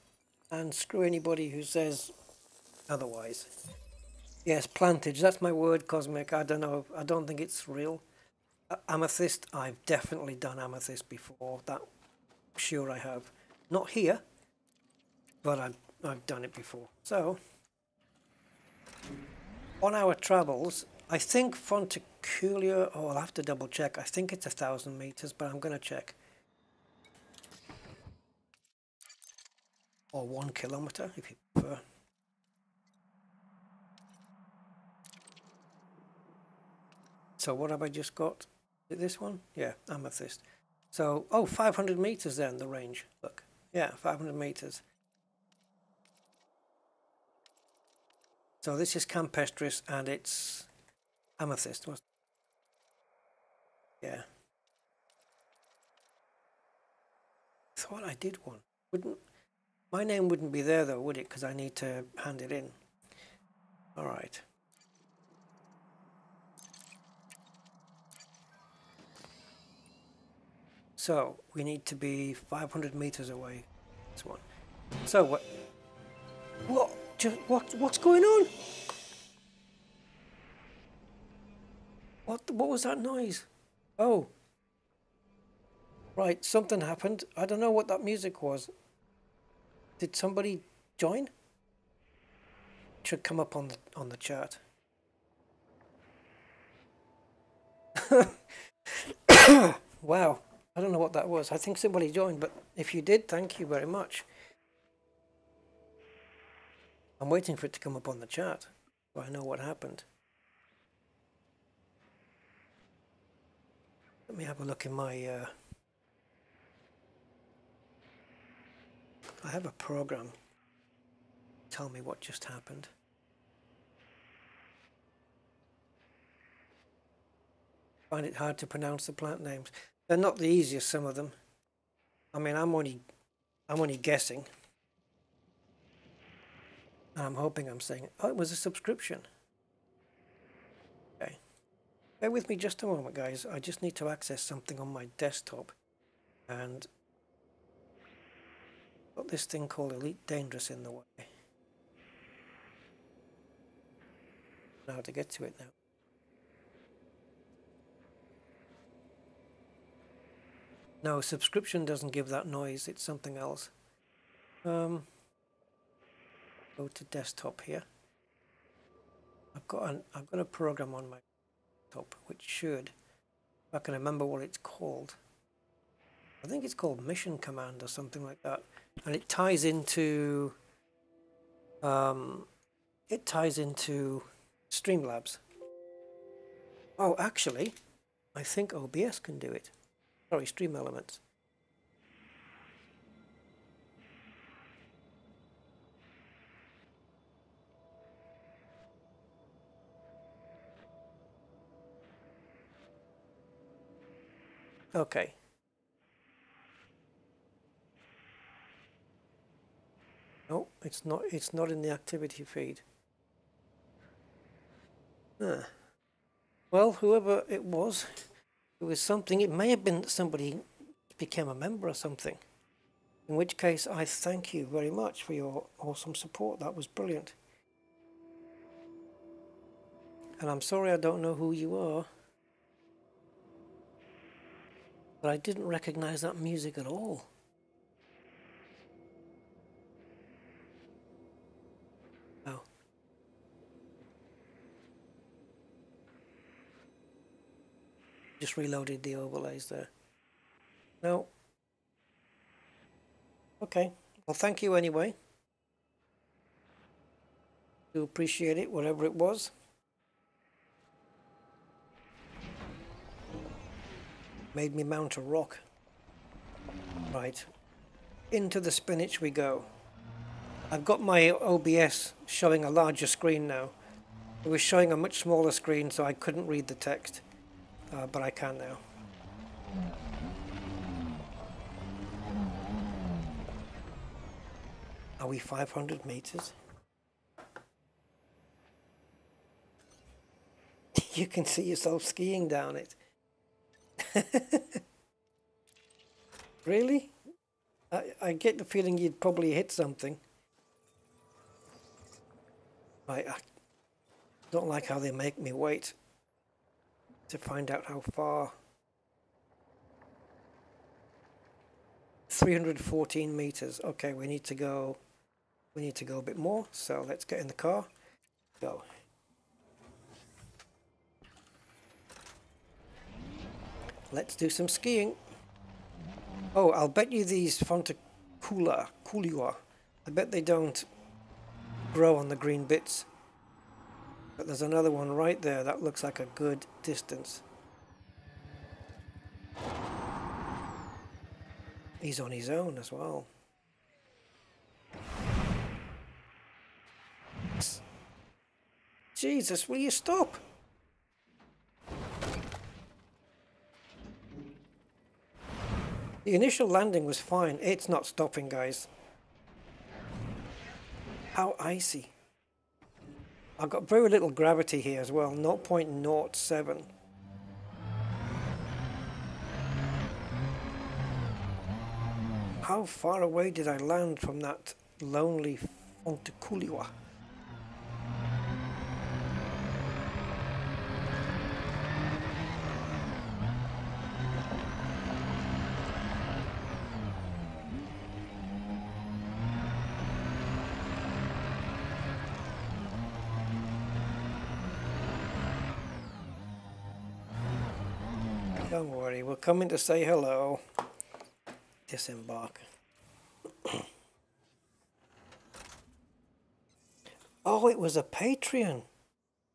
and screw anybody who says otherwise. Yes, plantage, that's my word, Cosmic. I don't know, I don't think it's real. Amethyst, I've definitely done amethyst before, that sure I have. Not here, but I've done it before. So, on our travels, I think Fonticulua, oh, I'll have to double check, I think it's 1,000 meters, but I'm going to check. Or 1 kilometer, if you prefer. So what have I just got? Is it this one? Yeah, amethyst. So, oh, 500 meters then, the range. Look, yeah, 500 meters. So this is Campestris and it's amethyst. Yeah. Thought I did one. Wouldn't... My name wouldn't be there though, would it? Because I need to hand it in. All right. So we need to be 500 meters away. This one. So what? What? Just what? What's going on? What? What was that noise? Oh. Right. Something happened. I don't know what that music was. Did somebody join? It should come up on the chart. Wow, I don't know what that was. I think somebody joined, but if you did, thank you very much. I'm waiting for it to come up on the chart, so I know what happened. Let me have a look in my... I have a program. Tell me what just happened. Find it hard to pronounce the plant names. They're not the easiest, some of them. I mean, I'm only guessing. And I'm hoping I'm saying it. Oh, it was a subscription. Okay. Bear with me just a moment, guys. I just need to access something on my desktop. And got this thing called Elite Dangerous in the way. I don't know how to get to it now. No, subscription doesn't give that noise, it's something else. Go to desktop here. I've got a program on my desktop which should, if I can remember what it's called. I think it's called Mission Command or something like that, and it ties into Streamlabs. Oh, actually, I think OBS can do it. Sorry, Stream Elements. Okay. No, it's not. It's not in the activity feed. Huh. Well, whoever it was. It was something, it may have been that somebody became a member or something. In which case, I thank you very much for your awesome support. That was brilliant. And I'm sorry I don't know who you are. But I didn't recognize that music at all. Just reloaded the overlays there. No. Okay. Well, thank you anyway. Do appreciate it, whatever it was. Made me mount a rock. Right. Into the spinach we go. I've got my OBS showing a larger screen now. It was showing a much smaller screen, so I couldn't read the text. But I can now. Are we 500 meters? You can see yourself skiing down it. Really? I get the feeling you'd probably hit something. I don't like how they make me wait to find out how far. 314 meters. Okay, we need to go a bit more, so let's get in the car. Go. Let's do some skiing. Oh, I'll bet you these Fonticulua, I bet they don't grow on the green bits. But there's another one right there that looks like a good distance. He's on his own as well. Jesus, will you stop? The initial landing was fine. It's not stopping, guys. How icy. I've got very little gravity here as well, 0.07. How far away did I land from that lonely Fonticulua? We're coming to say hello. Disembark. Oh, it was a Patreon.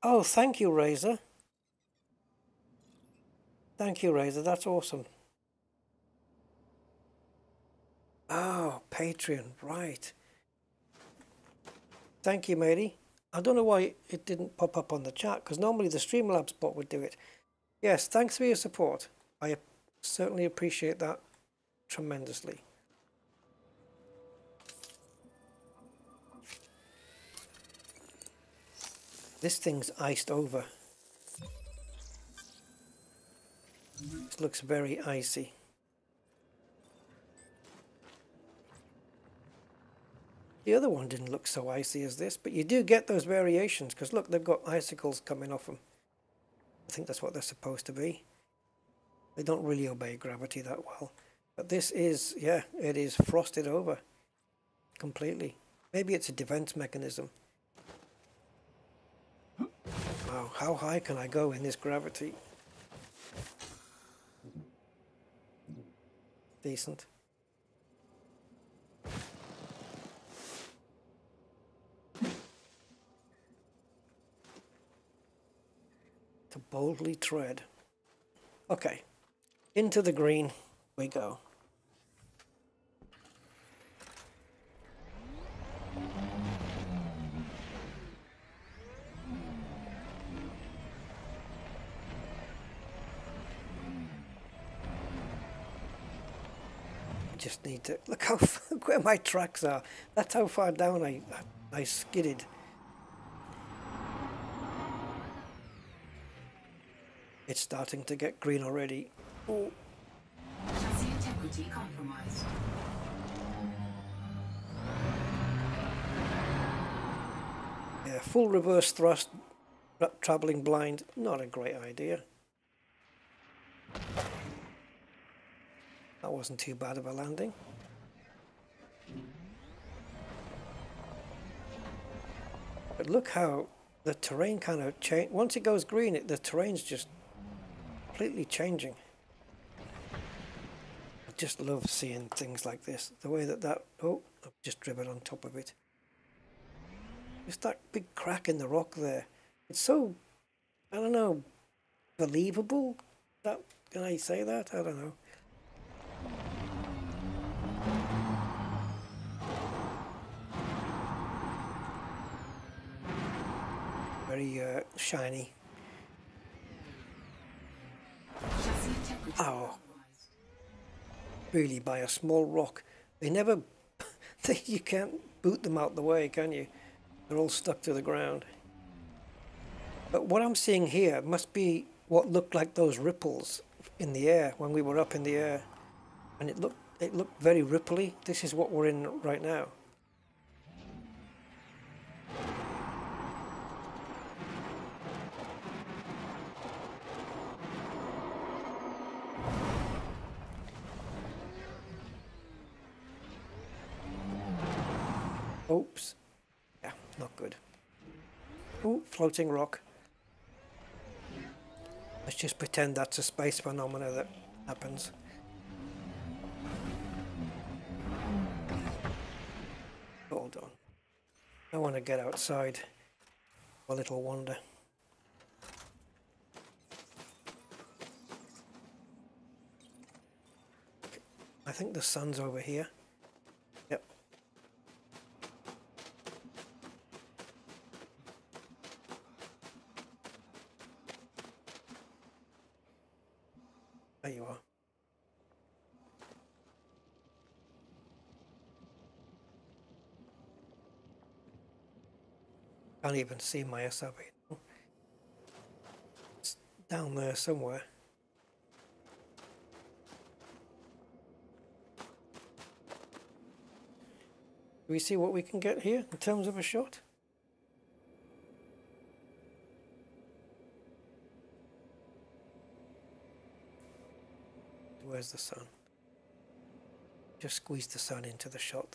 Oh, thank you, Razor. Thank you, Razor. That's awesome. Oh, Patreon. Right. Thank you, matey. I don't know why it didn't pop up on the chat, because normally the Streamlabs bot would do it. Yes, thanks for your support. I certainly appreciate that tremendously. This thing's iced over. It looks very icy. The other one didn't look so icy as this, but you do get those variations, because look, they've got icicles coming off them. I think that's what they're supposed to be. They don't really obey gravity that well. But this is, yeah, it is frosted over completely. Maybe it's a defense mechanism. Wow, how high can I go in this gravity? Decent. To boldly tread. Okay, into the green we go. Just need to look how where my tracks are. That's how far down I skidded. It's starting to get green already. Oh. Chassis integrity compromised. Yeah, full reverse thrust, traveling blind. Not a great idea. That wasn't too bad of a landing. But look how the terrain kind of change. Once it goes green, the terrain's just completely changing. I just love seeing things like this. The way that oh, I've just driven on top of it. Just that big crack in the rock there. It's so, I don't know, believable. That, can I say that? I don't know. Very shiny. Oh, really? By a small rock. They never. You can't boot them out the way, can you? They're all stuck to the ground. But what I'm seeing here must be what looked like those ripples in the air when we were up in the air, and it looked very ripply. This is what we're in right now. Oops. Yeah, not good. Ooh, floating rock. Let's just pretend that's a space phenomena that happens. Hold on. I want to get outside for a little wander. I think the sun's over here. There you are. Can't even see my SRV. It's down there somewhere. Do we see what we can get here in terms of a shot? Where's the sun? Just squeeze the sun into the shot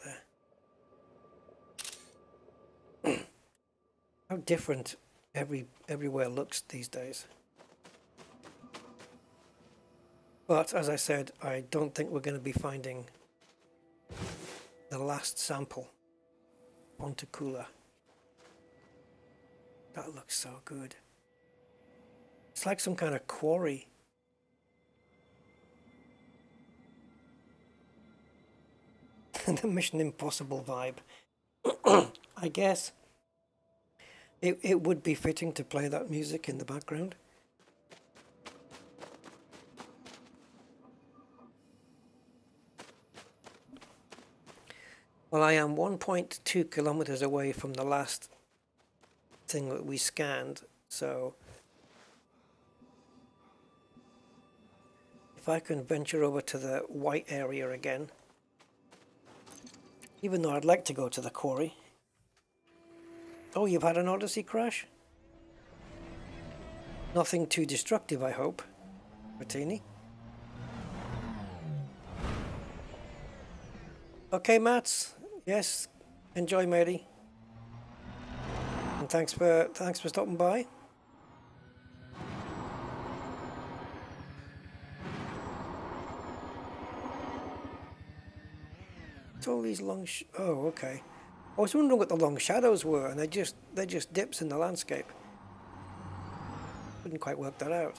there. How different everywhere looks these days. But as I said, I don't think we're going to be finding the last sample, Fonticulua. That looks so good. It's like some kind of quarry. The Mission Impossible vibe. I guess it would be fitting to play that music in the background. Well, I am 1.2 kilometers away from the last thing that we scanned, so I can venture over to the white area again, even though I'd like to go to the quarry. Oh, you've had an Odyssey crash? Nothing too destructive, I hope, Martini. Okay, Mats. Yes, enjoy, matey. And thanks for stopping by. It's all these long. Oh, okay. I was wondering what the long shadows were, and they're just dips in the landscape. Couldn't quite work that out.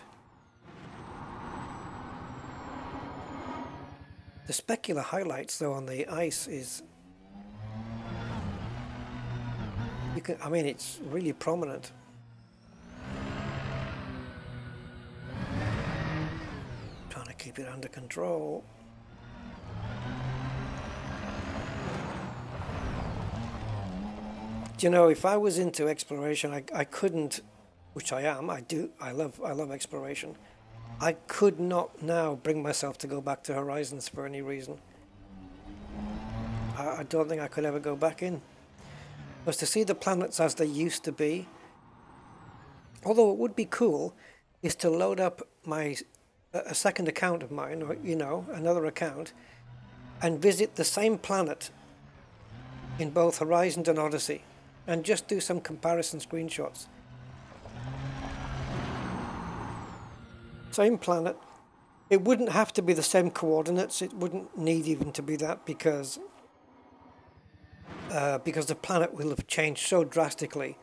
The specular highlights, though, on the ice is... You can, I mean, it's really prominent. Trying to keep it under control. Do you know, if I was into exploration, I couldn't... Which I am, I love exploration. I could not now bring myself to go back to Horizons for any reason. I don't think I could ever go back in. Because to see the planets as they used to be, although it would be cool, is to load up my a second account of mine, or, you know, another account, and visit the same planet in both Horizons and Odyssey, and just do some comparison screenshots. Same planet. It wouldn't have to be the same coordinates. It wouldn't need even to be that, because the planet will have changed so drastically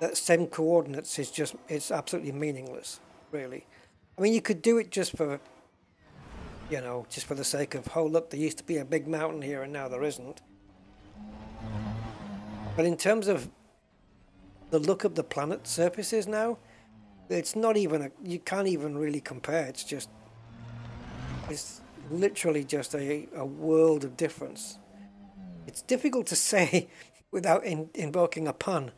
that same coordinates is just, it's absolutely meaningless, really. I mean, you could do it just for, you know, just for the sake of, oh look, there used to be a big mountain here and now there isn't. But in terms of the look of the planet surfaces now, it's not even a, you can't even really compare. It's just, it's literally just a world of difference. It's difficult to say without invoking a pun.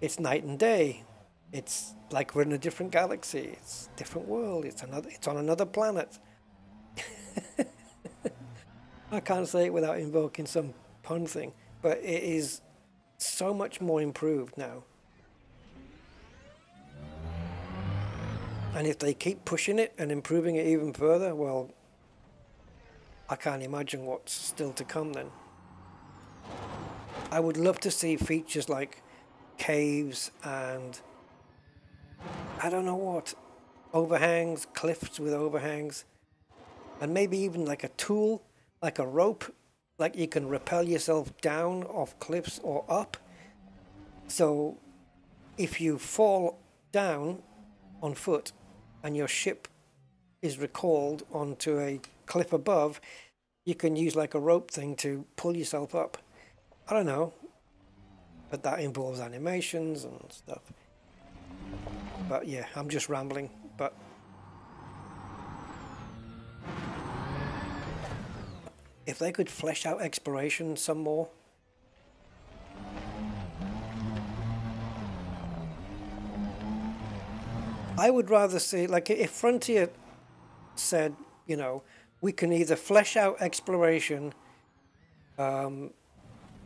It's night and day. It's like we're in a different galaxy. It's a different world. It's on another planet. I can't say it without invoking some pun thing, but it is so much more improved now. And if they keep pushing it and improving it even further, well, I can't imagine what's still to come then. I would love to see features like caves and, I don't know what, overhangs, cliffs with overhangs, and maybe even like a tool, like a rope, like you can rappel yourself down off cliffs or up. So if you fall down on foot, and your ship is recalled onto a cliff above, you can use like a rope thing to pull yourself up. I don't know, but that involves animations and stuff. But yeah, I'm just rambling, but if they could flesh out exploration some more. I would rather see, like, if Frontier said, you know, we can either flesh out exploration,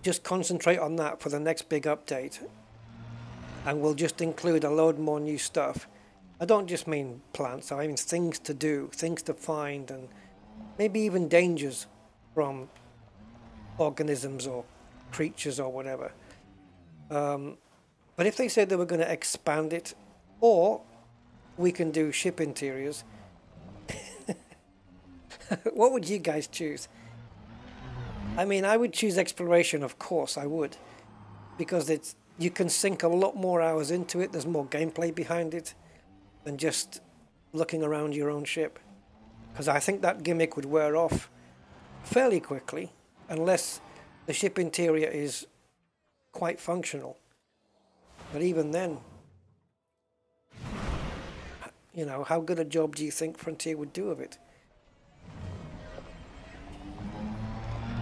just concentrate on that for the next big update, and we'll just include a load more new stuff. I don't just mean plants, I mean things to do, things to find, and maybe even dangers from organisms or creatures or whatever. But if they said they were going to expand it, or we can do ship interiors. What would you guys choose? I mean, I would choose exploration, of course I would, because it's, you can sink a lot more hours into it. There's more gameplay behind it than just looking around your own ship, because I think that gimmick would wear off fairly quickly unless the ship interior is quite functional. But even then, you know, how good a job do you think Frontier would do of it?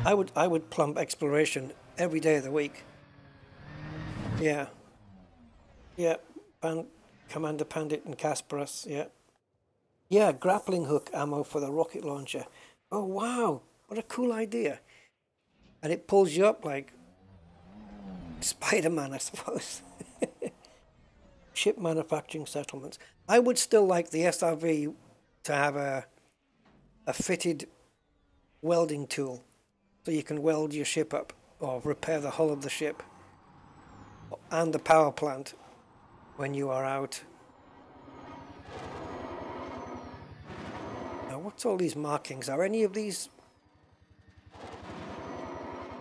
I would plump exploration every day of the week. Yeah. Yeah, Commander Pandit and Casparus, yeah. Yeah, grappling hook ammo for the rocket launcher. Oh, wow. What a cool idea. And it pulls you up like Spider-Man, I suppose. Ship manufacturing settlements. I would still like the SRV to have a fitted welding tool so you can weld your ship up or repair the hull of the ship and the power plant when you are out. Now, what's all these markings? Are any of these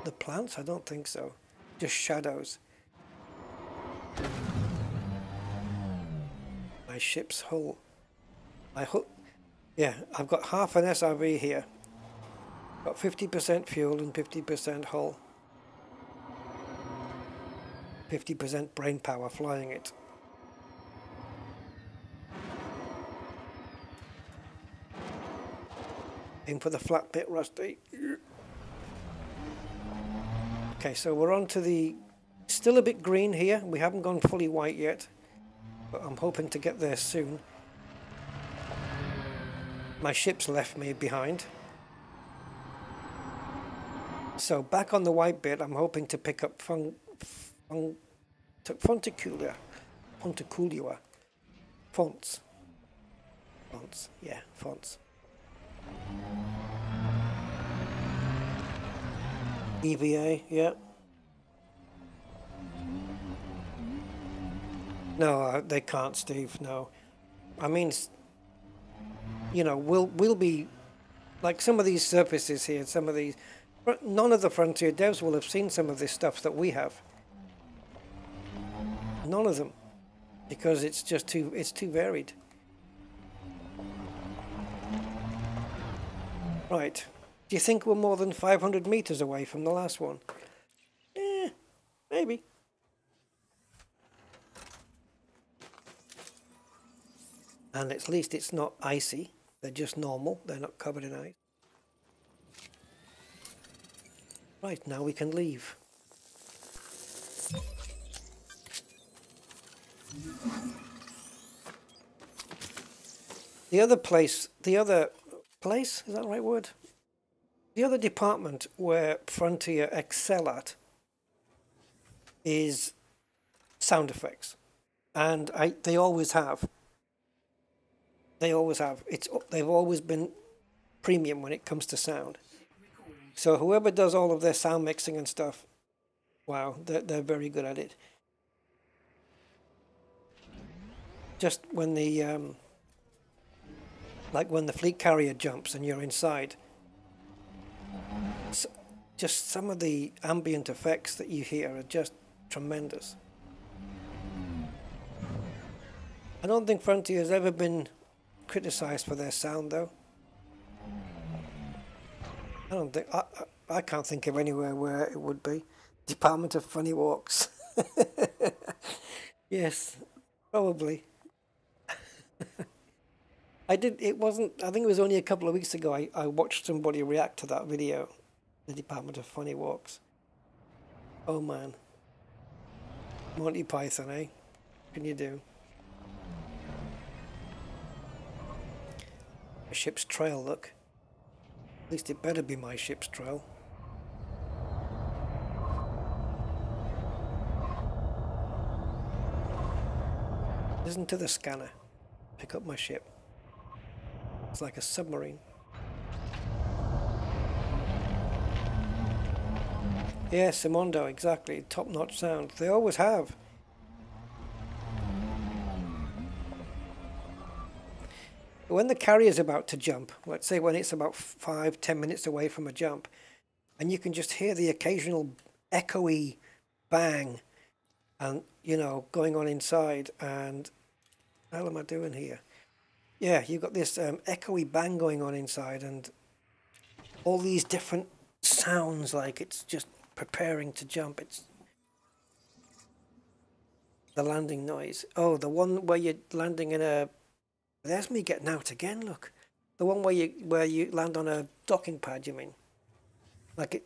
the plants? I don't think so. Just shadows. My ship's hull. My hull. Yeah, I've got half an SRV here. Got 50% fuel and 50% hull. 50% brain power flying it. In for the flat bit, Rusty. Okay, so we're on to the... Still a bit green here. We haven't gone fully white yet. But I'm hoping to get there soon. My ship's left me behind. So back on the white bit, I'm hoping to pick up Fonticulua. Fonts. Yeah, fonts. EVA, yeah. No, they can't, Steve, no. I mean, you know, we'll be... Like some of these surfaces here, some of these... None of the Frontier devs will have seen some of this stuff that we have. None of them. Because it's just too... it's too varied. Right. Do you think we're more than 500 meters away from the last one? Eh, maybe. And at least it's not icy. They're just normal. They're not covered in ice. Right, now we can leave. The other place, is that the right word? The other department where Frontier excel at is sound effects, and they always have. They've always been premium when it comes to sound. So whoever does all of their sound mixing and stuff, wow, they're very good at it. Just when the like when the fleet carrier jumps and you're inside. Just some of the ambient effects that you hear are just tremendous. I don't think Frontier has ever been criticized for their sound, though. I can't think of anywhere where it would be. Department of Funny Walks. Yes, probably. I think it was only a couple of weeks ago I watched somebody react to that video. The Department of Funny Walks. Oh man. Monty Python, eh? What can you do? A ship's trail, look. At least it better be my ship's trail. Listen to the scanner. Pick up my ship. It's like a submarine. Yeah, Simondo, exactly. Top-notch sound. They always have. When the carrier's about to jump, let's say when it's about 5–10 minutes away from a jump, and you can just hear the occasional echoey bang and, you know, going on inside, and how the hell am I doing here? Yeah, you've got this echoey bang going on inside and all these different sounds like it's just preparing to jump. It's the landing noise. Oh, the one where you're landing in a... There's me getting out again, look. The one where you land on a docking pad, you mean? Like it...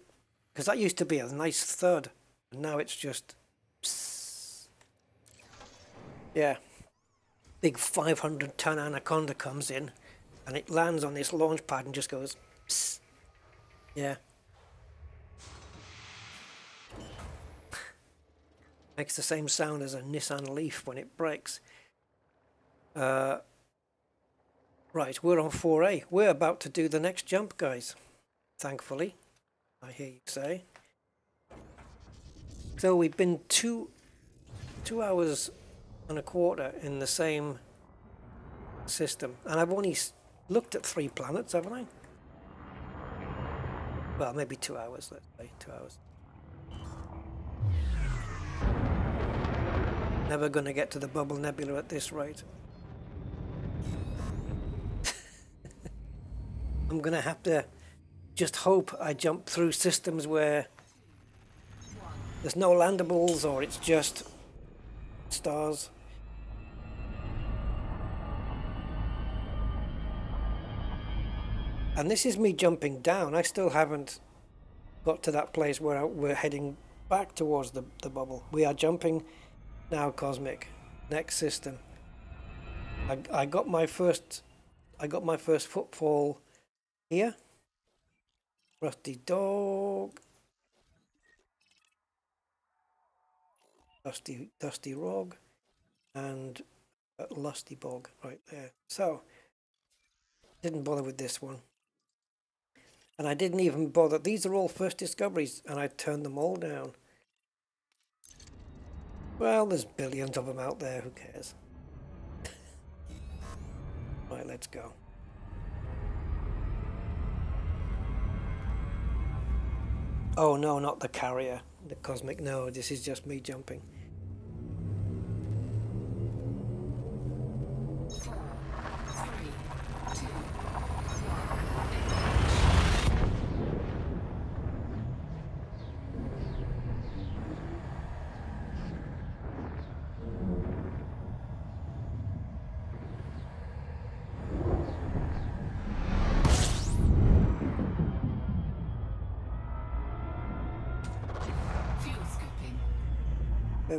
Because that used to be a nice thud. And now it's just... Psss. Yeah. Big 500-ton Anaconda comes in. and it lands on this launch pad and just goes, psst. Yeah. Makes the same sound as a Nissan Leaf when it brakes. Right, we're on 4A. We're about to do the next jump, guys. Thankfully, I hear you say. So we've been two hours and a quarter in the same system, and I've only looked at 3 planets, haven't I? Well, maybe 2 hours, let's say, 2 hours. Never gonna get to the Bubble Nebula at this rate. I'm gonna have to just hope I jump through systems where there's no landables, or it's just stars. And this is me jumping down. I still haven't got to that place where we're heading back towards the bubble. We are jumping now, Cosmic. Next system. I got my first footfall here. Rusty Dog. Dusty Rog. And Lusty Bog right there. So, didn't bother with this one. And I didn't even bother. These are all first discoveries, and I turned them all down. Well, there's billions of them out there. Who cares? Right, let's go. Oh no, not the carrier, the Cosmic. No, this is just me jumping.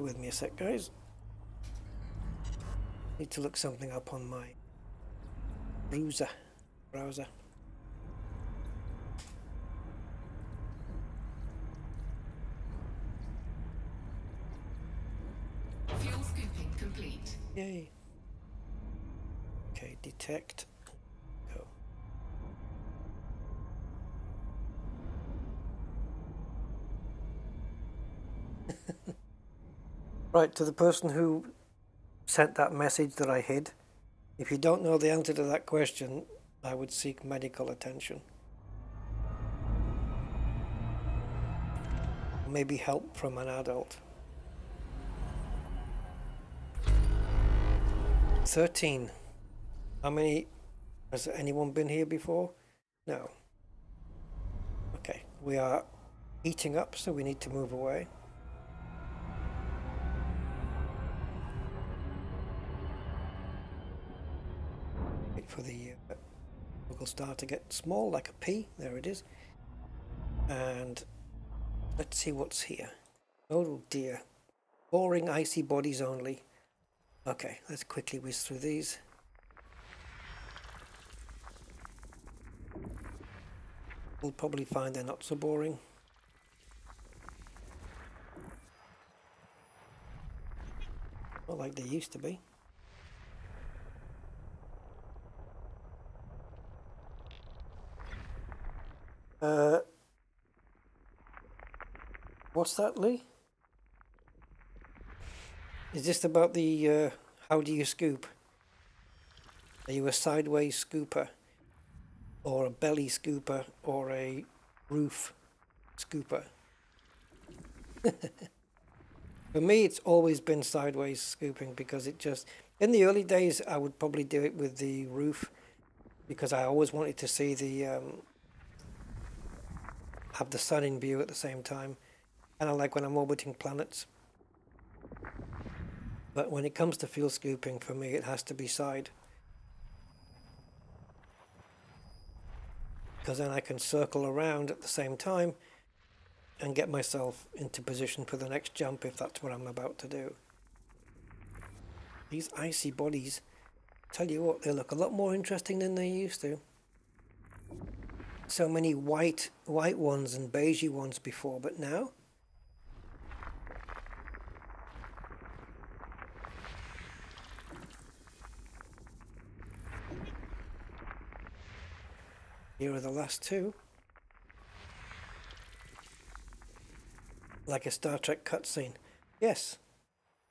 With me a sec, guys. Need to look something up on my browser. Fuel scooping complete. Yay. Okay, detect. Go. Right, to the person who sent that message that I hid, if you don't know the answer to that question, I would seek medical attention. Maybe help from an adult. 13. How many? Has anyone been here before? No. Okay, we are heating up, so we need to move away. For the local star to get small like a pea. There it is. And let's see what's here. Oh dear. Boring icy bodies only. Okay, let's quickly whiz through these. We'll probably find they're not so boring. Not like they used to be. What's that, Lee? Is this about the how do you scoop? Are you a sideways scooper, or a belly scooper, or a roof scooper? For me, it's always been sideways scooping, because it just, in the early days I would probably do it with the roof, because I always wanted to see the have the sun in view at the same time, and I like when I'm orbiting planets. But when it comes to fuel scooping, for me it has to be side, because then I can circle around at the same time and get myself into position for the next jump, if that's what I'm about to do. These icy bodies Tell you what, they look a lot more interesting than they used to. So many white ones and beigey ones before, but now... Here are the last two. Like a Star Trek cutscene. Yes.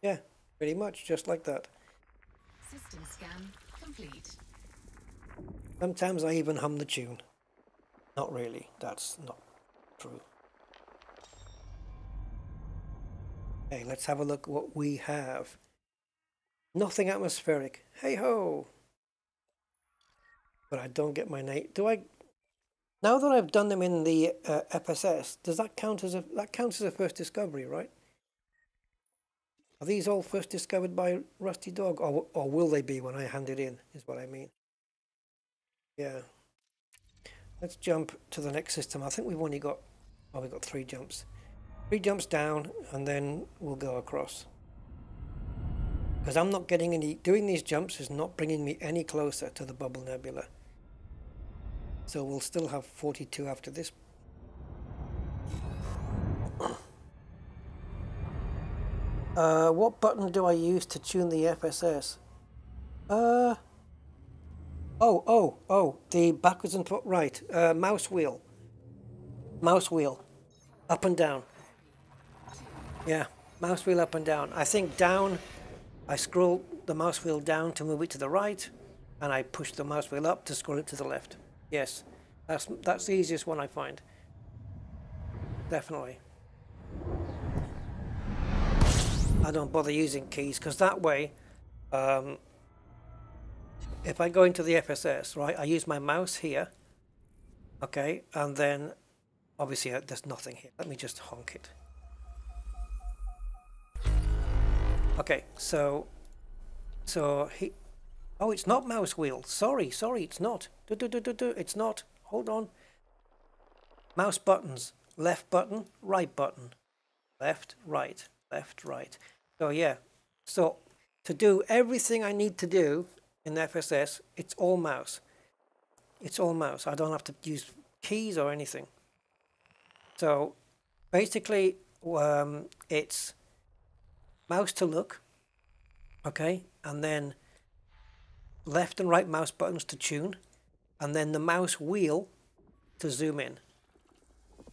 Yeah, pretty much just like that. System scan complete. Sometimes I even hum the tune. Not really, that's not true. Okay, let's have a look what we have. Nothing atmospheric. Hey ho! But I don't get my name. Do I? Now that I've done them in the FSS, does that count as a first discovery, right? Are these all first discovered by Rusty Dog, or will they be when I hand it in? Is what I mean. Yeah. Let's jump to the next system. I think we've only got, oh, we've got three jumps. Three jumps down, and then we'll go across. Because I'm not getting any. Doing these jumps is not bringing me any closer to the Bubble Nebula. So we'll still have 42 after this. What button do I use to tune the FSS? The backwards and right. Mouse wheel. Mouse wheel. Up and down. Yeah, mouse wheel up and down. I think down, I scroll the mouse wheel down to move it to the right, and I push the mouse wheel up to scroll it to the left. Yes, that's the easiest one I find. Definitely. I don't bother using keys because that way, if I go into the FSS, right, I use my mouse here, okay, and then obviously there's nothing here. Let me just honk it. Okay, so he, oh, it's not mouse wheel. Sorry, it's not. It's not. Hold on. Mouse buttons. Left button. Left, right. So yeah. So to do everything I need to do in FSS, it's all mouse. I don't have to use keys or anything. So basically, it's mouse to look, okay, and then left and right mouse buttons to tune, and then the mouse wheel to zoom in,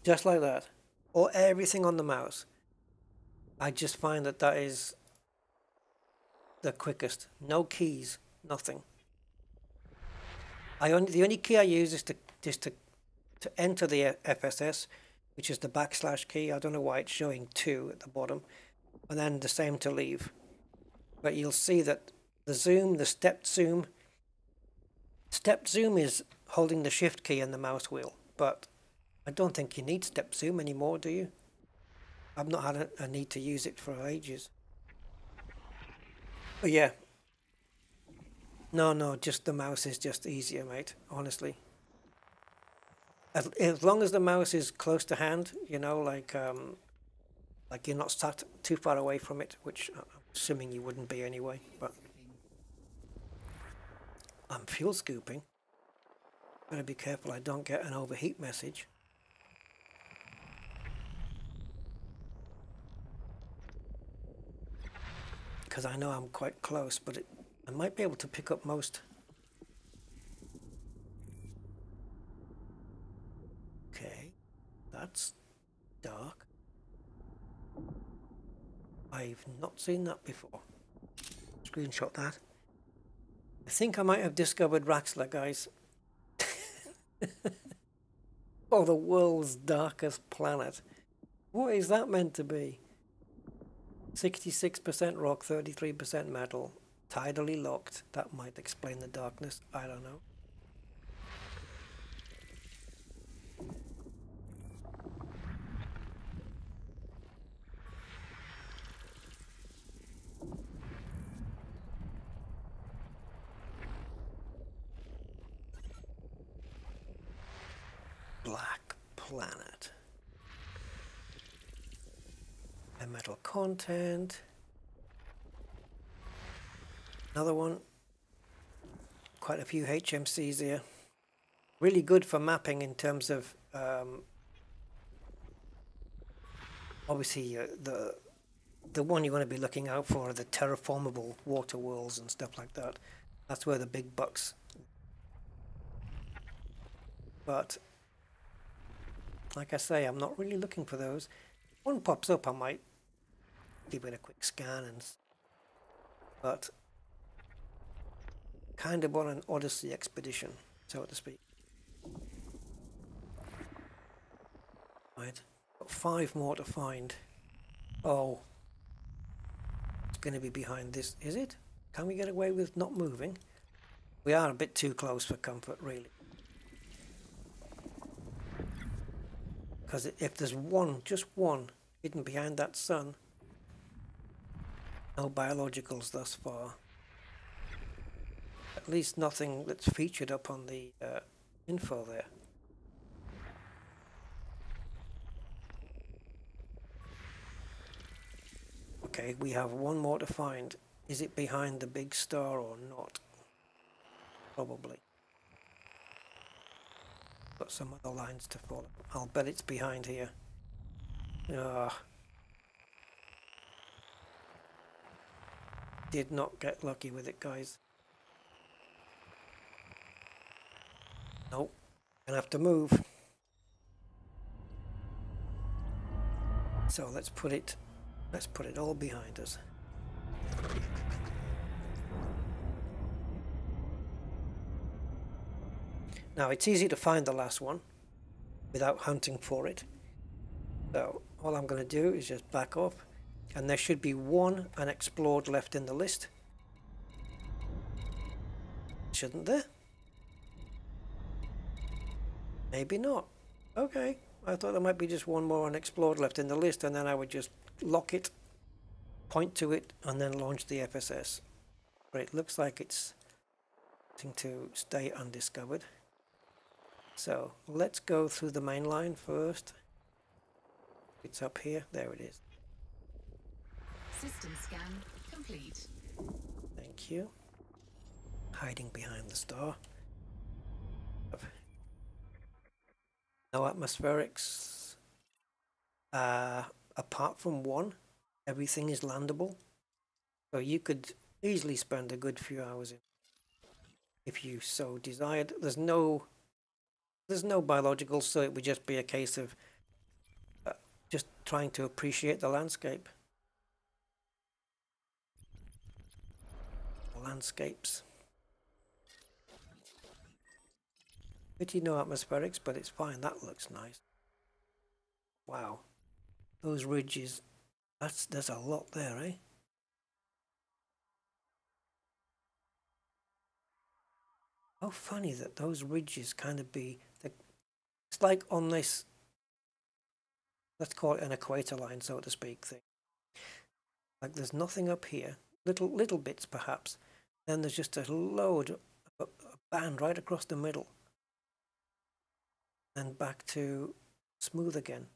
just like that, or everything on the mouse. I just find that that is the quickest. No keys, nothing. The only key I use is to enter the FSS, which is the backslash key. I don't know why it's showing 2 at the bottom. And then the same to leave. But you'll see that the zoom, the stepped zoom is holding the shift key and the mouse wheel, but I don't think you need stepped zoom anymore, do you? I've not had a need to use it for ages. But yeah. No, just the mouse is just easier, mate, honestly. As long as the mouse is close to hand, you know, like you're not sat too far away from it, which I'm assuming you wouldn't be anyway, but I'm fuel scooping. Gotta be careful I don't get an overheat message. Because I know I'm quite close, but I might be able to pick up most. Okay, that's dark. I've not seen that before. Screenshot that. I think I might have discovered Raxler, guys. Oh, the world's darkest planet. What is that meant to be? 66% rock, 33% metal. Tidally locked. That might explain the darkness. I don't know. Planet. And metal content. Another one. quite a few HMCs here. Really good for mapping in terms of obviously the one you want to be looking out for are the terraformable water worlds and stuff like that. That's where the big bucks. But like I say, I'm not really looking for those. One pops up, I might give it a quick scan, and but kind of on an Odyssey expedition, so to speak. Right, got 5 more to find. Oh, it's going to be behind this, is it? Can we get away with not moving? We are a bit too close for comfort, really. Because if there's one, just one, hidden behind that sun. No biologicals thus far. At least nothing that's featured up on the info there. Okay, we have one more to find. Is it behind the big star or not? Probably. Got some other lines to follow. I'll bet it's behind here. Ah. Did not get lucky with it, guys. Nope. Gonna have to move. So let's put it all behind us. Now, it's easy to find the last one without hunting for it. So all I'm going to do is just back off, and there should be one unexplored left in the list. Shouldn't there? Maybe not. Okay, I thought there might be just one more unexplored left in the list, and then I would just lock it, point to it, and then launch the FSS. But it looks like it's going to stay undiscovered. So let's go through the main line first. It's up here. There it is. System scan complete. Thank you. Hiding behind the star. No atmospherics. Apart from one, everything is landable. So you could easily spend a good few hours in if you so desired. There's no biological, so it would just be a case of just trying to appreciate the landscape. Landscapes. Pity no atmospherics, but it's fine. That looks nice. Wow. Those ridges. There's a lot there, eh? How funny that those ridges kind of be... It's like on this, let's call it an equator line, so to speak, thing. Like there's nothing up here, little bits perhaps, then there's just a load, a band right across the middle, and back to smooth again,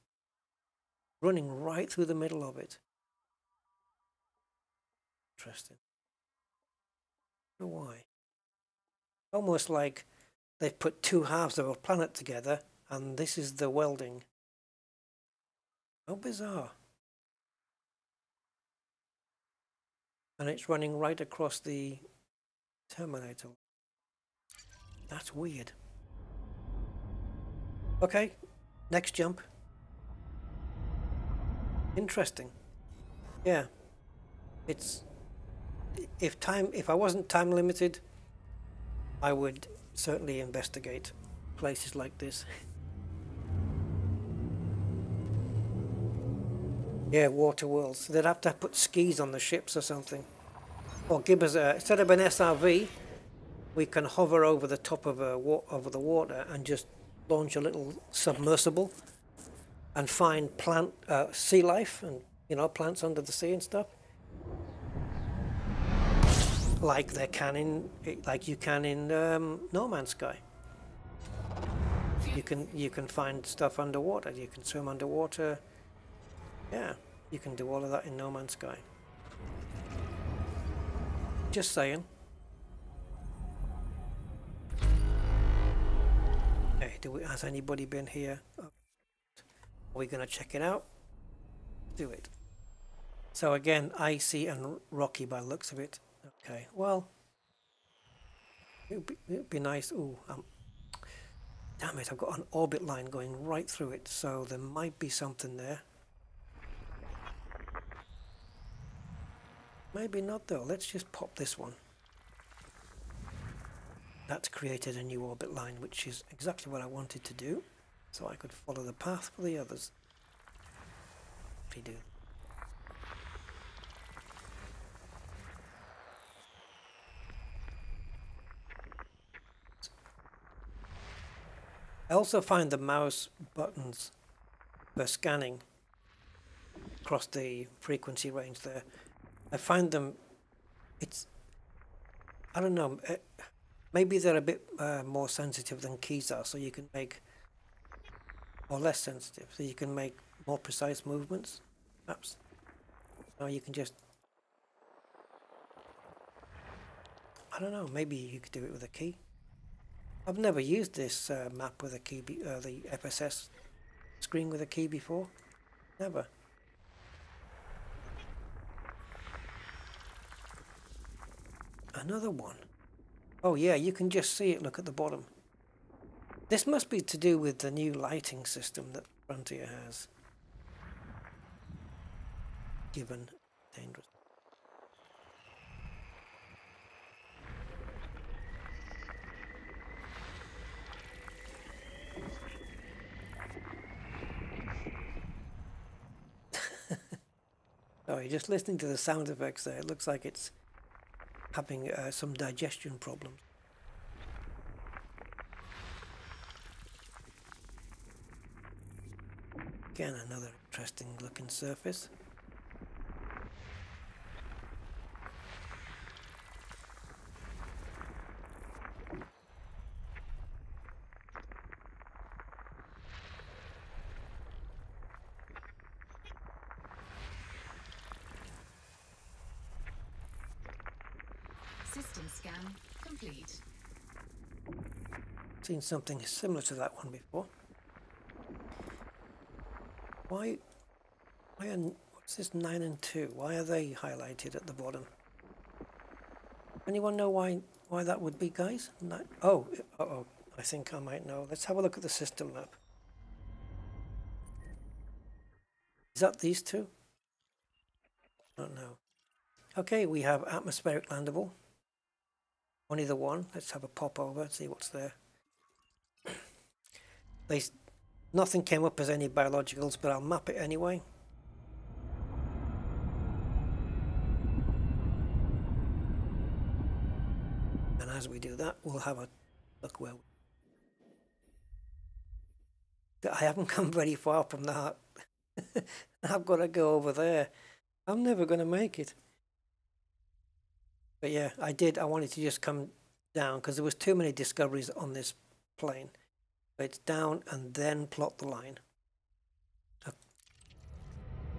running right through the middle of it. Interesting. I don't know why. Almost like they've put two halves of a planet together, and this is the welding. How bizarre. And it's running right across the terminator. That's weird. Okay, next jump. Interesting. Yeah. It's... If I wasn't time limited, I would certainly investigate places like this. Yeah, water worlds. They'd have to put skis on the ships or something. Or give us a... Instead of an SRV, we can hover over the top of the water and just launch a little submersible and find plant sea life and, you know, plants under the sea and stuff. Like they can in... Like you can in No Man's Sky. You can find stuff underwater. You can swim underwater. Yeah, you can do all of that in No Man's Sky. Just saying. Has anybody been here? Are we going to check it out? Do it. So again, icy and rocky by the looks of it. Okay, well, it'd be nice. Ooh, damn it, I've got an orbit line going right through it, so there might be something there. Maybe not though. Let's just pop this one. That's created a new orbit line, which is exactly what I wanted to do, so I could follow the path for the others. If we do. I also find the mouse buttons for scanning across the frequency range there. I find them, it's, I don't know, maybe they're a bit more sensitive than keys are, so you can make, or less sensitive, so you can make more precise movements, perhaps. Now you can just, I don't know, maybe you could do it with a key. I've never used this map with a key, the FSS screen with a key before, never. Another one. Oh yeah, you can just see it, look at the bottom. This must be to do with the new lighting system that Frontier has. Given dangerous. Sorry, just listening to the sound effects there, it looks like it's having some digestion problems. Again, another interesting looking surface. Seen something similar to that one before. Why are, what's this 9 and 2? Why are they highlighted at the bottom? Anyone know why that would be, guys? No, oh, uh-oh, I think I might know. Let's have a look at the system map. Is that these two? I don't know. Okay, we have atmospheric landable. Only the one. Let's have a pop over and see what's there. Nothing came up as any biologicals, but I'll map it anyway. And as we do that, we'll have a look where I haven't come very far from that. I've got to go over there. I'm never going to make it. But yeah, I wanted to just come down because there was too many discoveries on this plane. It's down and then plot the line.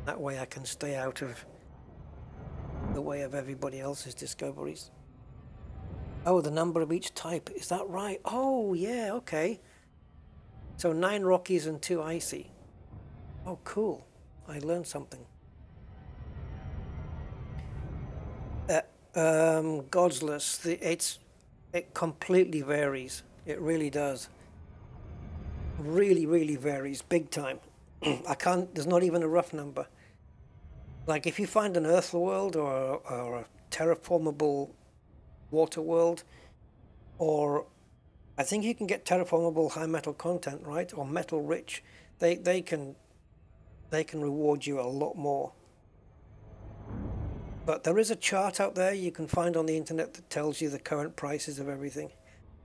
That way I can stay out of the way of everybody else's discoveries. Oh, the number of each type, is that right? Oh yeah, okay. So 9 Rockies and 2 Icy. Oh cool, I learned something. Godless, it completely varies, it really does. Really varies big time. I can't, there's not even a rough number. Like if you find an earth world or a terraformable water world, or I think you can get terraformable high metal content, right, or metal rich, they can reward you a lot more. But there is a chart out there you can find on the internet that tells you the current prices of everything,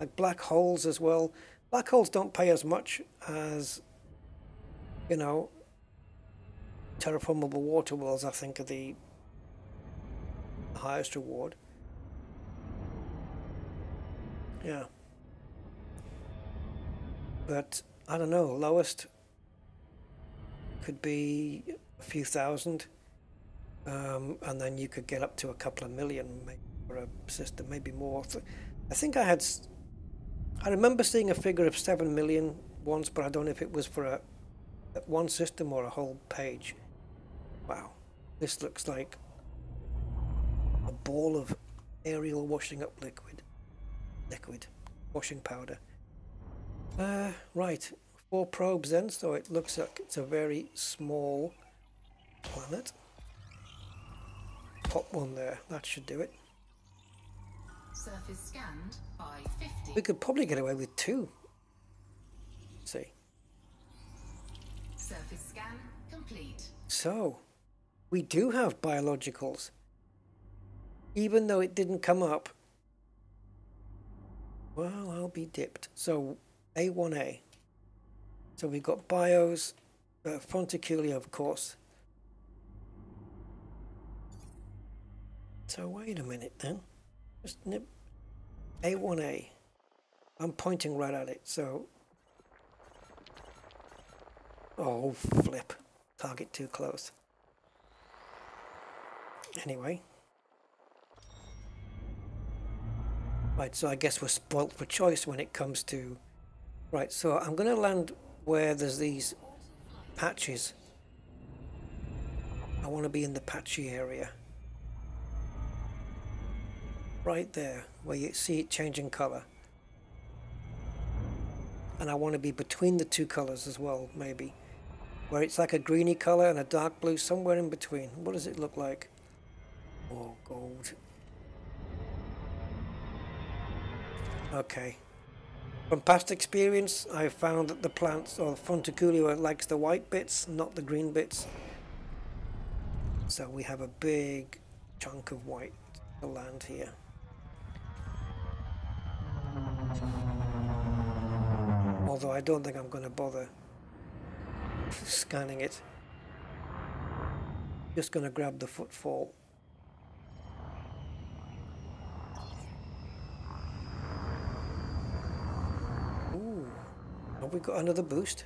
like black holes as well. Black holes don't pay as much as, you know, terraformable water worlds, I think, are the highest reward. Yeah. But, I don't know, lowest could be a few thousand, and then you could get up to a couple of million, maybe, for a system, maybe more. I think I had... I remember seeing a figure of 7 million once, but I don't know if it was for one system or a whole page. Wow, this looks like a ball of aerial washing up liquid washing powder. Right, 4 probes then, so it looks like it's a very small planet. Pop one there, that should do it. Surface scanned by 50. We could probably get away with 2. Let's see. Surface scan complete. So, we do have biologicals, even though it didn't come up. Well, I'll be dipped. So, A1A. So we've got bios, Fonticulua, of course. So wait a minute then. Just nip A1A. I'm pointing right at it, so... Oh, flip. Target too close. Anyway. Right, so I guess we're spoilt for choice when it comes to... Right, so I'm going to land where there's these patches. I want to be in the patchy area. Right there, where you see it changing colour. And I want to be between the two colours as well, maybe. Where it's like a greeny colour and a dark blue, somewhere in between. What does it look like? Oh, gold. Okay. From past experience, I've found that the plants, or Fonticulua, likes the white bits, not the green bits. So we have a big chunk of white to land here. Although I don't think I'm going to bother scanning it. Just going to grab the footfall. Ooh, have we got another boost?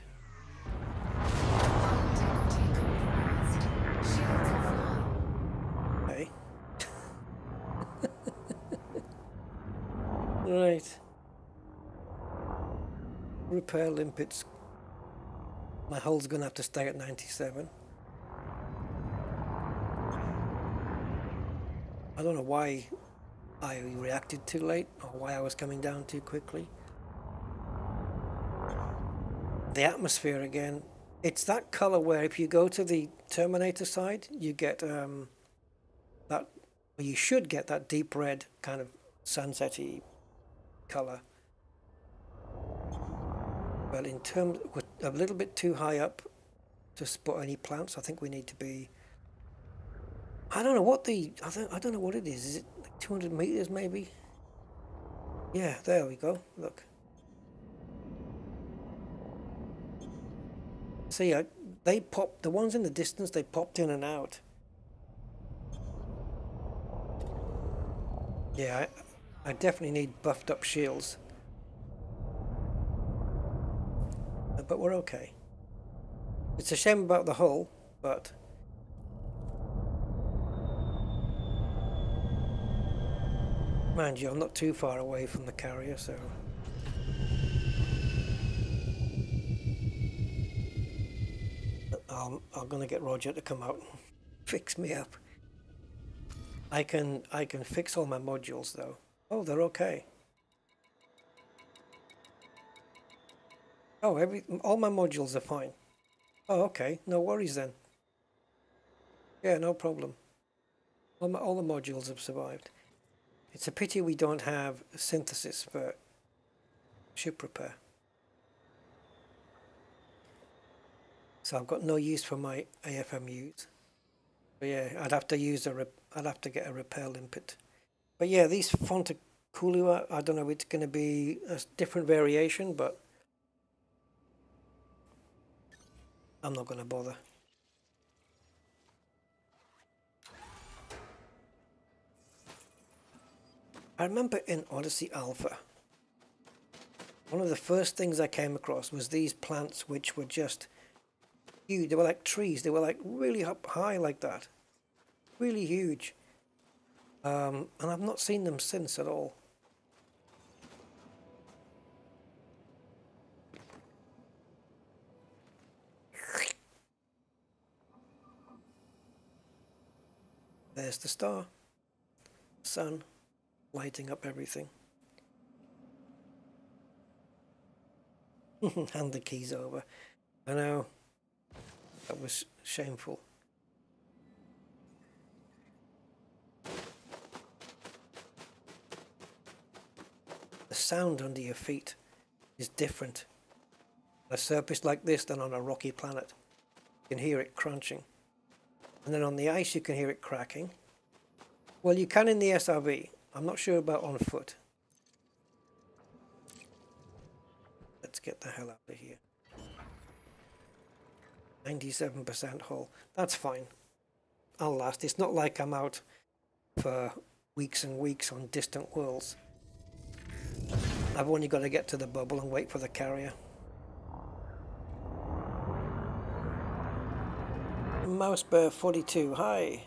Hey. Right. Repair limpets. My hull's gonna have to stay at 97. I don't know why I reacted too late or why I was coming down too quickly. The atmosphere again. It's that color where if you go to the Terminator side, you get that. Well, you should get that deep red kind of sunset-y color. Well, in terms, we're a little bit too high up to spot any plants. I think we need to be. I don't know what the. I don't know what it is. Is it like 200 meters maybe? Yeah, there we go. Look. See, they pop. The ones in the distance, they popped in and out. Yeah, I definitely need buffed up shields. But we're okay. It's a shame about the hull, but... Mind you, I'm not too far away from the carrier, so... I'm gonna get Roger to come out and fix me up. I can fix all my modules, though. Oh, they're okay. Oh, all my modules are fine. Oh, okay. No worries then. Yeah, no problem. All the modules have survived. It's a pity we don't have synthesis for ship repair. So I've got no use for my AFMUs. But yeah, I'd have to get a repair limpet. But yeah, these Fonticulua, I don't know. It's going to be a different variation, but. I'm not going to bother. I remember in Odyssey Alpha, one of the first things I came across was these plants which were just huge. They were like trees. They were like really up high like that. Really huge. And I've not seen them since at all. There's the star, sun, lighting up everything. Hand the keys over. I know, that was shameful. The sound under your feet is different on a surface like this than on a rocky planet. You can hear it crunching. And then on the ice you can hear it cracking. Well, you can in the SRV. I'm not sure about on foot. Let's get the hell out of here. 97% hull. That's fine. I'll last. It's not like I'm out for weeks and weeks on distant worlds. I've only got to get to the bubble and wait for the carrier. Mousebear42, hi.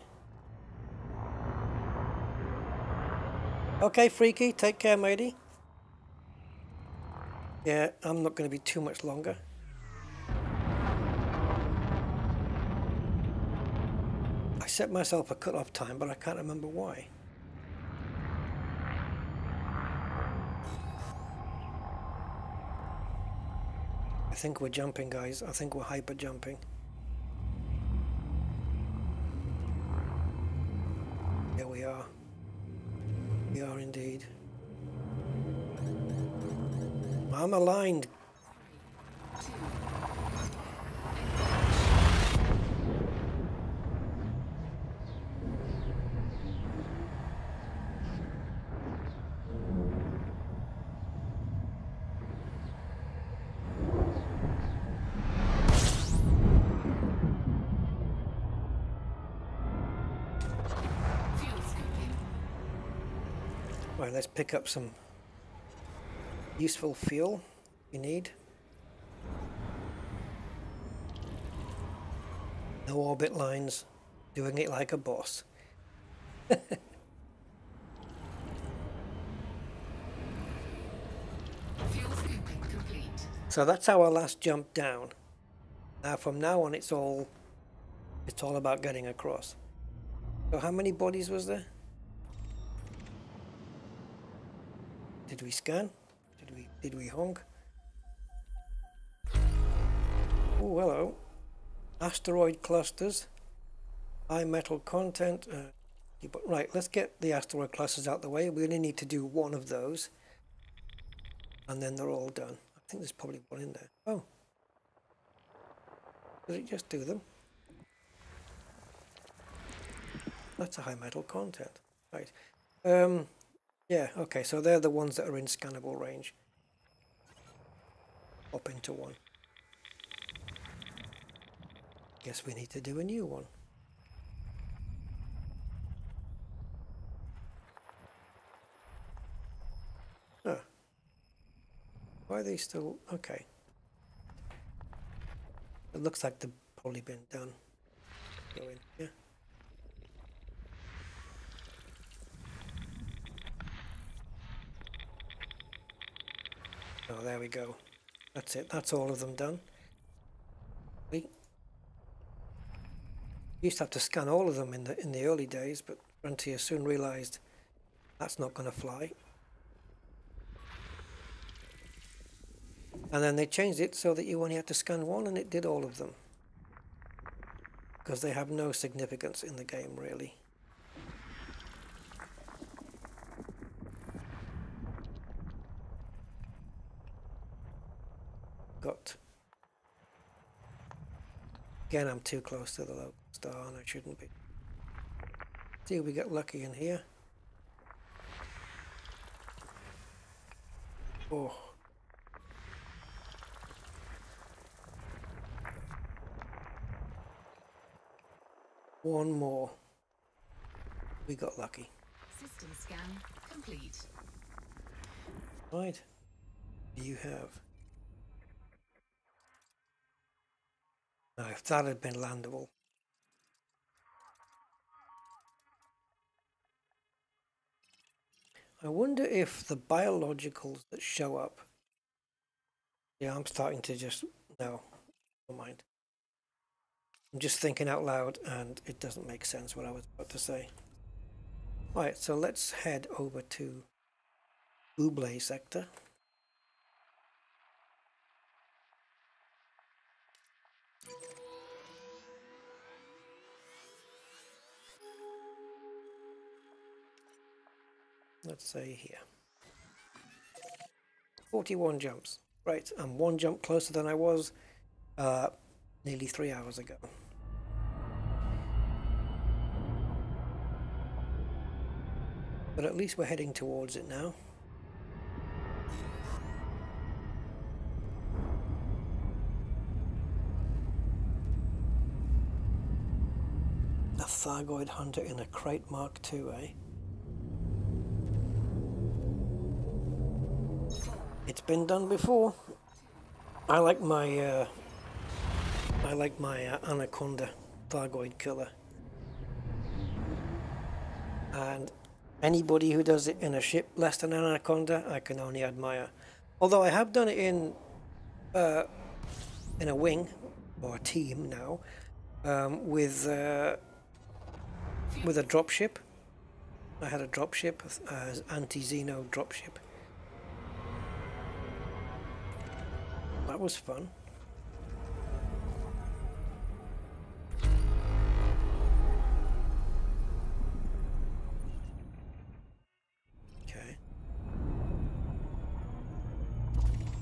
Okay, Freaky, take care, matey. Yeah, I'm not going to be too much longer. I set myself a cut-off time, but I can't remember why. I think we're jumping, guys. I think we're hyper-jumping. Here we are. We are indeed. I'm aligned. Right, let's pick up some useful fuel we need. No orbit lines, doing it like a boss. So that's our last jump down. Now from now on it's all about getting across. So how many bodies was there? Did we scan? Did we honk? Oh, hello. Asteroid clusters. High metal content. Right, let's get the asteroid clusters out the way. We only need to do one of those. And then they're all done. I think there's probably one in there. Oh. Did it just do them? That's a high metal content. Right. Yeah, okay, so they're the ones that are in scannable range. Pop into one. Guess we need to do a new one. Huh. Why are they still... okay. It looks like they've probably been done. Go in here. Oh, there we go. That's it. That's all of them done. We used to have to scan all of them in the early days, but Frontier soon realised that's not going to fly. And then they changed it so that you only had to scan one, and it did all of them. Because they have no significance in the game, really. Got. Again, I'm too close to the local star and I shouldn't be. See if we get lucky in here. Oh. One more. We got lucky. System scan complete. Right. Do you have? Now, if that had been landable. I wonder if the biologicals that show up... yeah, I'm starting to just... no, never mind. I'm just thinking out loud and it doesn't make sense what I was about to say. Alright, so let's head over to Buble sector. Let's say here. 41 jumps. Right, I'm one jump closer than I was nearly 3 hours ago. But at least we're heading towards it now. A Thargoid hunter in a crate Mark II, eh? It's been done before. I like my Anaconda Thargoid killer. And anybody who does it in a ship less than an Anaconda, I can only admire. Although I have done it in a wing or a team now, with a dropship. I had a dropship, anti-Xeno dropship. That was fun.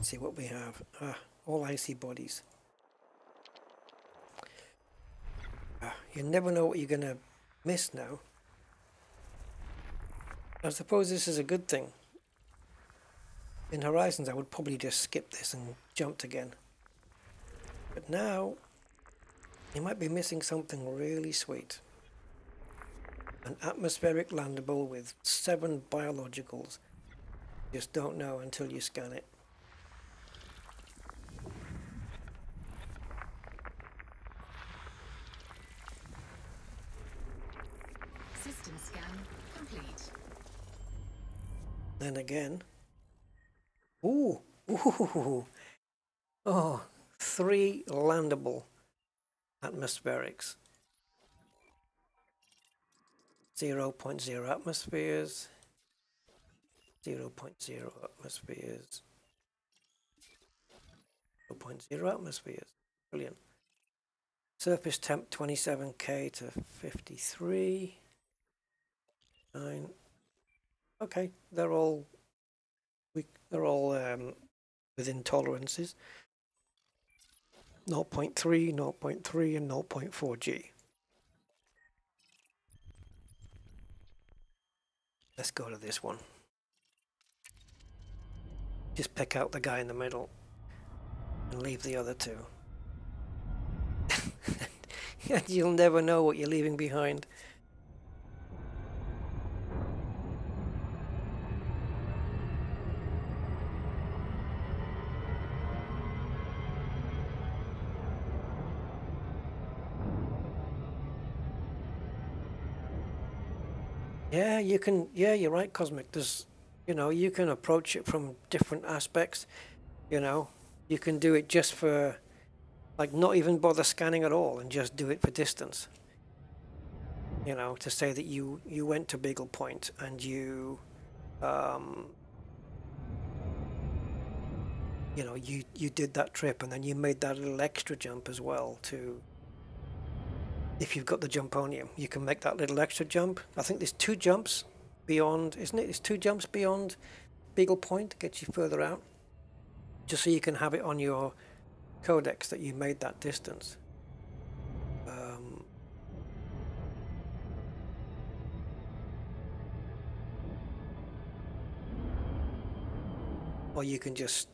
See what we have. Ah, all icy bodies. Ah, you never know what you're gonna miss now. I suppose this is a good thing. In Horizons I would probably just skip this and jumped again. But now you might be missing something really sweet. An atmospheric landable with 7 biologicals. You just don't know until you scan it. Then again, oh, 3 landable atmospherics, 0.0 atmospheres, 0.0 atmospheres, 0.0 atmospheres, brilliant. Surface temp 27K to 53, 9. Okay, they're all within tolerances. 0.3, 0.3 and 0.4G. Let's go to this one. Just pick out the guy in the middle and leave the other two. And you'll never know what you're leaving behind. Yeah, you can. Yeah, you're right, Cosmic. There's, you know, you can approach it from different aspects. You know, you can do it just for, like, not even bother scanning at all and just do it for distance. You know, to say that you went to Beagle Point and you know, you did that trip and then you made that little extra jump as well to. If you've got the Jumponium, you can make that little extra jump. I think there's 2 jumps beyond, isn't it? There's 2 jumps beyond Beagle Point to get you further out. Just so you can have it on your codex that you made that distance. Or you can just...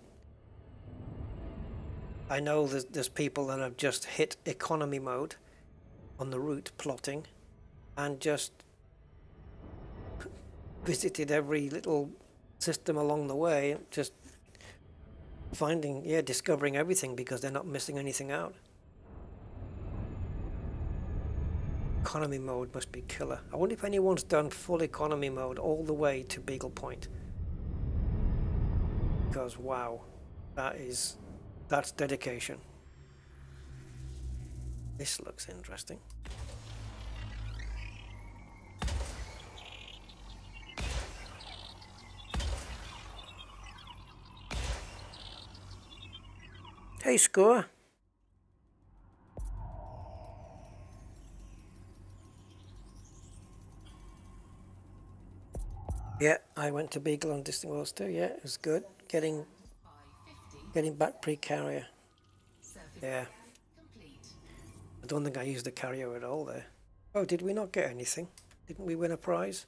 I know there's people that have just hit economy mode on the route plotting and just visited every little system along the way, just finding, yeah, discovering everything because they're not missing anything out. Economy mode must be killer. I wonder if anyone's done full economy mode all the way to Beagle Point, because wow, that's dedication. This looks interesting. Hey, Score. Yeah, I went to Beagle on Distant Worlds too. Yeah, it was good. Getting back pre-carrier. Yeah. I don't think I used the carrier at all there. Oh, did we not get anything? Didn't we win a prize?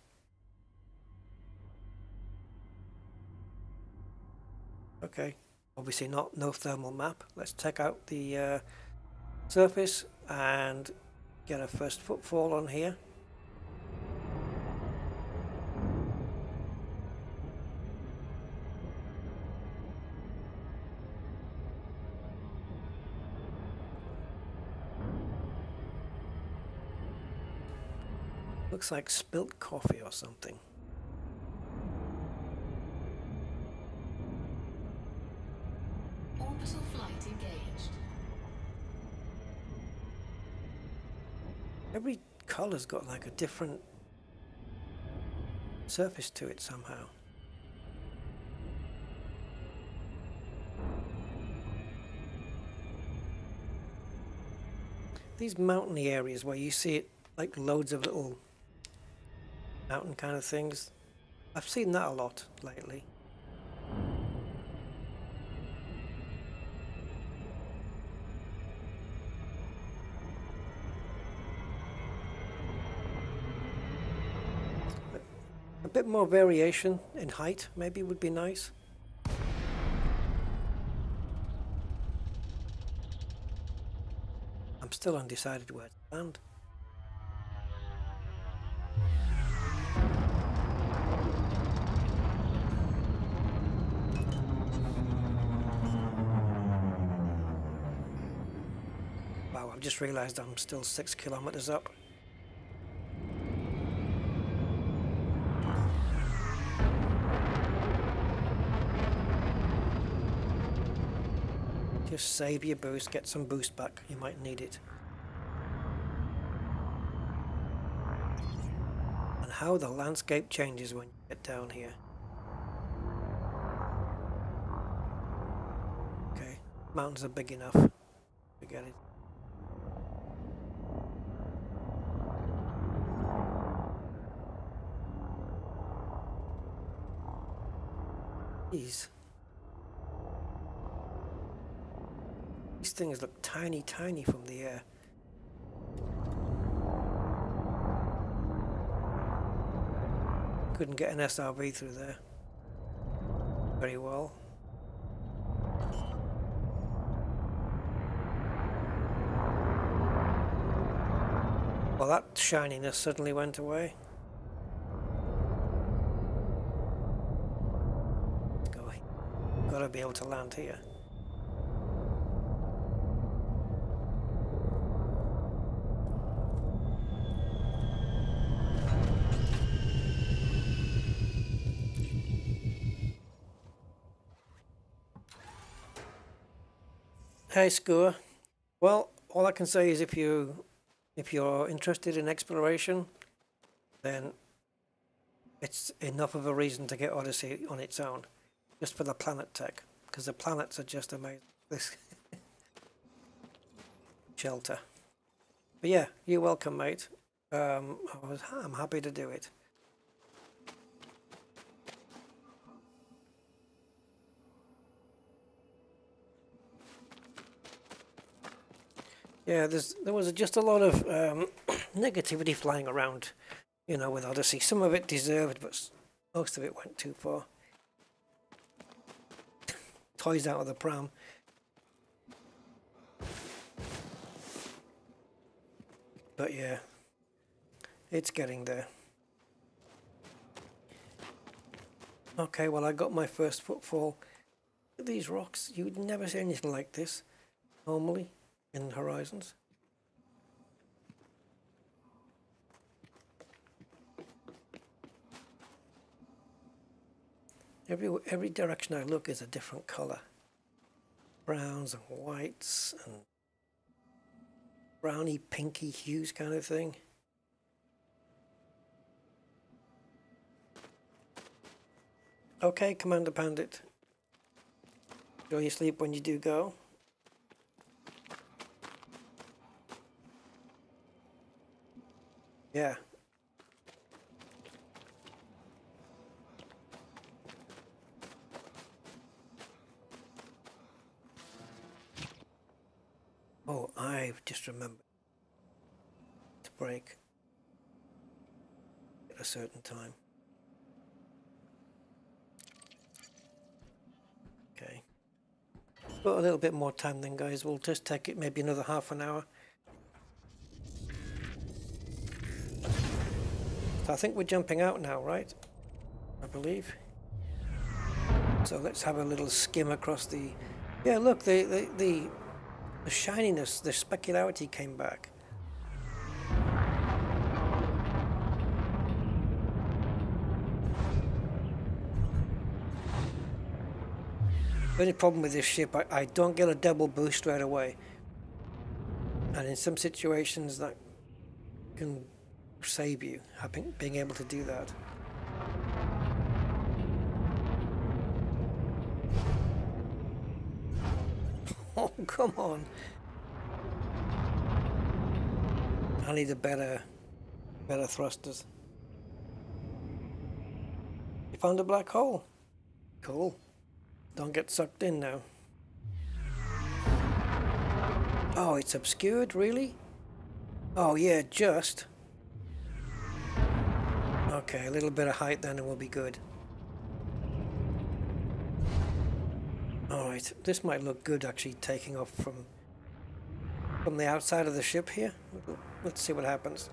Okay. Obviously not, no thermal map. Let's check out the surface and get a first footfall on here. Looks like spilt coffee or something. Orbital flight engaged. Every colour's got like a different surface to it somehow. These mountainy areas where you see it like loads of little mountain kind of things. I've seen that a lot lately. A bit more variation in height maybe would be nice. I'm still undecided where to land. I've just realised I'm still 6 kilometres up. Just save your boost, get some boost back, you might need it. And how the landscape changes when you get down here. Okay, mountains are big enough, forget it. These things look tiny, tiny from the air. Couldn't get an SRV through there very well. Well, that shininess suddenly went away. Be able to land here. Hey, Score. Well, all I can say is if you're interested in exploration, then it's enough of a reason to get Odyssey on its own. Just for the planet tech, because the planets are just amazing. This shelter. But yeah, you're welcome, mate. I'm happy to do it. Yeah, there was just a lot of negativity flying around, you know, with Odyssey. Some of it deserved, but most of it went too far. Toys out of the pram. But yeah, it's getting there. Okay, well, I got my first footfall. Look at these rocks. You would never see anything like this normally in Horizons. Every direction I look is a different colour. Browns and whites and browny, pinky hues kind of thing. Okay, Commander Pandit. Enjoy your sleep when you do go. Yeah. Oh, I just remembered to break at a certain time. Okay. Got a little bit more time then, guys. We'll just take it maybe another half an hour. So I think we're jumping out now, right? I believe. So let's have a little skim across the... Yeah, look, the shininess, the specularity came back. The only problem with this ship, I don't get a double boost right away. And in some situations that can save you, being able to do that. Oh, come on. I need a better thrusters. You found a black hole. Cool. Don't get sucked in now. Oh, it's obscured, really? Oh yeah, just. Okay, a little bit of height then and we'll be good. Alright, this might look good actually taking off from the outside of the ship here. Let's see what happens.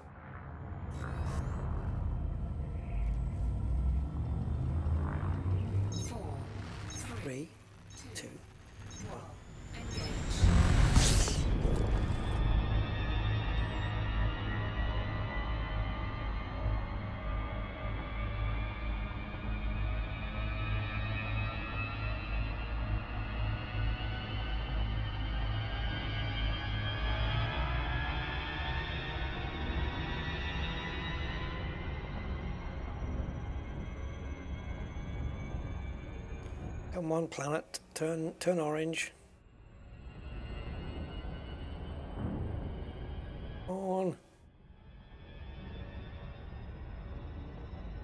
Come on, planet, turn orange. Come on.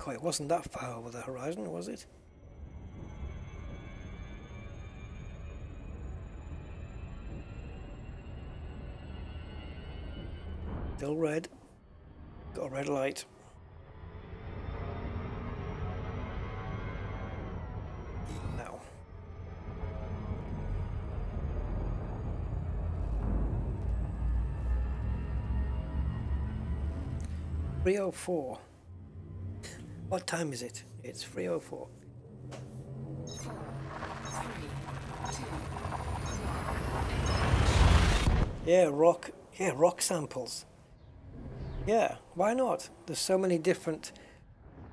Oh, it wasn't that far over the horizon, was it? Still red. Got a red light. .04. What time is it? It's 3:04. Yeah, rock. Yeah, rock samples. Yeah, why not? There's so many different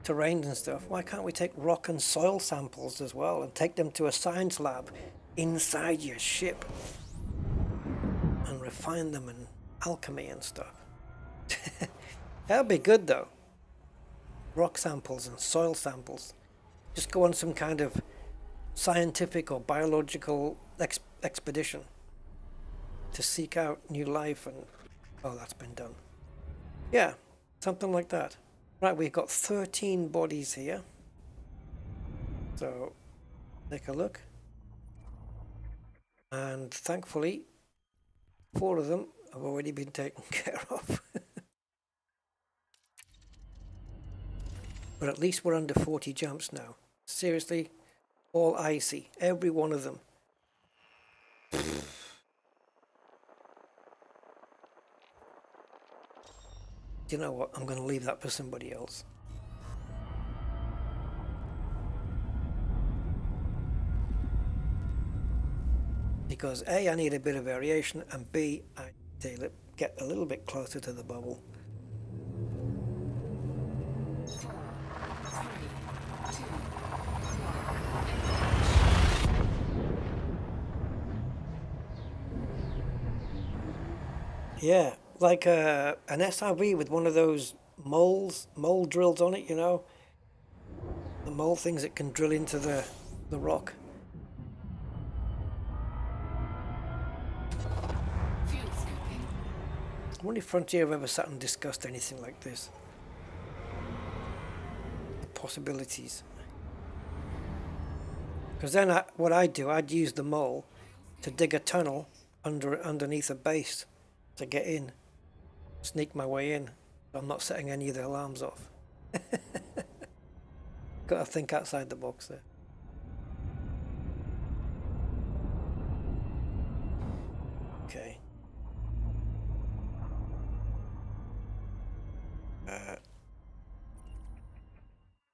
terrains and stuff. Why can't we take rock and soil samples as well and take them to a science lab inside your ship and refine them in alchemy and stuff? That'll be good though. Rock samples and soil samples. Just go on some kind of scientific or biological expedition to seek out new life and... Oh, that's been done. Yeah, something like that. Right, we've got 13 bodies here. So, take a look. And thankfully, 4 of them have already been taken care of. But at least we're under 40 jumps now. Seriously, all icy, every one of them. Do you know what? I'm going to leave that for somebody else. Because A, I need a bit of variation, and B, I need to get a little bit closer to the bubble. Yeah, like an SRV with one of those mole drills on it, you know? The mole things that can drill into the rock. I wonder if Frontier have ever sat and discussed anything like this. The possibilities. Because then what I'd do, I'd use the mole to dig a tunnel underneath a base to get in. Sneak my way in. I'm not setting any of the alarms off. Got to think outside the box there. Okay.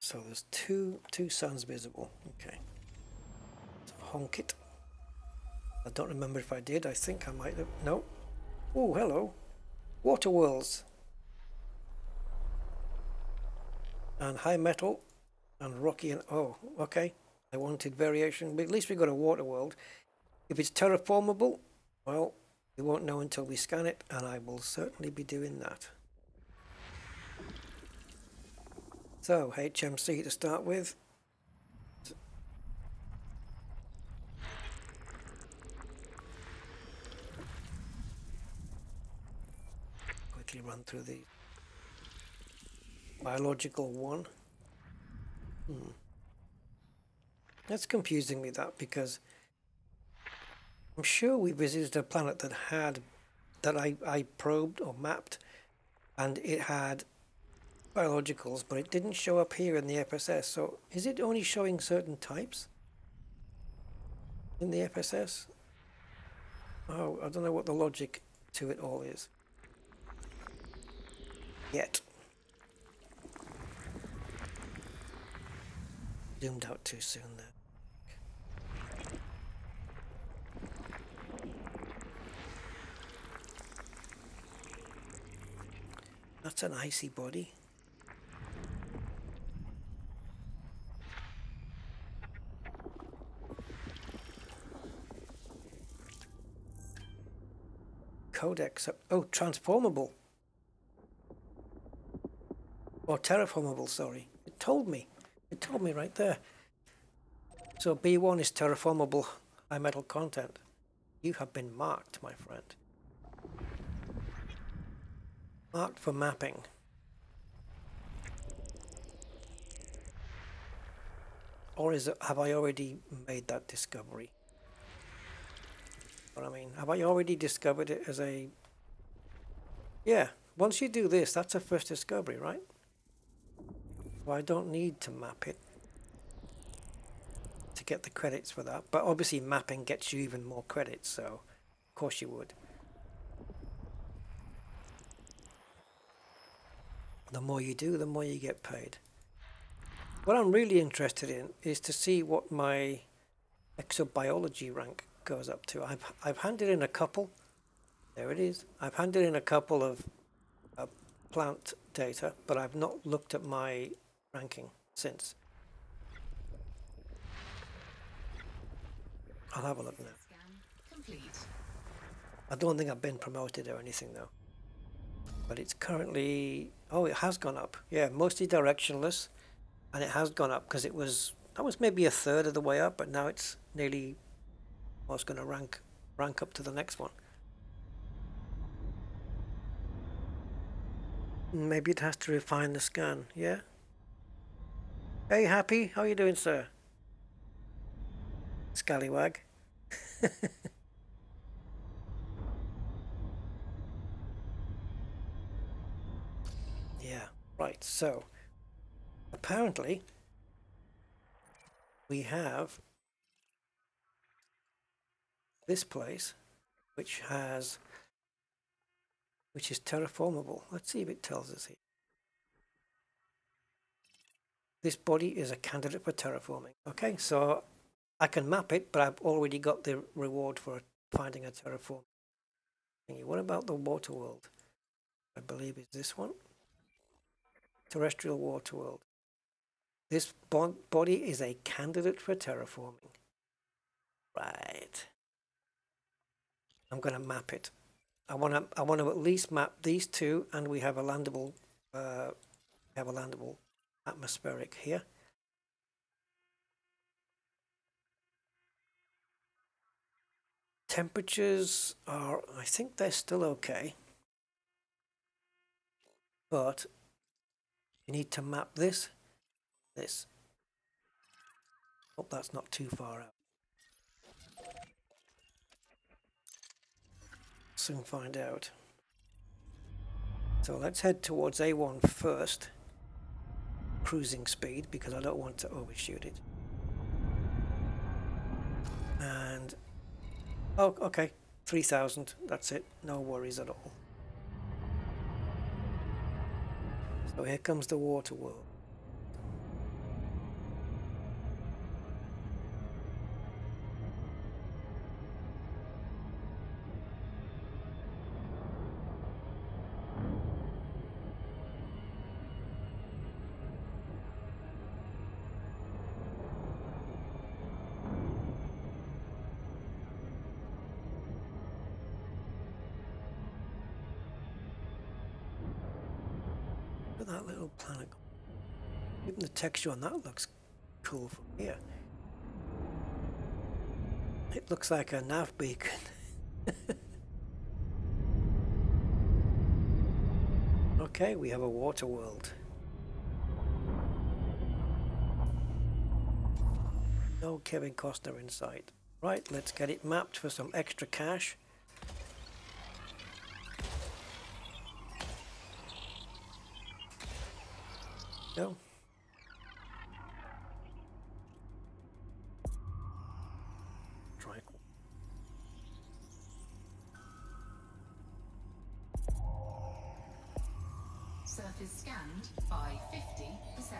So there's two suns visible. Okay. So honk it. I don't remember if I did. I think I might have. No. Oh, hello. Water whirls. And high metal. And rocky and... oh, okay. I wanted variation. But at least we got a water world. If it's terraformable, well, we won't know until we scan it. And I will certainly be doing that. So, HMC to start with. Quickly run through the biological one. That's confusing me, that, because I'm sure we visited a planet that had, that I probed or mapped, and it had biologicals, but it didn't show up here in the FSS. So is it only showing certain types in the FSS? Oh, I don't know what the logic to it all is yet. Zoomed out too soon there. That's an icy body. Codex. Oh, transformable. Or terraformable, sorry. It told me. It told me right there. So B1 is terraformable high metal content. You have been marked, my friend. Marked for mapping. Or is it, have I already made that discovery? But I mean, have I already discovered it as a... yeah, once you do this, that's a first discovery, right? Well, I don't need to map it to get the credits for that, but obviously mapping gets you even more credits, so of course you would. The more you do, the more you get paid. What I'm really interested in is to see what my exobiology rank goes up to. I've handed in a couple. There it is. I've handed in a couple of plant data, but I've not looked at my ranking since. I'll have a look now. I don't think I've been promoted or anything though. But it's currently... oh, it has gone up. Yeah, mostly directionless, and it has gone up because it was... that was maybe a third of the way up, but now it's nearly... well, it's going to rank up to the next one. Maybe it has to refine the scan, yeah? Hey, Happy, how are you doing, sir? Scallywag. Yeah, right, so apparently we have this place which has... which is terraformable. Let's see if it tells us here. This body is a candidate for terraforming. Okay, so I can map it, but I've already got the reward for finding a terraform. What about the water world? I believe is this one. Terrestrial water world. This body is a candidate for terraforming. Right. I'm going to map it. I want to at least map these two, and we have a landable atmospheric here. Temperatures are, I think they're still okay, but you need to map this. Hope that's not too far out. Soon find out. So let's head towards A1 first, cruising speed, because I don't want to overshoot it. And oh, okay, 3000, that's it, no worries at all. So here comes the water world. That little planet, even the texture on that looks cool from here. It looks like a nav beacon. Okay, we have a water world. No Kevin Costner in sight. Right, let's get it mapped for some extra cash. No. Triangle. Surface scanned by 50%.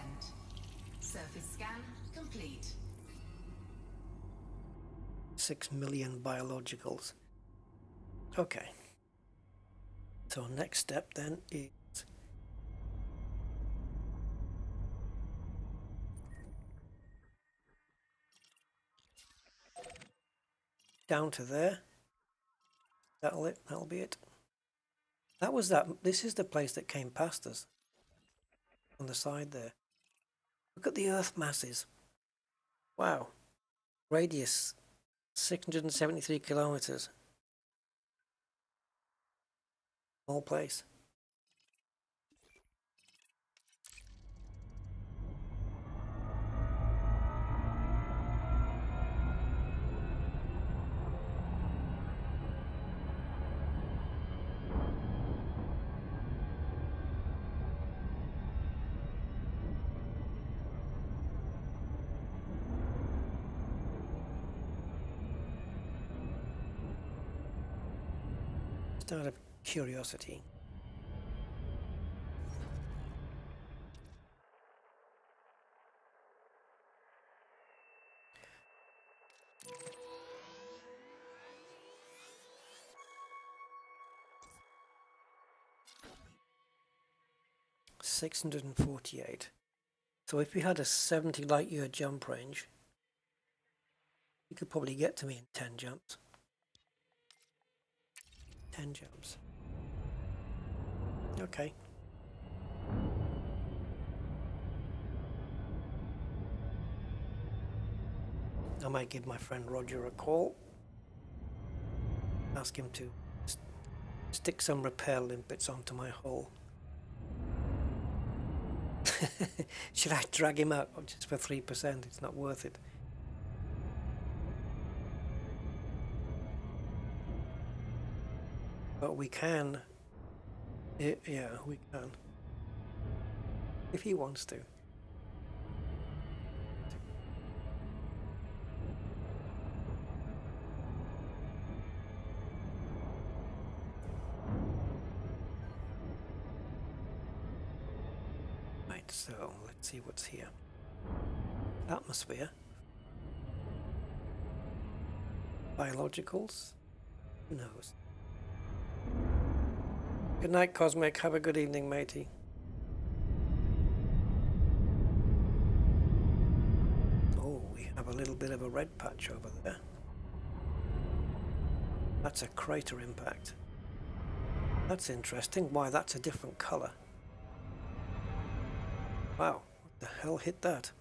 Surface scan complete. 6 million biologicals. Okay. So next step then is down to there. That'll be it. That was that. This is the place that came past us on the side there. Look at the Earth masses. Wow. Radius 673 kilometers. Small place. Out of curiosity. $648. So if we had a 70 light year jump range, you could probably get to me in 10 jumps. 10 jumps. Okay. I might give my friend Roger a call. Ask him to stick some repair limpets onto my hull. Should I drag him out? Oh, just for 3%? It's not worth it. But we can, yeah, we can, if he wants to. Right, so let's see what's here. Atmosphere. Biologicals. Who knows? Good night, Cosmic. Have a good evening, matey. Oh, we have a little bit of a red patch over there. That's a crater impact. That's interesting. Why, that's a different colour. Wow, what the hell hit that?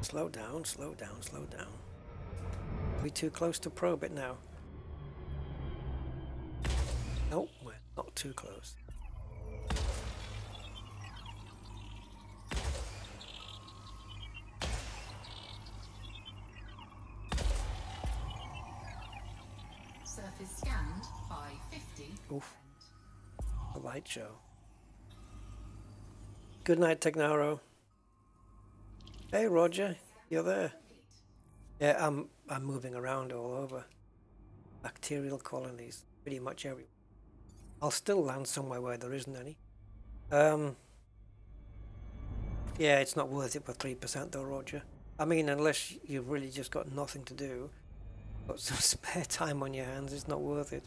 Slow down, slow down, slow down. Are we too close to probe it now? Nope, we're not too close. Surface scanned by 50%. Oof. A light show. Good night, Technaro. Hey, Roger, you're there. Yeah, I'm moving around all over. Bacterial colonies, pretty much everywhere. I'll still land somewhere where there isn't any. Yeah, it's not worth it for 3% though, Roger. I mean, unless you've really just got nothing to do, got some spare time on your hands, it's not worth it.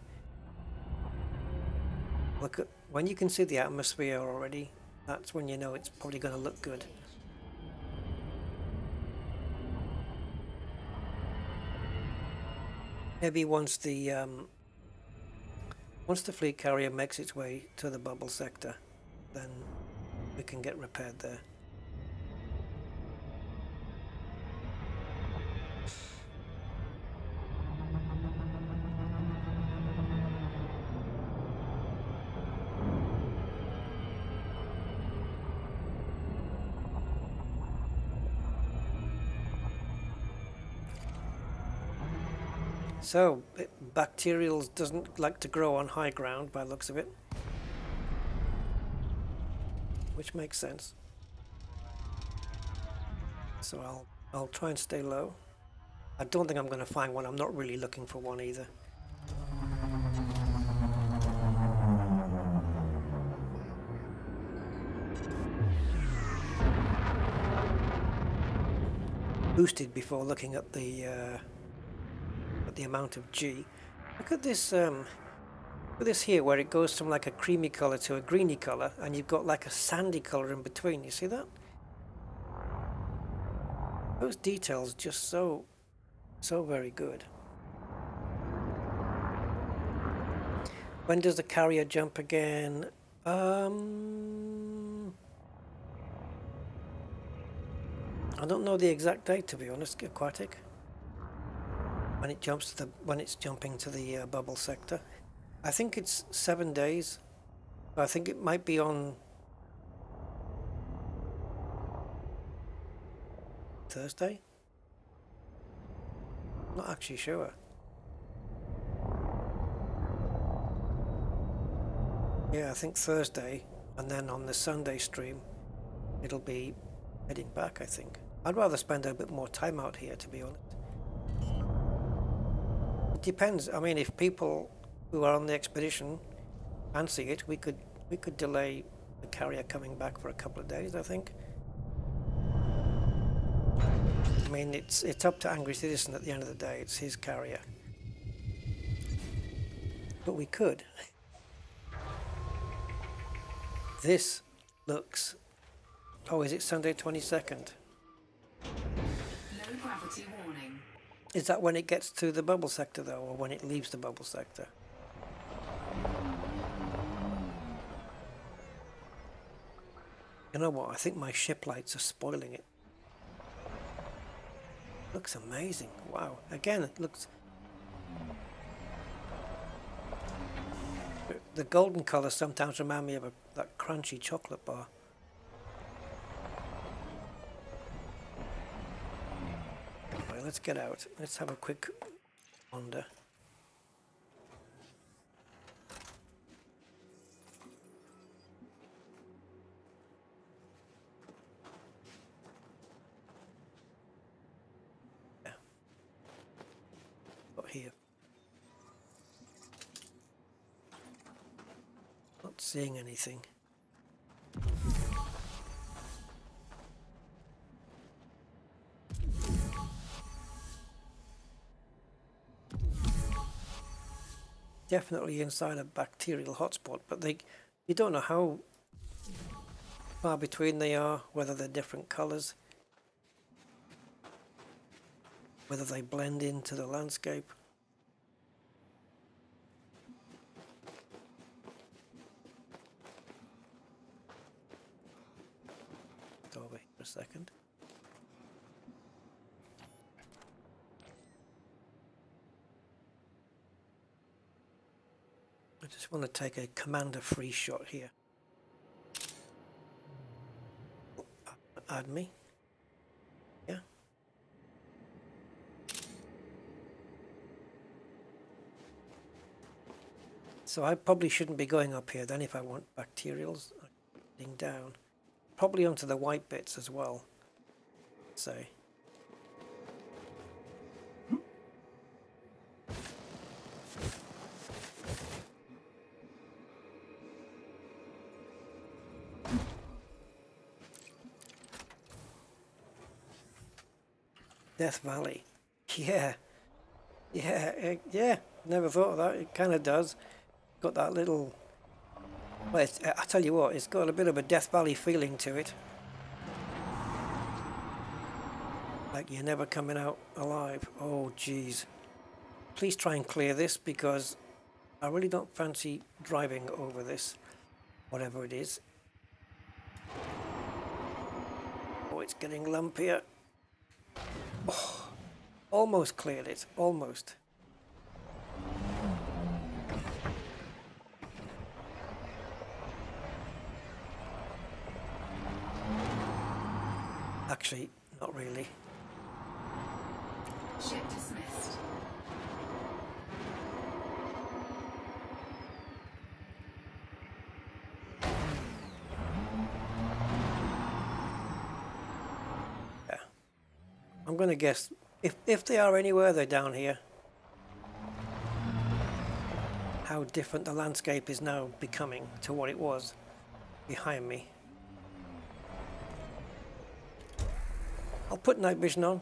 Look at when you can see the atmosphere already. That's when you know it's probably going to look good. Maybe once the fleet carrier makes its way to the bubble sector, then we can get repaired there. So, bacterials doesn't like to grow on high ground by the looks of it, which makes sense. So I'll try and stay low. I don't think I'm going to find one. I'm not really looking for one either. Boosted before looking at the amount of G. Look at this here where it goes from like a creamy colour to a greeny colour, and you've got like a sandy colour in between. You see that? Those details just so very good. When does the carrier jump again? I don't know the exact date, to be honest. Aquatic. When it jumps to the, when it's jumping to the bubble sector, I think it's 7 days. I think it might be on Thursday. Not actually sure. Yeah, I think Thursday, and then on the Sunday stream, it'll be heading back. I think I'd rather spend a bit more time out here, to be honest. Depends. I mean, if people who are on the expedition fancy it, we could delay the carrier coming back for a couple of days, I think. I mean, it's up to Angry Citizen at the end of the day. It's his carrier. But we could. This looks... Oh, is it Sunday 22nd? No gravity warning. Is that when it gets to the bubble sector, though, or when it leaves the bubble sector? You know what? I think my ship lights are spoiling it. Looks amazing. Wow. Again, it looks... The golden colours sometimes remind me of that crunchy chocolate bar. Let's get out. Let's have a quick wander. Yeah. Got here. Not seeing anything. Definitely inside a bacterial hotspot, but you don't know how far between they are, whether they're different colours, whether they blend into the landscape. go over here for a second. I just want to take a commander-free shot here. Add me. Yeah. So I probably shouldn't be going up here then if I want bacterials. I'm heading down. Probably onto the white bits as well. So. Death Valley. Yeah, never thought of that. It kind of does. Got that little... Well, it's, I tell you what, it's got a bit of a Death Valley feeling to it. Like you're never coming out alive. Oh, jeez. Please try and clear this because I really don't fancy driving over this. Whatever it is. Oh, it's getting lumpier. Oh, almost cleared it, almost. Actually, not really. Ship dismissed. I'm going to guess, if they are anywhere, they're down here. How different the landscape is now becoming to what it was behind me. I'll put night vision on,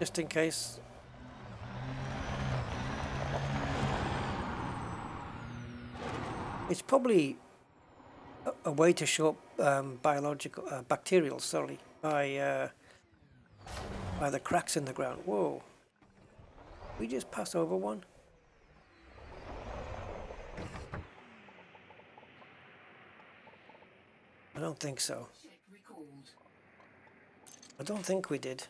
just in case. It's probably a way to show bacterials, sorry, by the cracks in the ground. Whoa. We just pass over one. I don't think so. I don't think we did.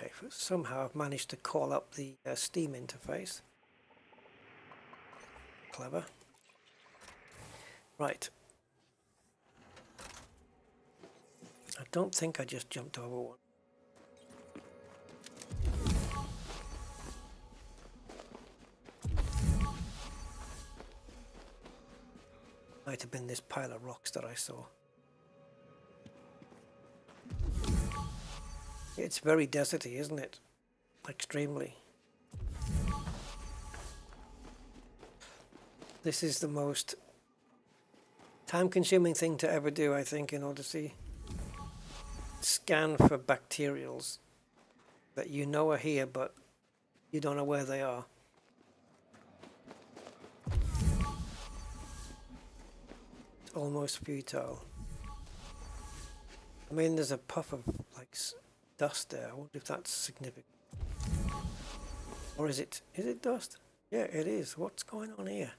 Okay, somehow I've managed to call up the Steam interface. Clever. Right. I don't think I just jumped over one. Might have been this pile of rocks that I saw. It's very deserty, isn't it? Extremely. This is the most time-consuming thing to ever do, I think, in Odyssey. Scan for bacterials that you know are here but you don't know where they are. It's almost futile. I mean, there's a puff of like dust there. I wonder if that's significant. Or is it dust? Yeah, it is. What's going on here?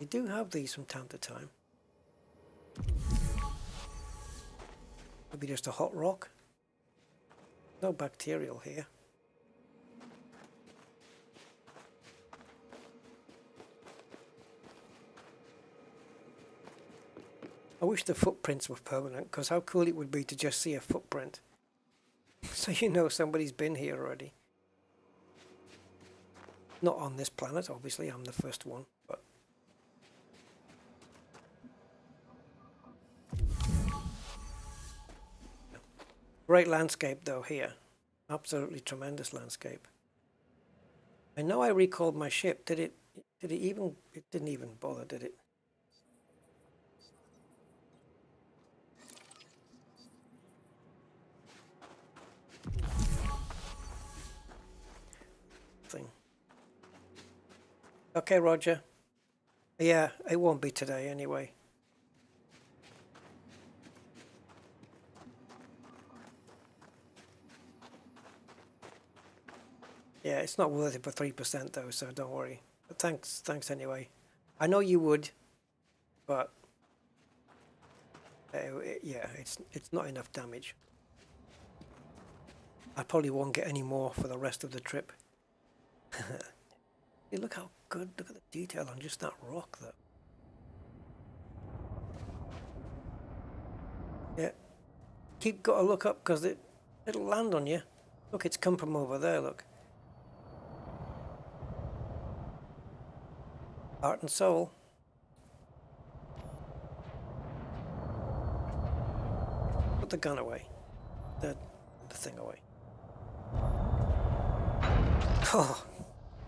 You do have these from time to time. Maybe just a hot rock. No bacterial here. I wish the footprints were permanent, because how cool it would be to just see a footprint. So you know somebody's been here already. Not on this planet, obviously, I'm the first one, but... Great landscape though here, absolutely tremendous landscape. I know I recalled my ship. Did it even? It didn't even bother, did it? Thing. Okay, Roger. Yeah, it won't be today anyway. Yeah, it's not worth it for 3% though, so don't worry. But thanks anyway. I know you would, but Yeah, it's not enough damage. I probably won't get any more for the rest of the trip. Hey, look how good, look at the detail on just that rock though. Yeah, gotta look up because it'll land on you. Look, it's come from over there, look. Heart and Soul. Put the gun away. The thing away. Oh,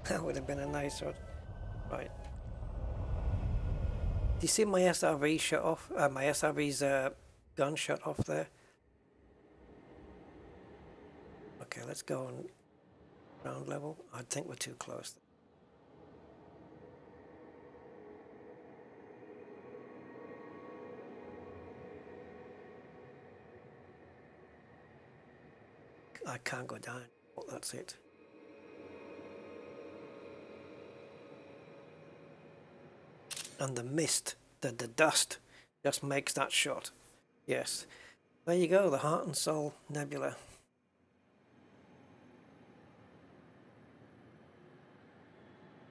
that would have been a nice one. Right. Do you see my SRV shut off? My SRV's gun shut off there. Okay, let's go on ground level. I think we're too close. I can't go down. Well, that's it. And the mist, the dust, just makes that shot. Yes. There you go, the Heart and Soul Nebula.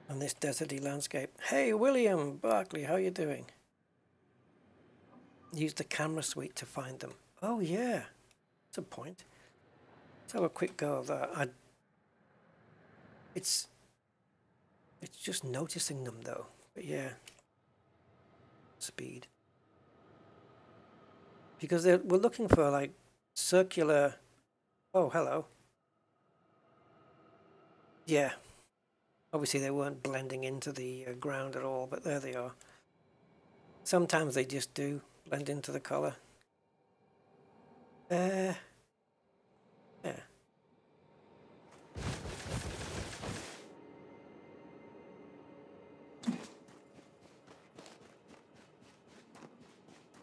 And this deserty landscape. Hey, William Barkley, how you doing? Use the camera suite to find them. Oh yeah, that's a point. Let's have a quick go of that. It's just noticing them though. But yeah, speed. Because we're looking for like circular. Oh, hello. Yeah. Obviously they weren't blending into the ground at all, but there they are. Sometimes they just do blend into the colour. Yeah.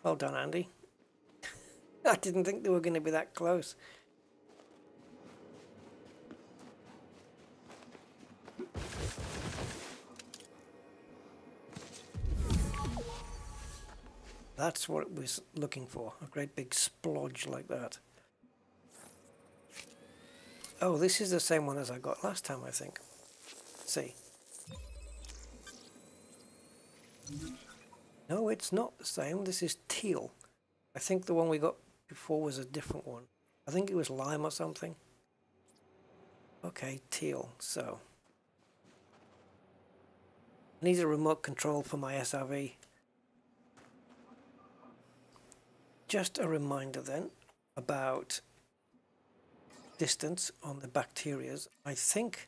Well done, Andy. I didn't think they were going to be that close. That's what it was looking for, a great big splodge like that. Oh, this is the same one as I got last time, I think. Let's see. No, it's not the same. This is teal. I think the one we got before was a different one. I think it was lime or something. Okay, teal, so. I need a remote control for my SRV. Just a reminder then about distance on the bacterias. I think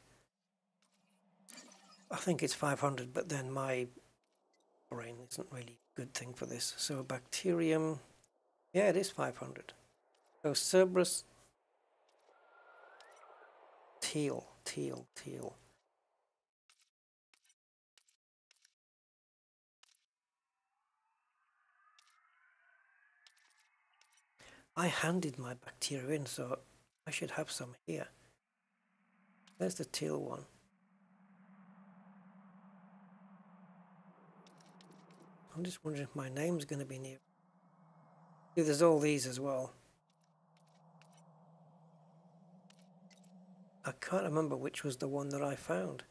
it's 500, but then my brain isn't really a good thing for this. So bacterium, yeah, it is 500. So Cerberus, teal. I handed my bacteria in, so I should have some here. There's the teal one. I'm just wondering if my name's going to be near. Yeah, there's all these as well. I can't remember which was the one that I found.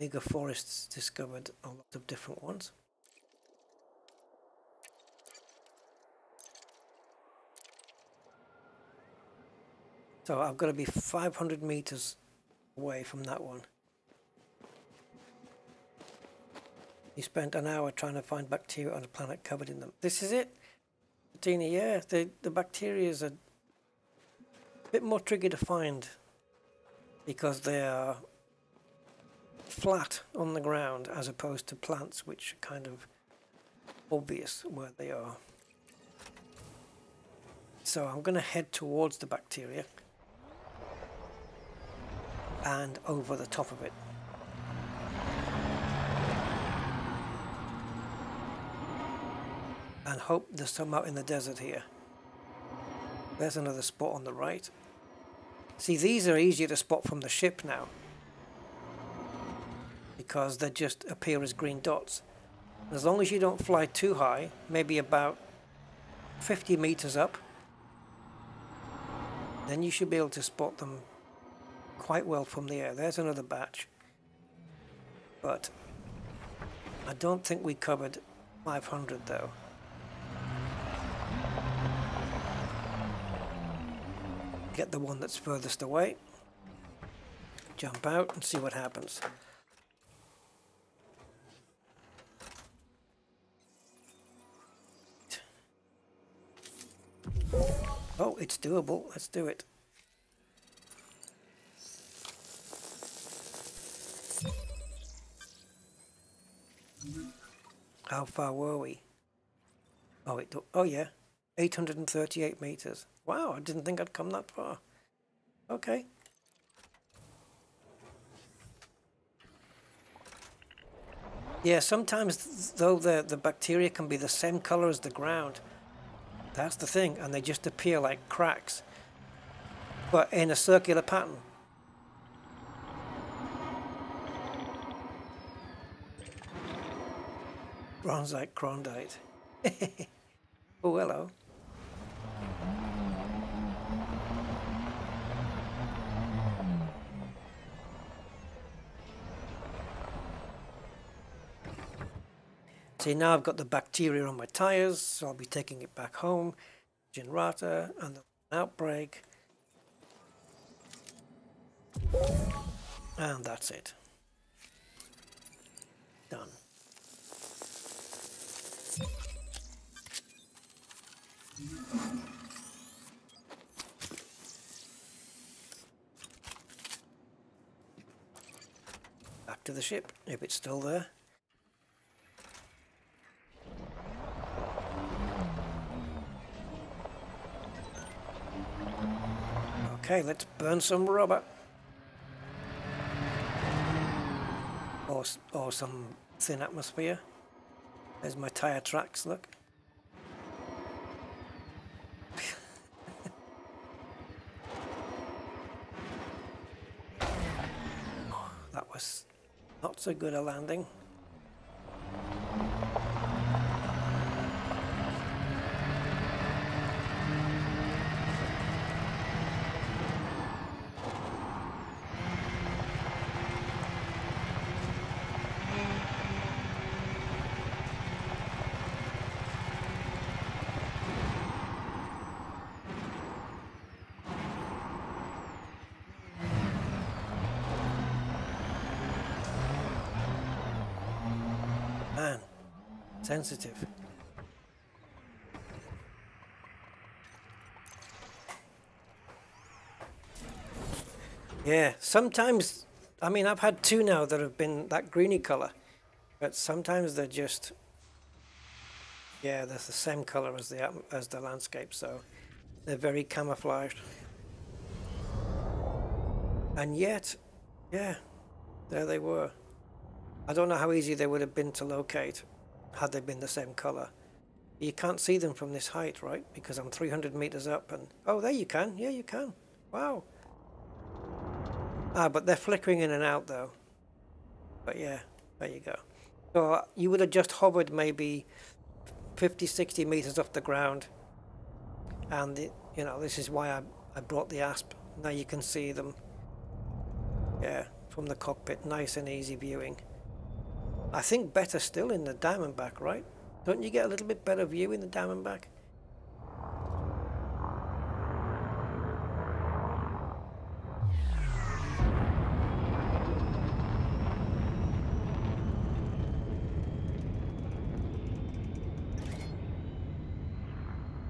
Mega forests discovered a lot of different ones. So I've got to be 500 meters away from that one. You spent an hour trying to find bacteria on a planet covered in them. This is it, Tina. Yeah, the bacteria is a bit more tricky to find because they are flat on the ground as opposed to plants, which are kind of obvious where they are. So I'm going to head towards the bacteria and over the top of it. And hope there's some out in the desert here. There's another spot on the right. See, these are easier to spot from the ship now, because they just appear as green dots. As long as you don't fly too high, maybe about 50 meters up, then you should be able to spot them quite well from the air. There's another batch. But I don't think we covered 500 though. Get the one that's furthest away, jump out and see what happens. Oh, it's doable. Let's do it. How far were we? Oh, it, oh yeah, 838 meters. Wow, I didn't think I'd come that far. Okay. Yeah, sometimes though the bacteria can be the same color as the ground. That's the thing, and they just appear like cracks, but in a circular pattern. Bronzite Crondite. Oh, hello. See, now I've got the bacteria on my tyres, so I'll be taking it back home. Shinrarta and the outbreak. And that's it. Done. Back to the ship, if it's still there. Okay, let's burn some rubber. Or some thin atmosphere. There's my tyre tracks, look. That was not so good a landing. Sensitive. Yeah, sometimes, I mean, I've had two now that have been that greeny color, but sometimes they're just, yeah, they're the same color as the landscape, so they're very camouflaged. And yet, yeah, there they were. I don't know how easy they would have been to locate had they been the same colour. You can't see them from this height, right? Because I'm 300 metres up and... Oh, there you can. Yeah, you can. Wow. Ah, but they're flickering in and out, though. But yeah, there you go. So you would have just hovered maybe 50, 60 metres off the ground. And, you know, this is why I brought the ASP. Now you can see them. Yeah, from the cockpit. Nice and easy viewing. I think better still in the Diamondback, right? Don't you get a little bit better view in the Diamondback?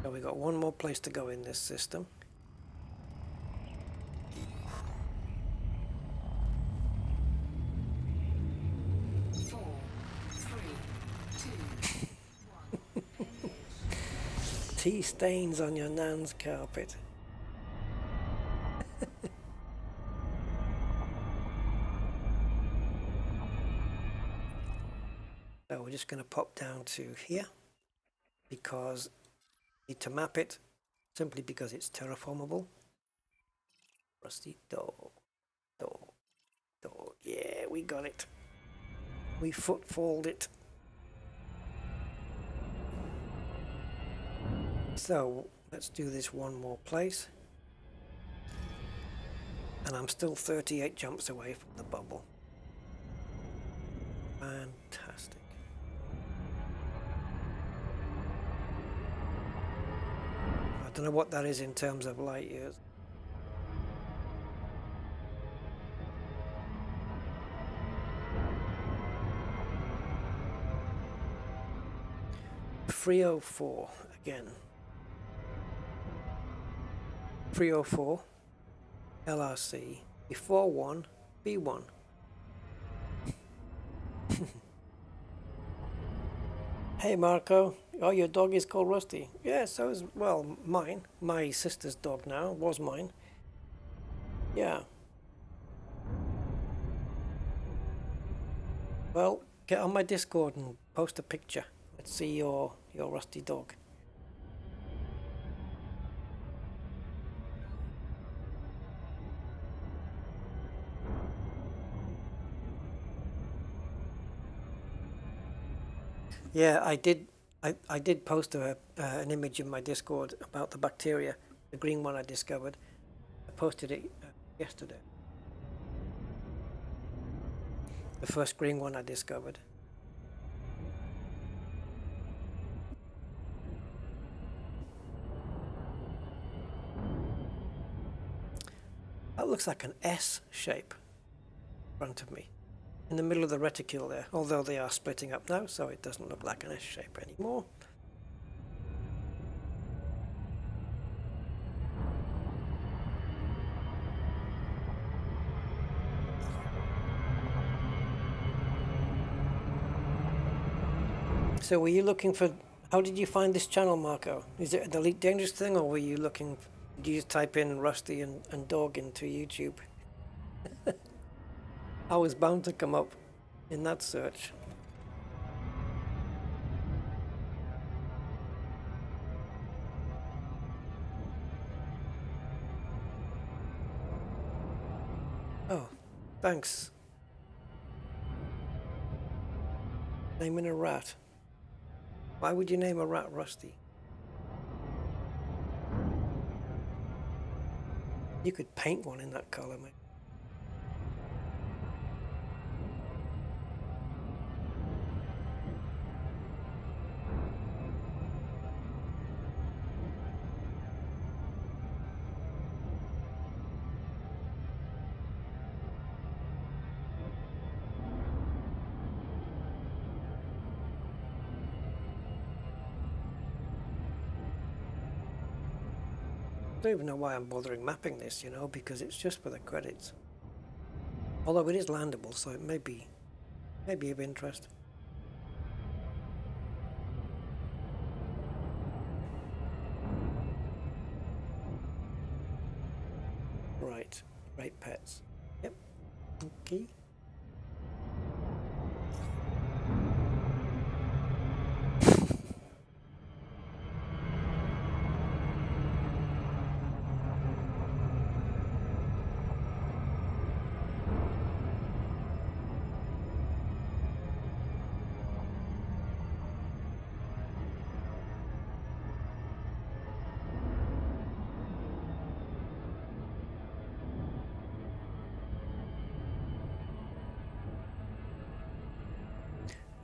So we got one more place to go in this system. Tea stains on your nan's carpet. So we're just going to pop down to here because we need to map it simply because it's terraformable. Rusty door. Yeah, we got it. We footfalled it. So let's do this one more place. And I'm still 38 jumps away from the bubble. Fantastic. I don't know what that is in terms of light years. .304 again. 304 LRC before 1 B1. Hey Marco, oh your dog is called Rusty. Yeah, so is, well, mine. My sister's dog now was mine. Yeah. Well, get on my Discord and post a picture. Let's see your rusty dog. Yeah, I did post an image in my Discord about the bacteria, the green one I discovered. I posted it yesterday. The first green one I discovered. That looks like an S shape in front of me. In the middle of the reticule there, although they are splitting up now, so it doesn't look like an S shape anymore. So were you looking for, how did you find this channel, Marco? Is it an Elite Dangerous thing, or were you looking, did you just type in Rusty and Dog into YouTube? I was bound to come up in that search. Oh, thanks. Naming a rat. Why would you name a rat Rusty? You could paint one in that color, mate. I don't even know why I'm bothering mapping this, you know, because it's just for the credits. Although it is landable, so it may be of interest. Right, great pets. Yep. Okay.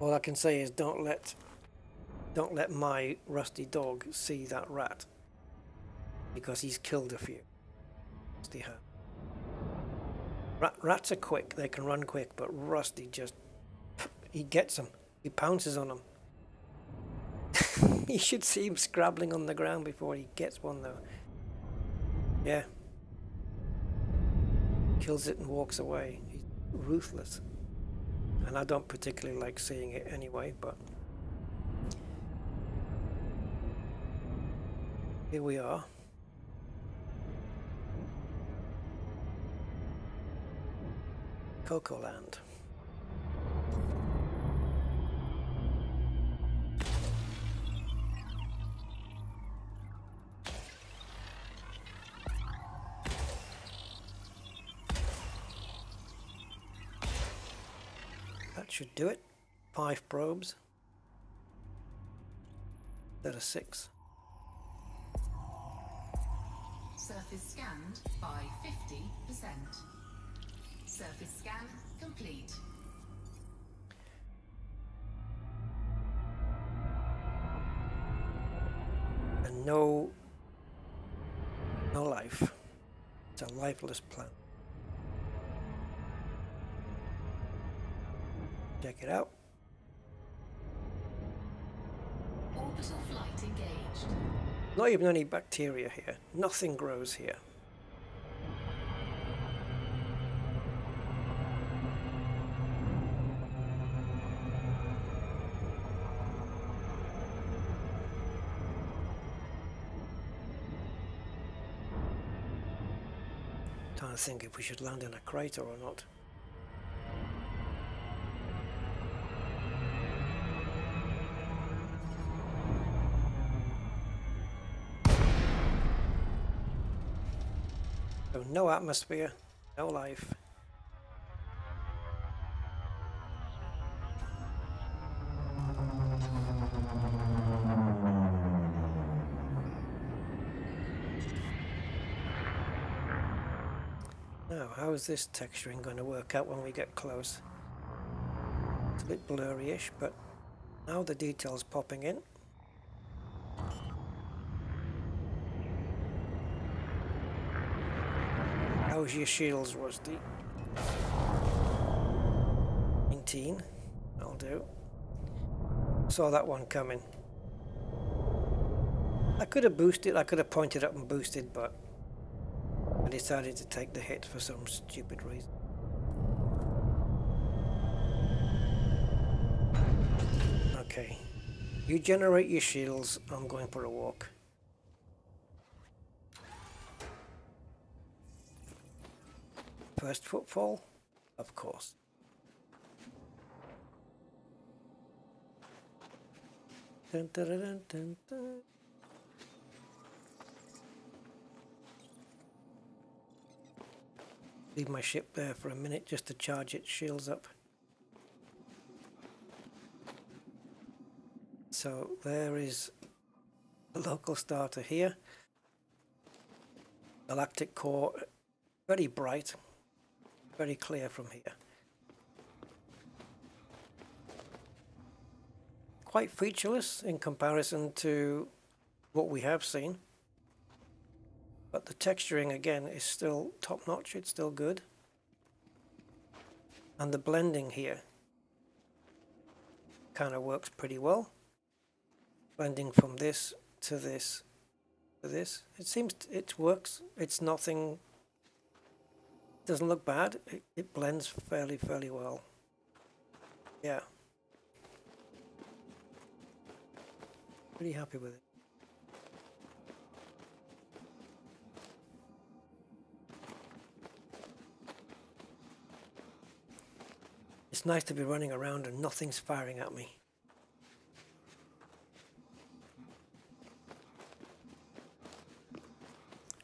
All I can say is don't let my rusty dog see that rat, because he's killed a few. Rats are quick; they can run quick, but Rusty just—he gets them. He pounces on them. You should see him scrabbling on the ground before he gets one, though. Yeah, kills it and walks away. He's ruthless. And I don't particularly like seeing it anyway, but here we are. Cocoa Land. Should do it. 5 probes. There are 6. surface scanned by 50%. Surface scan complete. And no life. It's a lifeless planet. Check it out. Orbital flight engaged. Not even any bacteria here. Nothing grows here. Trying to think if we should land in a crater or not. No atmosphere, no life. Now, how is this texturing going to work out when we get close? It's a bit blurry-ish, but now the detail's popping in. How's your shields, Rusty? 19. I'll do. Saw that one coming. I could have boosted, I could have pointed up and boosted, but I decided to take the hit for some stupid reason. Okay. You generate your shields, I'm going for a walk. First footfall, of course. Dun, dun, dun, dun, dun. Leave my ship there for a minute just to charge its shields up. So there is the local starter here. Galactic core, very bright. Very clear from here. Quite featureless in comparison to what we have seen, but the texturing again is still top notch, it's still good, and the blending here kind of works pretty well. Blending from this to this to this, it seems it works. It's nothing. Doesn't look bad, it blends fairly well. Yeah, pretty happy with it. It's nice to be running around and nothing's firing at me.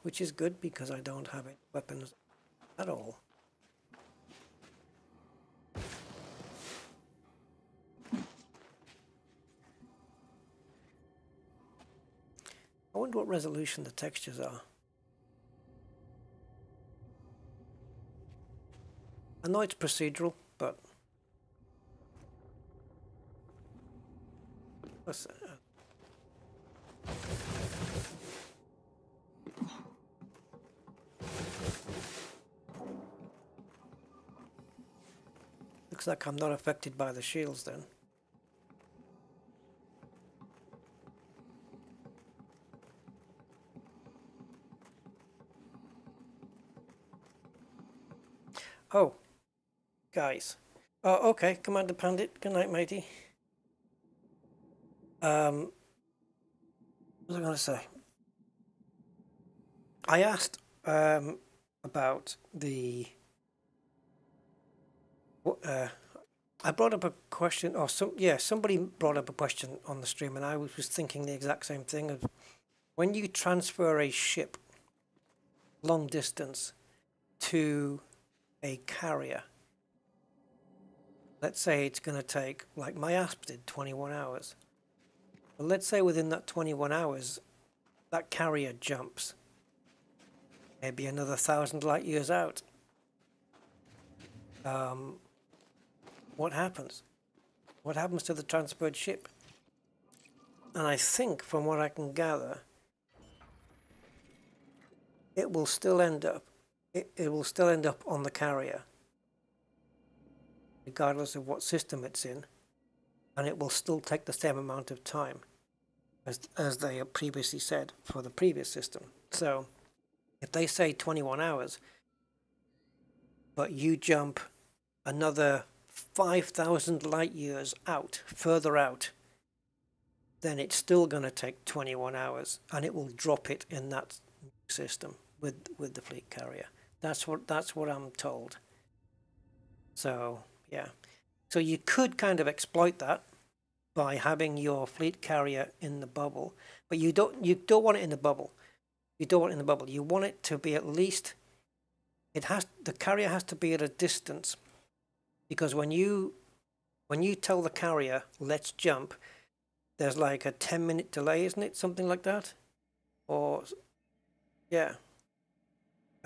Which is good because I don't have any weapons at all. I wonder what resolution the textures are. I know it's procedural, but what's that? Looks like I'm not affected by the shields then. Oh, guys. Oh, okay, Commander Pandit. Good night, matey. What was I going to say? I asked about the... I brought up a question, or somebody brought up a question on the stream, and I was thinking the exact same thing. Of when you transfer a ship long distance to a carrier, let's say it's going to take, like my ASP did, 21 hours. Well, let's say within that 21 hours, that carrier jumps. maybe another 1,000 light years out. What happens? What happens to the transport ship? And I think, from what I can gather, it will still end up. It will still end up on the carrier, regardless of what system it's in, and it will still take the same amount of time as they previously said for the previous system. So, if they say 21 hours, but you jump another 5,000 light years out, further out, then it's still going to take 21 hours, and it will drop it in that system with the fleet carrier. That's what I'm told. So yeah, so you could kind of exploit that by having your fleet carrier in the bubble, but you don't want it in the bubble. You don't want it in the bubble. You want it to be at least, the carrier has to be at a distance, because when you tell the carrier let's jump, there's like a 10-minute delay, isn't it? Something like that, or yeah.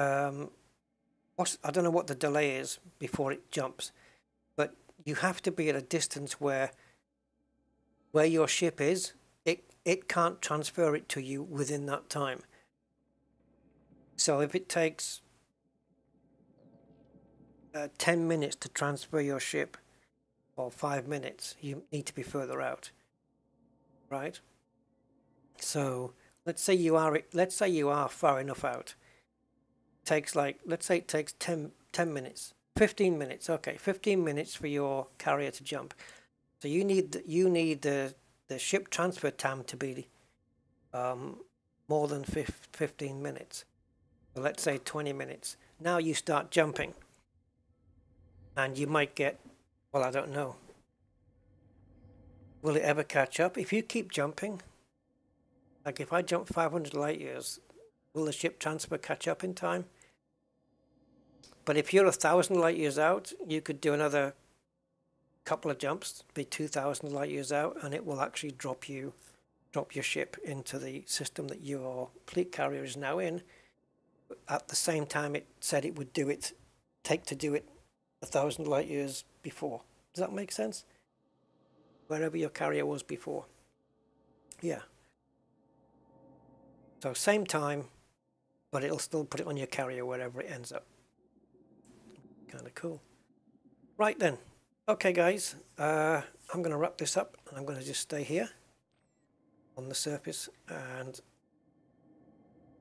I don't know what the delay is before it jumps, but you have to be at a distance where your ship is. It can't transfer it to you within that time. So if it takes 10 minutes to transfer your ship, or 5 minutes, you need to be further out, right? So let's say you are far enough out. Takes like, let's say it takes 10 minutes, 15 minutes, okay, 15 minutes for your carrier to jump. So you need the ship transfer time to be more than 15 minutes. So let's say 20 minutes. Now you start jumping, and you might get, well, I don't know, will it ever catch up? If you keep jumping, like if I jump 500 light years, will the ship transfer catch up in time? But if you're 1,000 light years out, you could do another couple of jumps, be 2,000 light years out, and it will actually drop your ship into the system that your fleet carrier is now in. At the same time, it said it would take to do it 1,000 light years before. Does that make sense? Wherever your carrier was before, yeah. So same time, but it'll still put it on your carrier wherever it ends up. Kind of cool. Right then. Okay guys, I'm going to wrap this up, and I'm going to just stay here on the surface, and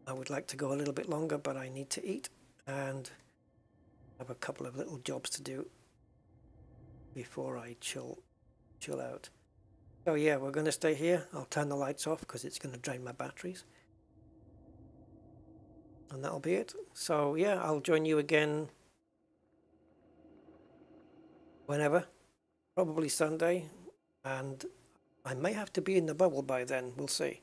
I would like to go a little bit longer, but I need to eat and have a couple of little jobs to do before I chill out. So yeah, we're going to stay here. I'll turn the lights off because it's going to drain my batteries. And that'll be it. So yeah, I'll join you again whenever, probably Sunday, and I may have to be in the bubble by then, we'll see.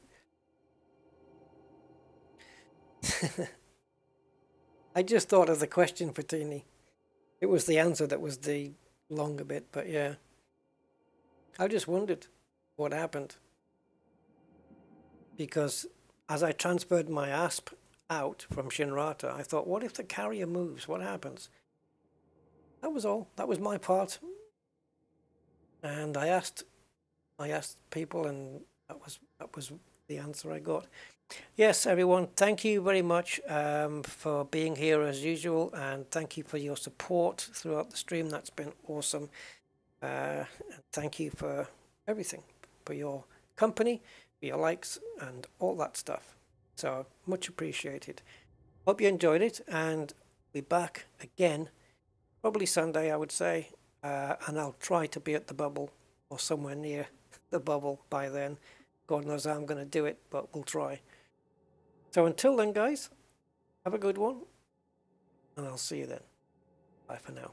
I just thought of the question, Fatini. It was the answer that was the longer bit, but yeah. I just wondered what happened, because as I transferred my ASP out from Shinrarta, I thought, what if the carrier moves? What happens? That was all. That was my part. And I asked people, and that was the answer I got. Yes, everyone, thank you very much for being here as usual, and thank you for your support throughout the stream. That's been awesome. And thank you for everything, for your company, for your likes, and all that stuff. So much appreciated. Hope you enjoyed it, and we'll be back again probably Sunday, I would say, and I'll try to be at the bubble or somewhere near the bubble by then. God knows how I'm going to do it, but we'll try. So until then, guys, have a good one, and I'll see you then. Bye for now.